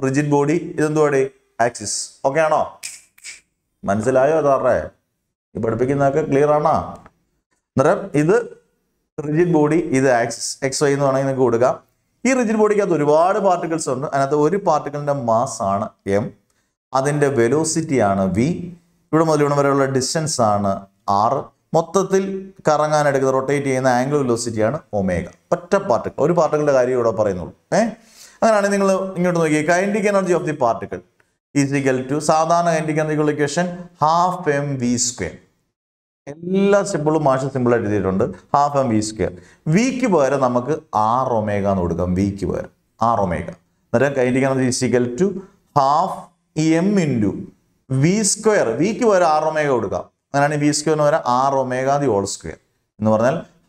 rigid body, this is an axis. Okay, no? This is rigid body, this is axis. XY this rigid body has a particles, and the particle mass is m, the velocity is v, the distance is r, the rotate angle velocity is omega. Particle. One particle kinetic energy of the particle is equal to kinetic energy equation half mv square. All simple half mv square. V ki r omega r omega. Kinetic energy is equal to half m into v square. V ki r omega v square r omega the whole square.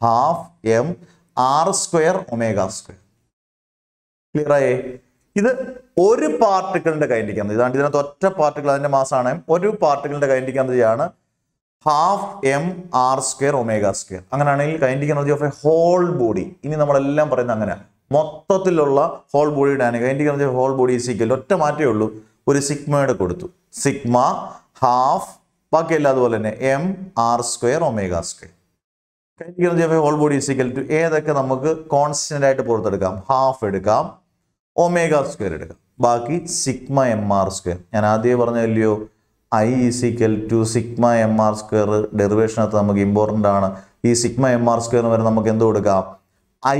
Half m r square omega square. Clear? This is one particle. This is half m r square omega square. This is the kinetic energy of a whole body. This is the whole body. Kinetic energy of a whole body is equal to sigma. Sigma half m r square omega square. Kinetic energy of a whole body is equal to a constant half omega square. Baki sigma m r square. And that I is equal to sigma m r square. Derivation is important. This sigma m r square I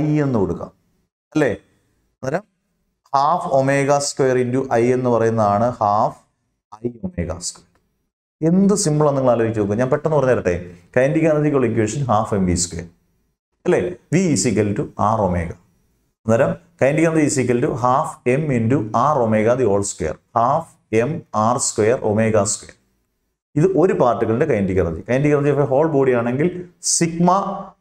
half omega square into I half I omega square. This is the symbol. Kinetic energy equation half mv square. V is equal to r omega. Kinetic energy is equal to half m into r omega the whole square. Half m r square omega square. This is one particle kinetic energy. Kinetic energy of a whole body is sigma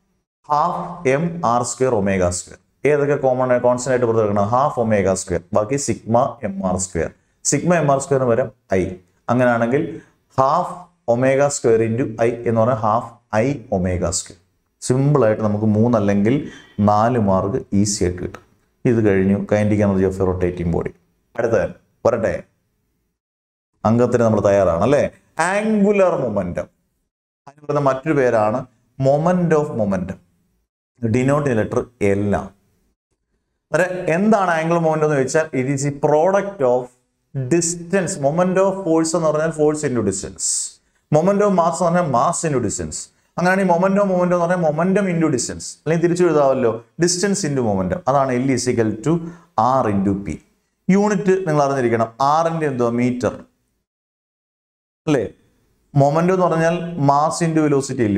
half m r square omega square. This is common constant half omega square. This is sigma m r square. Sigma m r square is I. Half omega square into I in one half I omega square. Simple it namakku 3 allengil 4 mark easy aayittu kittu. Idu kazhinju kinetic energy of a rotating body. Adutha varatte angathine nammal tayarana alle angular momentum. Adinu parana mattoru perana moment of momentum. Denote letter L. Adare endana angular momentum ennu vechaal it is the product of distance, moment of force and force into distance. Moment of mass and mass into distance. And momentum into distance. Distance into momentum. That is L is equal to R into P. Unit R into meter. Momentum is mass into velocity.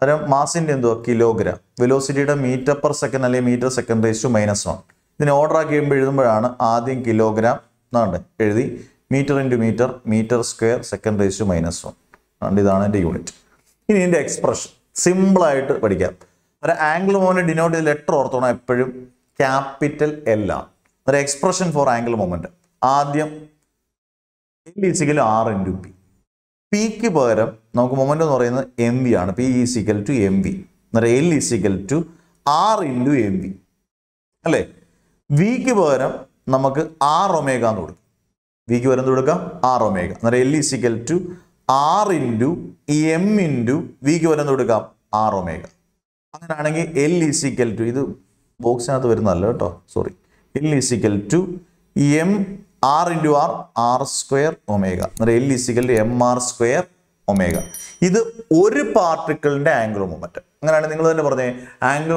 Mass into kilogram. Velocity is meter per second and meter second raised to -1. Then order is kilogram. Meter into meter, meter square, second raised to -1. And this is the unit. This is the expression. Simple. Angular momentum denotes the letter capital L. The expression for angular momentum. L is equal to R into P. P is mv. P is equal to mv. L is equal to R into mv. V is R omega. V R omega. L is equal to R into m into V R omega. L is equal to this box. Sorry. L is equal to m R into R R square omega. L is equal to m R square omega. This is one particle angular momentum. Angular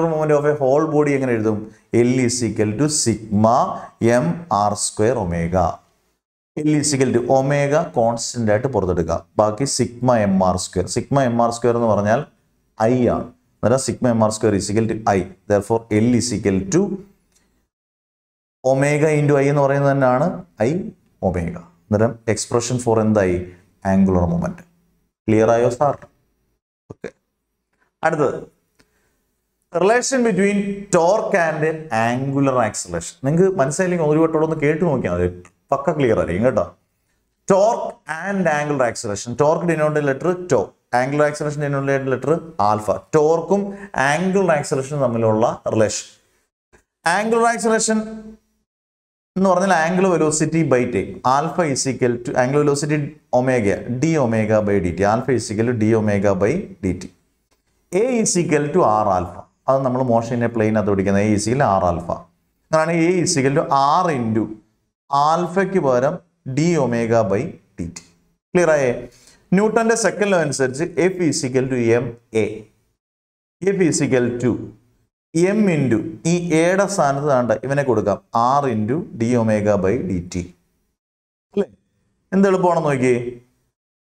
moment of a whole body L is equal to sigma m r square omega. L is equal to omega constant at Baki sigma m r square. Sigma m r square is I. Sigma m r square is equal to I. Therefore, L is equal to omega into I എന്ന് പറയുന്നത് തന്നെയാണ് I omega. അന്നേരം expression for എന്തായി angular moment. Clear ആയോ sir? Okay. അടുത്തത് relation between torque and angular acceleration. നിങ്ങൾക്ക് മനസ്സിലായില്ലെങ്കിൽ ഒരു വട്ടം ഒന്ന് കേട്ട് നോക്കിയാൽ മതി, പക്ക ക്ലിയർ ആയിരിക്കും കേട്ടോ. Torque and angular acceleration. Torque denoted letter tau, angular acceleration denoted letter alpha. Torque ഉം angular acceleration തമ്മിലുള്ള relation. Angular acceleration എന്ന് പറഞ്ഞാൽ angular velocity by t. Alpha is equal to angular velocity omega, d omega by dt. Alpha is equal to d omega by dt. A is equal to r alpha. അത് നമ്മൾ motion in A plain അത് പഠിക്കുന്നത് A is equal to r alpha. അതാണ് A is equal to r into ആൽഫയ്ക്ക് പകരം d omega by dt. ക്ലിയർ ആയേ? ന്യൂട്ടന്റെ second law അനുസരിച്ച് F is equal to ma. F is equal to m into ഈ എയുടെ സ്ഥാനത്ത് കണ്ട ഇവനെ കൊടുക്കാം r into d omega by dt. അല്ലേ? എന്ത് എളുപ്പമാണെന്ന് നോക്കിയേ.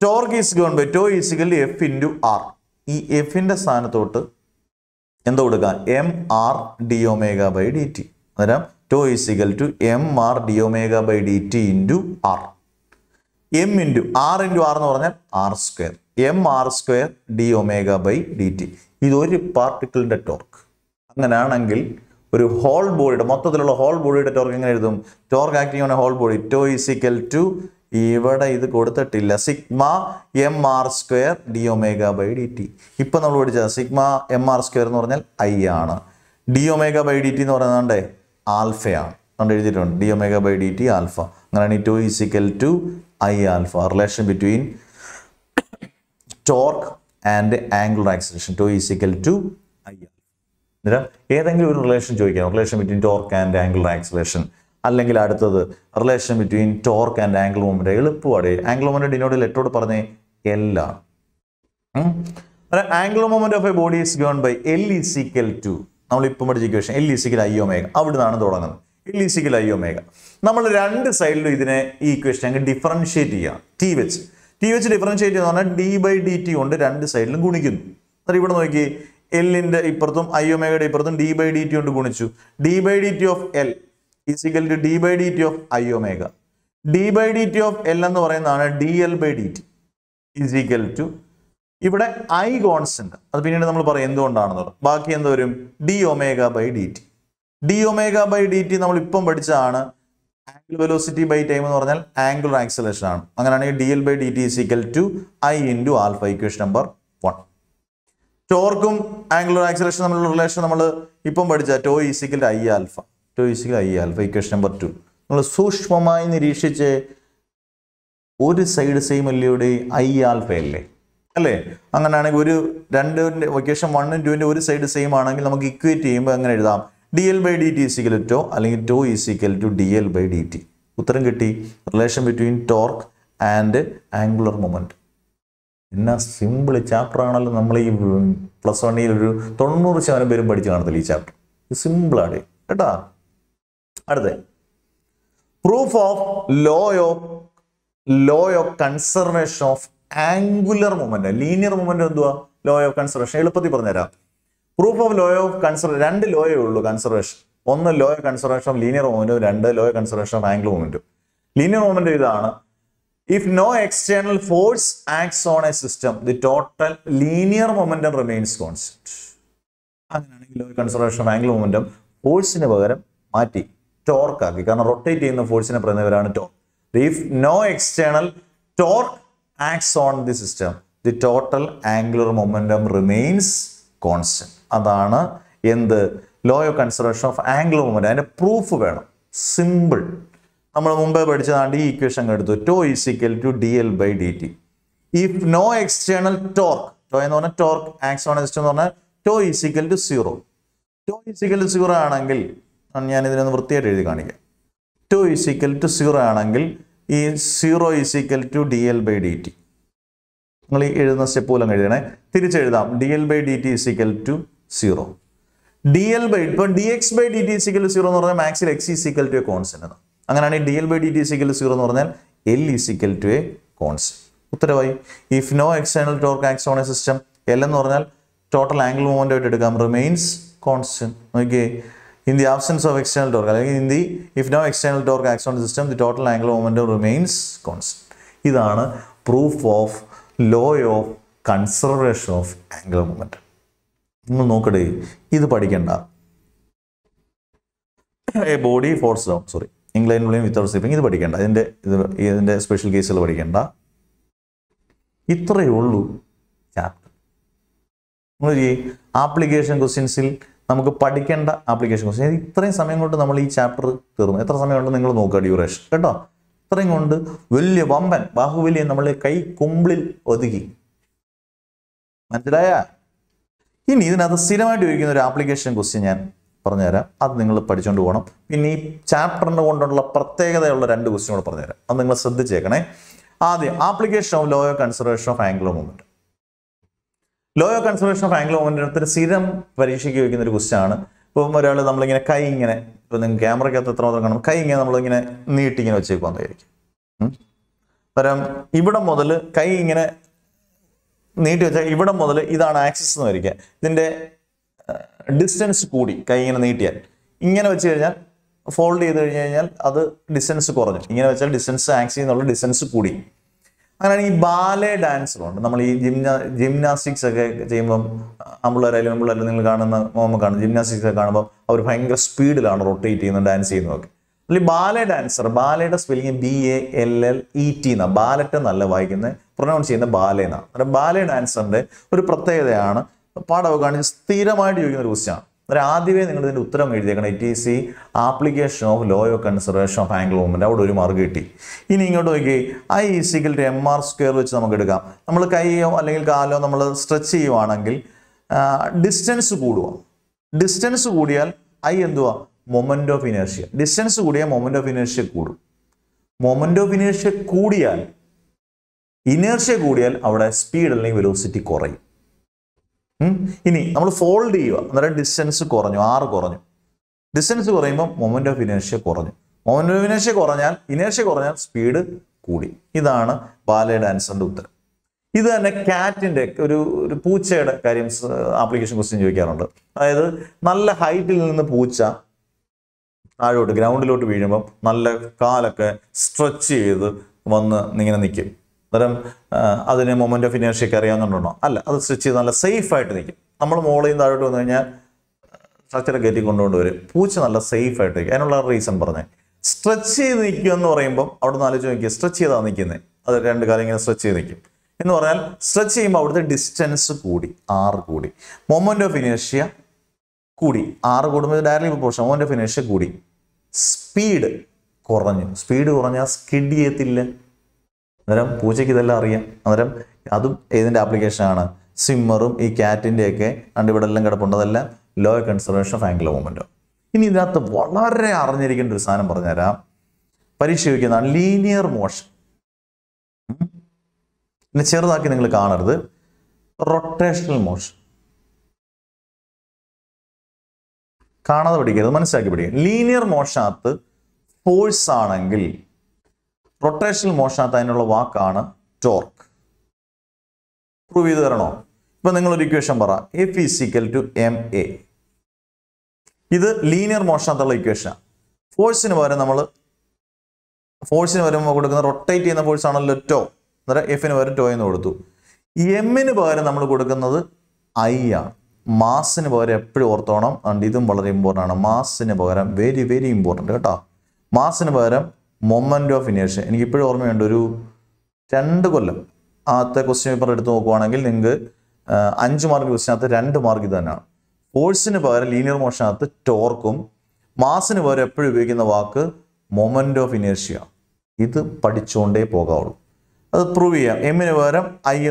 Torque is given by tau is equal to F into r. ഈ എഫിന്റെ സ്ഥാനത്തോട്ട് എന്താ കൊടുക്കുക? M R D omega by D T. അന്നേരം tau is equal to M R D omega by D T into R. M into R എന്ന് പറഞ്ഞാൽ R square. M R square D omega by D T. ഇതൊരു പാർട്ടിക്കിളിൻ്റെ torque. അങ്ങനെയാണെങ്കിൽ ഒരു whole ബോഡിയുടെ മൊത്തത്തിലുള്ള whole ബോഡിയുടെ ടോർക്ക് എങ്ങനെ എഴുതും? Torque acting on a whole body. Tau is equal to, ഇവിടെ ഇത് കൊടുത്തിട്ടില്ല, sigma M R square D omega by D T. ഇപ്പം നമ്മൾ പഠിച്ചത് സിഗ്മ എം ആർ സ്ക്വയർ എന്ന് പറഞ്ഞാൽ ഐ ആണ്, D omega by D T എന്ന് പറയുന്നതാണ്ടേ ആൽഫയാണ്, അതുകൊണ്ട് എഴുതിയിട്ടുണ്ട് D omega by D T alpha. അങ്ങനെയാണ് tau is equal to I alpha. Relation between torque and angular acceleration. Tau is equal to I alpha. ഏതെങ്കിലും ഒരു റിലേഷൻ ചോദിക്കാം, relation between torque and angular acceleration. അല്ലെങ്കിൽ അടുത്തത് relation between torque and angle moment. എളുപ്പമാണ്. Angle moment denote ലെറ്ററോട് പറഞ്ഞേ എല്ലാണ്. Angle moment of a body is given by L is equal to, നമ്മളിപ്പം പഠിച്ച equation L is equal I omega, അവിടെ നിന്നാണ് തുടങ്ങുന്നത്. L is equal I omega. നമ്മൾ രണ്ട് സൈഡിലും ഇതിനെ ഈ ഇക്വേഷൻ അങ്ങ് ഡിഫറൻഷ്യേറ്റ് ചെയ്യാം. ടി വെച്ച് ഡിഫറൻഷ്യേറ്റ് ചെയ്യുന്ന പറഞ്ഞാൽ ഡി ബൈ ഡി ടി കൊണ്ട് രണ്ട് സൈഡിലും ഗുണിക്കുന്നു. എന്നിട്ട് ഇവിടെ നോക്കി, എല്ലിൻ്റെ ഇപ്പുറത്തും ഐ ഒമേഗയുടെ ഇപ്പുറത്തും ഡി ബൈ ഡി ടി കൊണ്ട് ഗുണിച്ചു. D by D T of L is equal to d by dt of I omega. d by dt of L എന്ന് പറയുന്നതാണ് dl by dt is equal to, ഇവിടെ I constant, അത് പിന്നീട് നമ്മൾ പറയും എന്തുകൊണ്ടാണെന്നുള്ളത്. ബാക്കി എന്താ വരും? d omega by dt. d omega by dt നമ്മൾ ഇപ്പം പഠിച്ചതാണ് ആംഗിൾ വെലോസിറ്റി ബൈ ടൈം എന്ന് പറഞ്ഞാൽ ആംഗിൾ ആക്സിലേഷൻ ആണ്. അങ്ങനെയാണെങ്കിൽ dl by dt is equal to I into alpha. Equation number 1. ടോർക്കും ആംഗിൾ ആക്സിലേഷൻ തമ്മിലുള്ള റിലേഷൻ നമ്മൾ ഇപ്പം പഠിച്ച tau is equal to I alpha. Equation number 2 നമ്മൾ സൂക്ഷ്മമായി നിരീക്ഷിച്ച് ഒരു സൈഡ് സെയിം അല്ലേ, ഐ ആൽഫ അല്ലേ അല്ലേ? അങ്ങനെയാണെങ്കിൽ ഒരു രണ്ടിൻ്റെ ഇക്വേഷൻ 1 ഉം 2 ഒരു സൈഡ് സെയിം ആണെങ്കിൽ നമുക്ക് ഇക്വേറ്റ് ചെയ്യുമ്പോൾ എങ്ങനെ എഴുതാം? D L by D T is equal to അല്ലെങ്കിൽ tau is equal to D L by D T. ഉത്തരം കിട്ടി. Relation between torque and angular moment. എന്നാ സിമ്പിൾ ചാപ്റ്റർ ആണല്ലോ. നമ്മൾ ഈ +1 ഒരു 90% പേരും പഠിച്ചു കാണത്തില്ല ഈ ചാപ്റ്റർ. സിമ്പിളാണ് കേട്ടാ. അടുത്ത proof of law of conservation of angular moment. Linear moment എന്തുവാ? ലോ ഓഫ് കൺസർവേഷൻ എളുപ്പത്തിൽ പറഞ്ഞുതരാം. Proof of law of conservation, 2 ലോയേ ഉള്ളൂ conservation. 1 law of conservation of linear മൊമെന്റും 2 law of conservation of angular മൊമെന്റും. ലീനിയർ മൊമെന്റ് ഇതാണ്: if no external force acts on a system the total linear momentum remains constant. അങ്ങനെയാണെങ്കിൽ law of conservation of angular momentum ഫോഴ്സിന് പകരം മാറ്റി torque ആക്കി, കാരണം rotate ചെയ്യുന്ന ഫോഴ്സിനെ പറയുന്നവരാണ് torque. If no external torque acts on the system the total angular momentum remains constant. അതാണ് എന്ത്? Law of conservation of angular momentum. അതിന്റെ പ്രൂഫ് വേണം. സിമ്പിൾ. നമ്മൾ മുമ്പേ പഠിച്ചതാണ്ട് ഈ ഇക്വേഷൻ എടുത്തു, tau is equal to D L by D T. If no external torque, tau എന്ന് പറഞ്ഞാൽ ടോർക്ക് ആക്ട്സ് ഓൺ സിസ്റ്റം എന്ന് പറഞ്ഞാൽ tau is equal to 0. Tau is equal to 0 ആണെങ്കിൽ, ഞാൻ ഇതിനൊന്ന് വൃത്തിയായിട്ട് എഴുതി കാണിക്കാം, ടു ഈസ് ഈക്വൽ ടു 0 ആണെങ്കിൽ ഈ 0 is equal to D L by D T. നിങ്ങൾ ഈ എഴുതുന്ന സ്റ്റെപ്പ് പോലും എഴുതണേ, തിരിച്ചെഴുതാം. D L by D T is equal to 0. D L by ഇപ്പം D X by D T is equal to 0 എന്ന് പറഞ്ഞാൽ മാക്സിൽ X is equal to a constant ആണ്. അങ്ങനെയാണെങ്കിൽ D L by D T is equal to 0 എന്ന് പറഞ്ഞാൽ L is equal to a constant. ഉത്തരവായി. If no external torque acts on a system, L എന്ന് പറഞ്ഞാൽ ടോട്ടൽ ആംഗിൾ മൊമെന്റുമായിട്ട് എടുക്കാം, remains constant. നോക്കിയേ, in the absence of external torque, if no external torque acts on the system, the total angular momentum remains constant. This is proof of law of conservation of angular momentum. This is a body force down, sorry, inclined plane without slipping. This is a special case. This is the chapter. Application questions. We will the application questions. This is chapter. This is the application question. The application of law of conservation of angular momentum. Law of conservation of angular momentum is a serum variation. We have a camera, fold either distance correct. Distance axis or distance coody. And ballet dance gymnastics gymnastics speed rotating and dancing. Ballet dancer, ballet spelling B-A-L-L-E-T, ballet and pronouncing the ballet. Ballet dancer, part of the application of law of conservation of angular momentum. I is equal to mr square. We stretch distance. Distance is I moment of inertia. Distance is moment of inertia. Moment of inertia is inertia speed and velocity. We will fold the distance r. Distance is moment of inertia. Moment of inertia is speed. This is the ballet dance. This is a cat in the application question. Null height in the poocha. I wrote ground load medium up. Null car stretch one. That is moment of inertia carry on. That is safe fight. We structure safe fight. That reason. Stretch is stretch. Stretch is distance r. Moment of inertia r directly proportional. Moment of inertia speed skid. That is the application. Swimmer, cat, and the law of conservation of angular momentum. This is the linear motion. This is the rotational motion. Linear motion is force angle. Rotational motion is torque. Prove it or not. Now, you have an equation. F is equal to ma. This is linear motion equation. Force in the force in the rotate in the force on the toe. F in the toe in the toe. M in the I. Mass in the and this is very important. Mass in the very, very important. Mass in the moment of inertia. I am going to tell you that I question. Force in linear motion is torque. Mass in the moment of inertia. This is the M I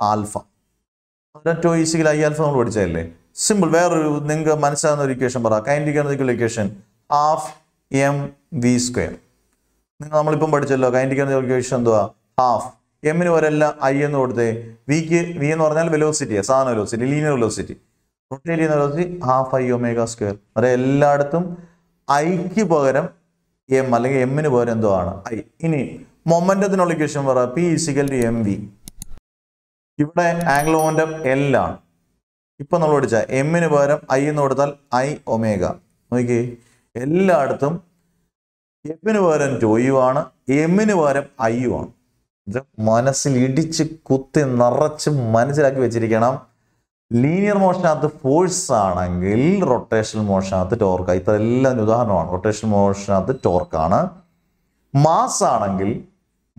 alpha. Alpha. Simple. Equation. Half m v square. We will the half. M v velocity, linear velocity. Rotating velocity half I omega square. I m momentum equation p is equal to mv. Angular momentum L Now, we will say M is I omega. Okay. All of them F is 2U, M is IU. The linear motion is the force, rotational motion is the torque. Rotational motion is the torque. Mass is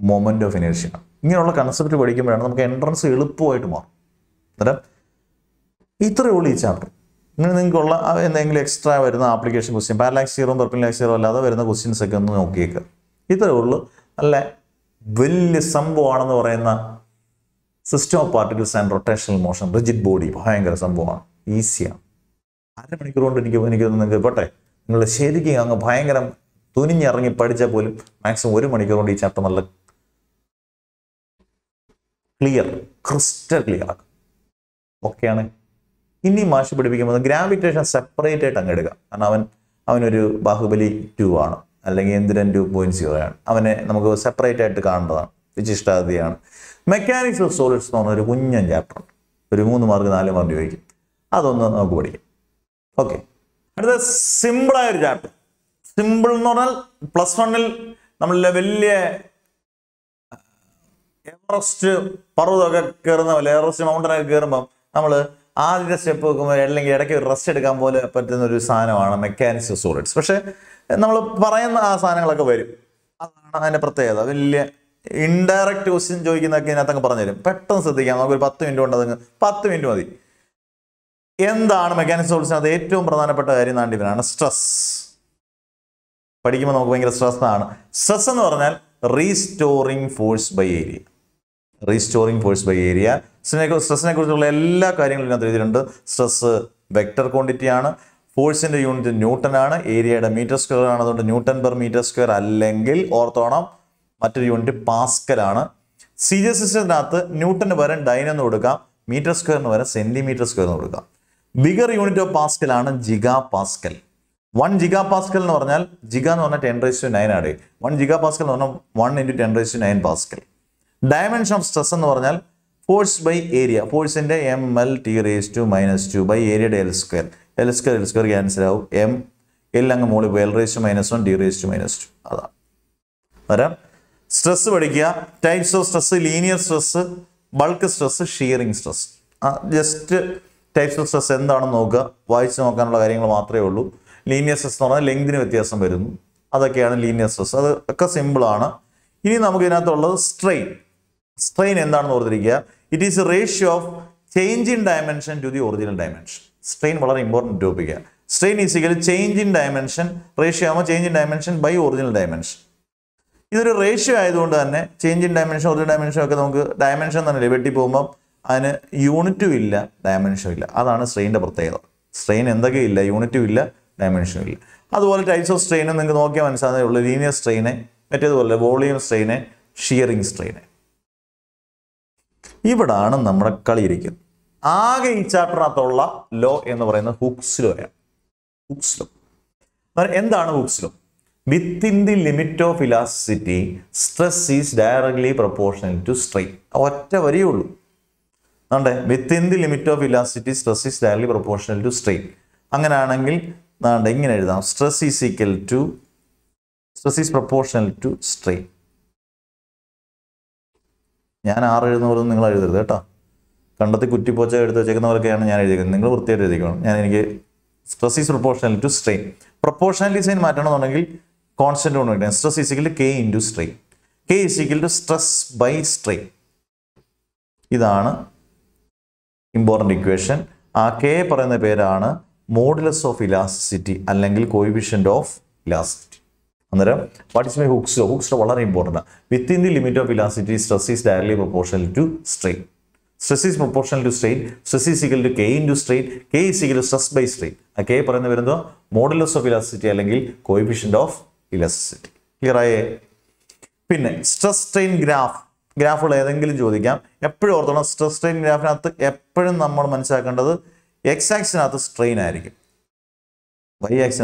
moment of inertia. This is the concept of the entrance. This is the chapter. Extra application question. Parallax 0, perpendicular 0, the question second. This is the will some system of particles and rotational motion, rigid body, easier. Clear, crystal clear. Okay, this is the gravitation separated. Bahubali 2 ആണ് അല്ലെങ്കിൽ എന്തിരൻ 2.0 ആണ് അവനെ നമുക്ക് separate ആയിട്ട് കാണുന്നതാണ് which is the mechanics of solids എന്നൊരു കുഞ്ഞൻ chapter ഒരു 3 mark 4 mark ചോദിക്കും അതൊന്ന് നമുക്ക് പഠിക്കാം ഓക്കേ അടുത്ത സിമ്പിൾ ആയ ഒരു ചാപ്റ്റർ സിമ്പിൾ എന്ന് പറഞ്ഞാൽ പ്ലസ് 1 ൽ നമ്മൾ വലിയ എവറസ്റ്റ് പർവതമൊക്കെ കയറുന്ന പോലെ എവറസ്റ്റ് മൗണ്ടൻ ഒക്കെ കയറുമ്പോൾ നമ്മൾ ആദ്യത്തെ സ്റ്റെപ്പ് വെക്കുമ്പോൾ അല്ലെങ്കിൽ ഇടയ്ക്ക് ഒരു റെസ്റ്റ് എടുക്കാൻ പോലെ പറ്റുന്ന ഒരു സാധനമാണ് മെക്കാനിക്സ് ഓഫ് സോളിഡ്സ് പക്ഷേ നമ്മൾ പറയുന്ന ആ സാധനങ്ങളൊക്കെ വരും അതാണ് അതിന്റെ പ്രത്യേകത വലിയ ഇൻഡയറക്റ്റ് ക്വസ്റ്റ്യൻ ചോദിക്കുന്നതൊക്കെ ഇതിനകത്തങ്ങ് പറഞ്ഞു തരും പെട്ടെന്ന് ശ്രദ്ധിക്കാം നമുക്ക് ഒരു 10 മിനിറ്റ് കൊണ്ടങ്ങ് 10 മിനിറ്റ് മതി എന്താണ് മെക്കാനിക്സ് ഓഫ് സോളിഡ്സ് ഏറ്റവും പ്രധാനപ്പെട്ട കാര്യം നാണ്ടിവനാണ് സ്ട്രെസ് പഠിക്കുമ്പോൾ നമുക്ക് ഭയങ്കര സ്ട്രെസ് ആണ് സ്ട്രെസ് എന്ന് പറഞ്ഞാൽ restoring force by area Stress stress vector quantity, force in the unit Newton, area meter square, Newton per meter square, allengil, orthogonal, material unit Pascal. Serious system Newton meter square, centimeter square. Bigger unit of Pascal is gigapascal. 1 gigapascal is giga 10 raised to 9. 1 gigapascal is 1 into 10 raised to 9 pascal. Dimension of stress is force by area. Force in the ml t raised to minus 2 by area L square. L square cancel out. M L raised to minus 1 d raised to minus 2. That's stress types of stress, linear stress, bulk stress, shearing stress. Just types of stress and voice linear stress length. That's linear stress. That's simple. This is the strain. Strain it is a ratio of change in dimension to the original dimension. Strain is very important topic. Strain is equal to change in dimension, ratio of change in dimension by original dimension. This is a ratio of change in dimension, original dimension, dimension and liberty and unit to dimension. That is strain. Strain is not unit to dimension. That is types of strain. Linear strain. That is the volume strain, shearing strain. This is the chapter of law in Hooke's law. Hooke's law. What is Hooke's law? Within the limit of elasticity, stress is directly proportional to strain. Whatever you do. Within the limit of elasticity, stress is directly proportional to strain. Stress is equal to stress is proportional to strain. I am going to do this. I am going to do this. Stress is proportional to strain. Proportionality is constant. Stress is equal to K into strain. K is equal to stress by strain. This is an important equation. K is the modulus of elasticity and coefficient of elasticity. What is my Hooke's law? Hooke's law is very important. Within the limit of elasticity, stress is directly proportional to strain. Stress is proportional to strain. Stress is equal to K into strain. K is equal to stress by strain. K is modulus of elasticity and coefficient of elasticity. Here I am. Stress strain graph. Graph is the stress strain graph. X axis is strain. Y axis is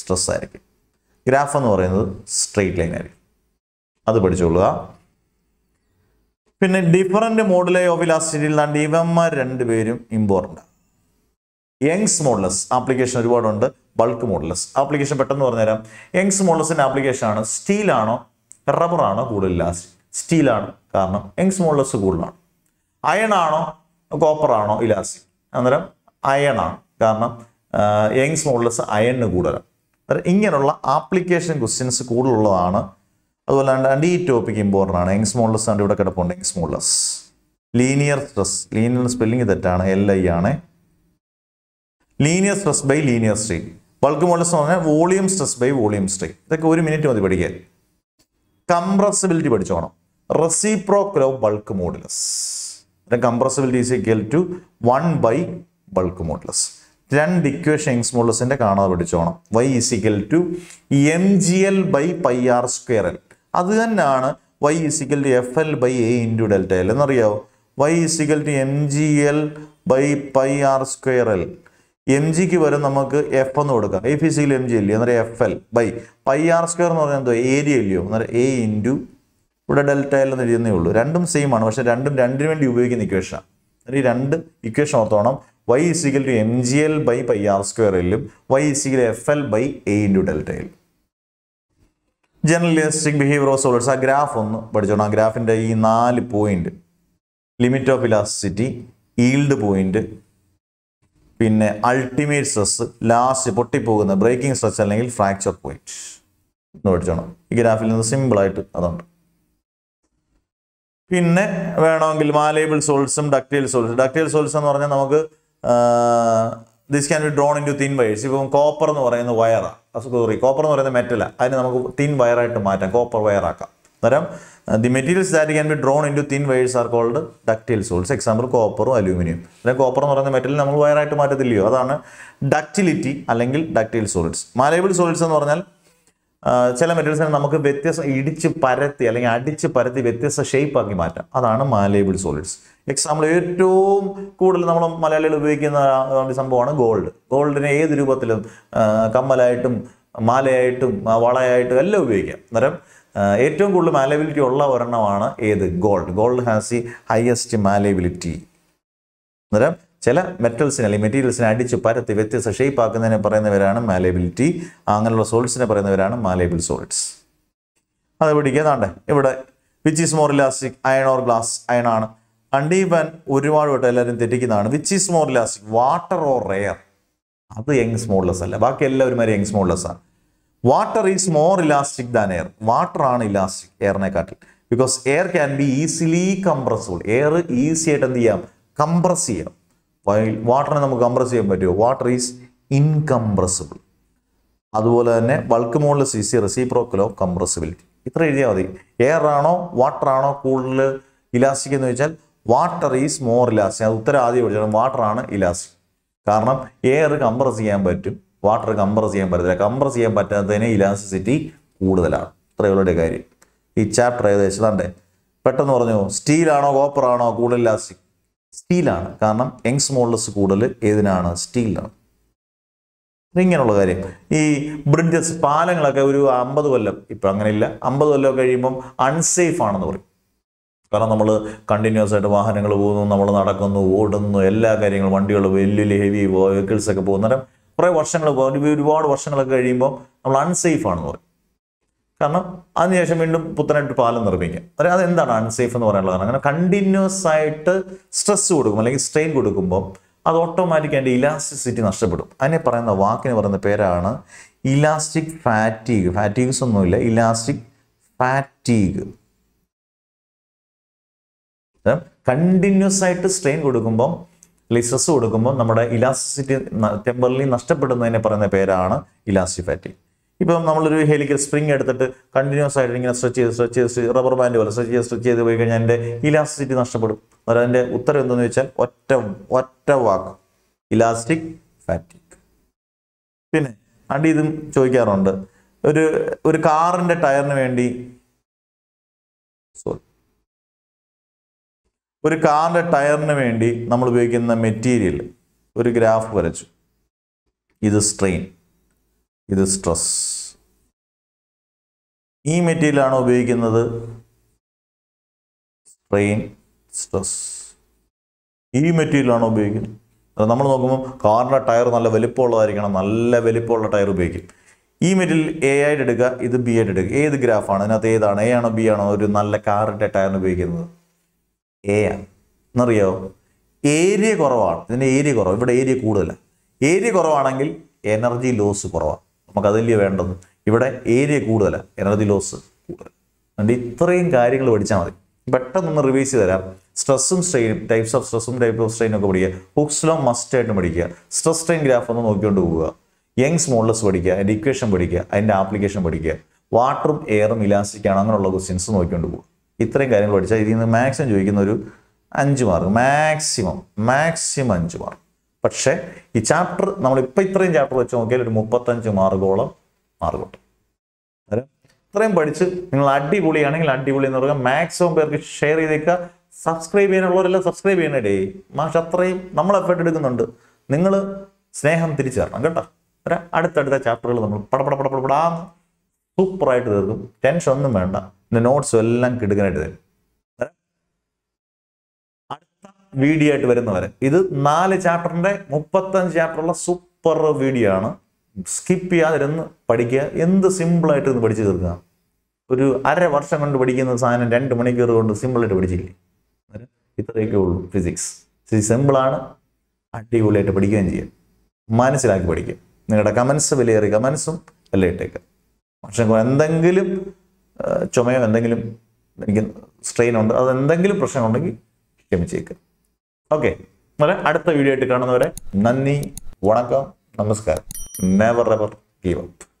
stress. Graph is straight line. That's what I different moduli of elasticity is important. Young's modulus application is bulk modulus application pattern. Young's modulus in application is steel ano, rubber ano, steel ano, Young's modulus is iron ano, copper ano, elastic. And iron ano, Young's modulus iron good. Ingenulla application questions cool and e topic important. Young's modulus and Young's modulus. Linear stress. Linear spelling is that linear stress by linear strain. Bulk modulus is volume stress by volume strain. That's 1 minute. Compressibility is reciprocal of bulk modulus. The compressibility is equal to 1 by bulk modulus. Then the equation is modulus y is equal to mgl by pi r square l. That's why y is equal to fl by a into delta l. Y is equal to mgl by pi r square l. mg ki varu namakku f ennu kodukka f is equal mg illiyo enna fl by pi r square ennu parayana area illiyo enna a into ivda delta l ennu ediyane ullu randum same aanu പക്ഷെ രണ്ടും രണ്ടിനു വേണ്ടി ഉപയോഗിക്കുന്ന equation ആണ് ഈ രണ്ട് equation ഓർത്തോണം y is equal to mgl by pi r square l y is equal to fl by a into delta l generalistic behavior of solids ആ graph ഒന്ന് പഠിച്ചോണം ആ ഗ്രാഫിന്റെ ഈ 4 point limit of elasticity yield point Pinne ultimate stress, last potty breaking stress and fracture point. Note journal. You can have simple item. Pinne, malleable solids, some ductile solids. Ductile solids this can be drawn into thin wires. If you copper and wire, copper and metal, I know thin wire at copper wire. The materials that can be drawn into thin wires are called ductile solids. Example copper or aluminum. Then copper or metal we wire item at the ductility alangil ductile solids. Malleable solids and ornal materials and namaka vethias edich parathi alang adich parathi vethias shape agimata. Adana malleable solids. Example to cool malleable week in some gold. Gold in a rubatilum kamalaitum malaitum vadaitum yellow week. Eight good malleability gold. Gold has the highest malleability. Metals in materials in addition to shape malleability, angular solids in malleable solids. Which is more elastic, iron or glass? Iron. And even which is more elastic, water or air? That's Young's modulus. Water is more elastic than air. Water is elastic. Air because air can be easily compressible. Air is easier than the air. Compressible. While water is incompressible. That's why bulk modulus is reciprocal of compressibility. Air or water cool elastic. Water is more elastic. Water is elastic. Because air is compressible. Water compress but then elasticity this chapter is steel ano copper ano good elastic steel ano karanam Young's modulus kudale edinana steel ano ingenulla karyam ee bridges palangalakku oru 50 kollam ipo angane illa 50 kollam kayiyum unsafe aanennu parayum കാരണം നമ്മൾ continuous ആയിട്ട് വാഹനങ്ങൾ പോകുന്നു നമ്മൾ നടക്കുന്നു ഓടുന്നു എല്ലാ കാര്യങ്ങളും വണ്ടികൾ വലിയ ഹെവി vehicles ഒക്കെ പോകുന്നരം കുറേ ഒരുപാട് വർഷങ്ങളൊക്കെ കഴിയുമ്പോൾ നമ്മൾ അൺസേഫ് ആണെന്ന് പറയും. കാരണം അതിനുശേഷം വീണ്ടും പുത്തനായിട്ട് പാലം നിർമ്മിക്കാം. അതെന്താണ് അൺസേഫ് എന്ന് പറയാനുള്ള കാരണം അങ്ങനെ കണ്ടിന്യൂസ് ആയിട്ട് സ്ട്രെസ് കൊടുക്കും അല്ലെങ്കിൽ സ്ട്രെയിൻ കൊടുക്കുമ്പോൾ അത് ഓട്ടോമാറ്റിക് ആയിട്ട് ഇലാസ്റ്റിസിറ്റി നഷ്ടപ്പെടും. അതിനെ പറയുന്ന വാക്കിന് പറയുന്ന പേരാണ് ഇലാസ്റ്റിക് ഫാറ്റീഗ്. ഫാറ്റീഗ്സ് ഒന്നുമില്ല ഇലാസ്റ്റിക് ഫാറ്റീഗ്. കണ്ടിന്യൂസ് ആയിട്ട് സ്ട്രെയിൻ കൊടുക്കുമ്പോൾ സ്ട്രെസ് കൊടുക്കുമ്പോൾ നമ്മുടെ ഇലാസ്റ്റിസിറ്റി ടെമ്പറലി നഷ്ടപ്പെടുന്നതിനെ പറയുന്ന പേരാണ് ഇലാസ്റ്റിക് ഫാറ്റീഗ്. ഇപ്പം നമ്മളൊരു ഹെലിക്കൽ സ്പ്രിംഗ് എടുത്തിട്ട് കണ്ടിന്യൂസ് ആയിട്ട് ഇങ്ങനെ സ്ട്രെച്ച് ചെയ്ത് റബ്ബർ ബാൻഡ് പോലെ സ്ട്രെച്ച് ചെയ്ത് പോയി കഴിഞ്ഞാൽ അതിൻ്റെ ഇലാസ്റ്റിസിറ്റി നഷ്ടപ്പെടും. അതിൻ്റെ ഉത്തരം എന്തെന്ന് വെച്ചാൽ ഒറ്റ വാക്ക് ഇലാസ്റ്റിക് ഫാറ്റീഗ്. പിന്നെ അടി ഇതും ചോദിക്കാറുണ്ട് ഒരു കാറിൻ്റെ ടയറിന് വേണ്ടി ഒരു കാറിന്റെ ടയറിന് വേണ്ടി നമ്മൾ ഉപയോഗിക്കുന്ന മെറ്റീരിയൽ ഒരു ഗ്രാഫ് വരച്ചു. ഇത് സ്ട്രെയിൻ, ഇത് സ്ട്രെസ്. ഈ മെറ്റീരിയൽ ആണ് ഉപയോഗിക്കുന്നത് സ്ട്രെയിൻ സ്ട്രെസ്. ഈ മെറ്റീരിയൽ ആണ് ഉപയോഗിക്കുന്നത് നമ്മൾ നോക്കുമ്പോൾ കാറിൻ്റെ ടയർ നല്ല വലിപ്പമുള്ളതായിരിക്കണം, നല്ല വലിപ്പമുള്ള ടയർ ഉപയോഗിക്കും. ഈ മെറ്റീരിയൽ എ ആയിട്ട് എടുക്കുക, ഇത് ബി ആയിട്ട് എടുക്കുക. ഏത് ഗ്രാഫാണ് അതിനകത്ത്? ഏതാണ് എ ആണോ ബി ആണോ ഒരു നല്ല കാറിൻ്റെ ടയറിന് ഉപയോഗിക്കുന്നത്? എ ആണ്. എന്നറിയാമോ, ഏരിയ കുറവാണ്, ഇതിൻ്റെ ഏരിയ കുറവ്, ഇവിടെ ഏരിയ കൂടുതലാണ്. ഏരിയ കുറവാണെങ്കിൽ എനർജി ലോസ് കുറവാണ്, നമുക്ക് അതില്ലേ വേണ്ടത്. ഇവിടെ ഏരിയ കൂടുതലാണ്, എനർജി ലോസ് കൂടുതൽ. അതുകൊണ്ട് ഇത്രയും കാര്യങ്ങൾ പഠിച്ചാൽ മതി. പെട്ടെന്നൊന്ന് റിവൈസ് ചെയ്ത് തരാം. സ്ട്രെസ്സും സ്ട്രെയിനും, ടൈപ്സ് ഓഫ് സ്ട്രെസ്സും ടൈപ്പ് ഓഫ് സ്ട്രെയിനും ഒക്കെ പഠിക്കുക. ഹുക്സ് ലോ മസ്റ്റ് ആയിട്ട് പഠിക്കുക. സ്ട്രെസ് സ്ട്രെയിൻ ഗ്രാഫ് ഒന്ന് നോക്കിക്കൊണ്ട് പോവുക. യങ്സ് മോഡുലസ് പഠിക്കുക, അതിൻ്റെ ഇക്വേഷൻ പഠിക്കുക, അതിൻ്റെ ആപ്ലിക്കേഷൻ പഠിക്കുക. വാട്ടറും എയറും ഇലാസ്റ്റിക്കാണ്, അങ്ങനെയുള്ള ക്വസ്റ്റ്യൻസ് നോക്കിക്കൊണ്ട് പോകുക. ഇത്രയും കാര്യങ്ങൾ പഠിച്ചാൽ ഇതിൽ നിന്ന് മാക്സിമം ചോദിക്കുന്ന ഒരു 5 മാർക്ക്, മാക്സിമം 5 മാർക്ക്. പക്ഷേ ഈ ചാപ്റ്റർ നമ്മളിപ്പോൾ ഇത്രയും ചാപ്റ്റർ വെച്ച് നോക്കിയാൽ ഒരു 35 മാർക്കോളം മാർക്കുണ്ട്. ഇത്രയും പഠിച്ച് നിങ്ങൾ അടിപൊളിയാണെങ്കിൽ അടിപൊളി എന്ന് പറയുക. മാക്സിമം പേർക്ക് ഷെയർ ചെയ്തേക്കുക. സബ്സ്ക്രൈബ് ചെയ്യാനുള്ളവരെല്ലാം സബ്സ്ക്രൈബ് ചെയ്യണേ. മാഷ് അത്രയും നമ്മൾ എഫേർട്ട് എടുക്കുന്നുണ്ട്, നിങ്ങൾ സ്നേഹം തിരിച്ചു തരണം കേട്ടോ. അടുത്തടുത്ത ചാപ്റ്ററുകൾ നമ്മൾ പടപടപടപടാന്ന് സൂപ്പറായിട്ട് തീർക്കും. ടെൻഷൻ ഒന്നും വേണ്ട. എൻ്റെ നോട്ട്സും എല്ലാം കിടുക്കാനായിട്ട് തരും. അടുത്ത വീഡിയോ ആയിട്ട് വരുന്നവരെ, ഇത് 4 ചാപ്റ്ററിൻ്റെ 35 ചാപ്റ്ററുള്ള സൂപ്പർ വീഡിയോ ആണ്. സ്കിപ്പ് ചെയ്യാതിരുന്ന് പഠിക്കുക. എന്ത് സിമ്പിളായിട്ട് ഇന്ന് പഠിച്ച് തീർക്കുക. ഒരു 1.5 വർഷം കൊണ്ട് പഠിക്കുന്ന സാധനം 2 മണിക്കൂർ കൊണ്ട് സിമ്പിളായിട്ട് പഠിച്ചില്ലേ. ഇത്രയൊക്കെ ഉള്ളൂ ഫിസിക്സ്. സിമ്പിളാണ്, അടിപൊളിയായിട്ട് പഠിക്കുകയും ചെയ്യുക, മനസ്സിലാക്കി പഠിക്കുക. നിങ്ങളുടെ കമൻസ് വിലയേറി, കമൻസും എല്ലാം ഇട്ടേക്കുക. പക്ഷേ എന്തെങ്കിലും ചുമയോ എന്തെങ്കിലും എനിക്ക് സ്ട്രെയിനുണ്ട്, അതെന്തെങ്കിലും പ്രശ്നമുണ്ടെങ്കിൽ ക്ഷമിച്ചേക്കുക. ഓക്കെ, വളരെ അടുത്ത വീഡിയോ ആയിട്ട് കാണുന്നവരെ നന്ദി, വണക്കം, നമസ്കാരം. Never ever give up.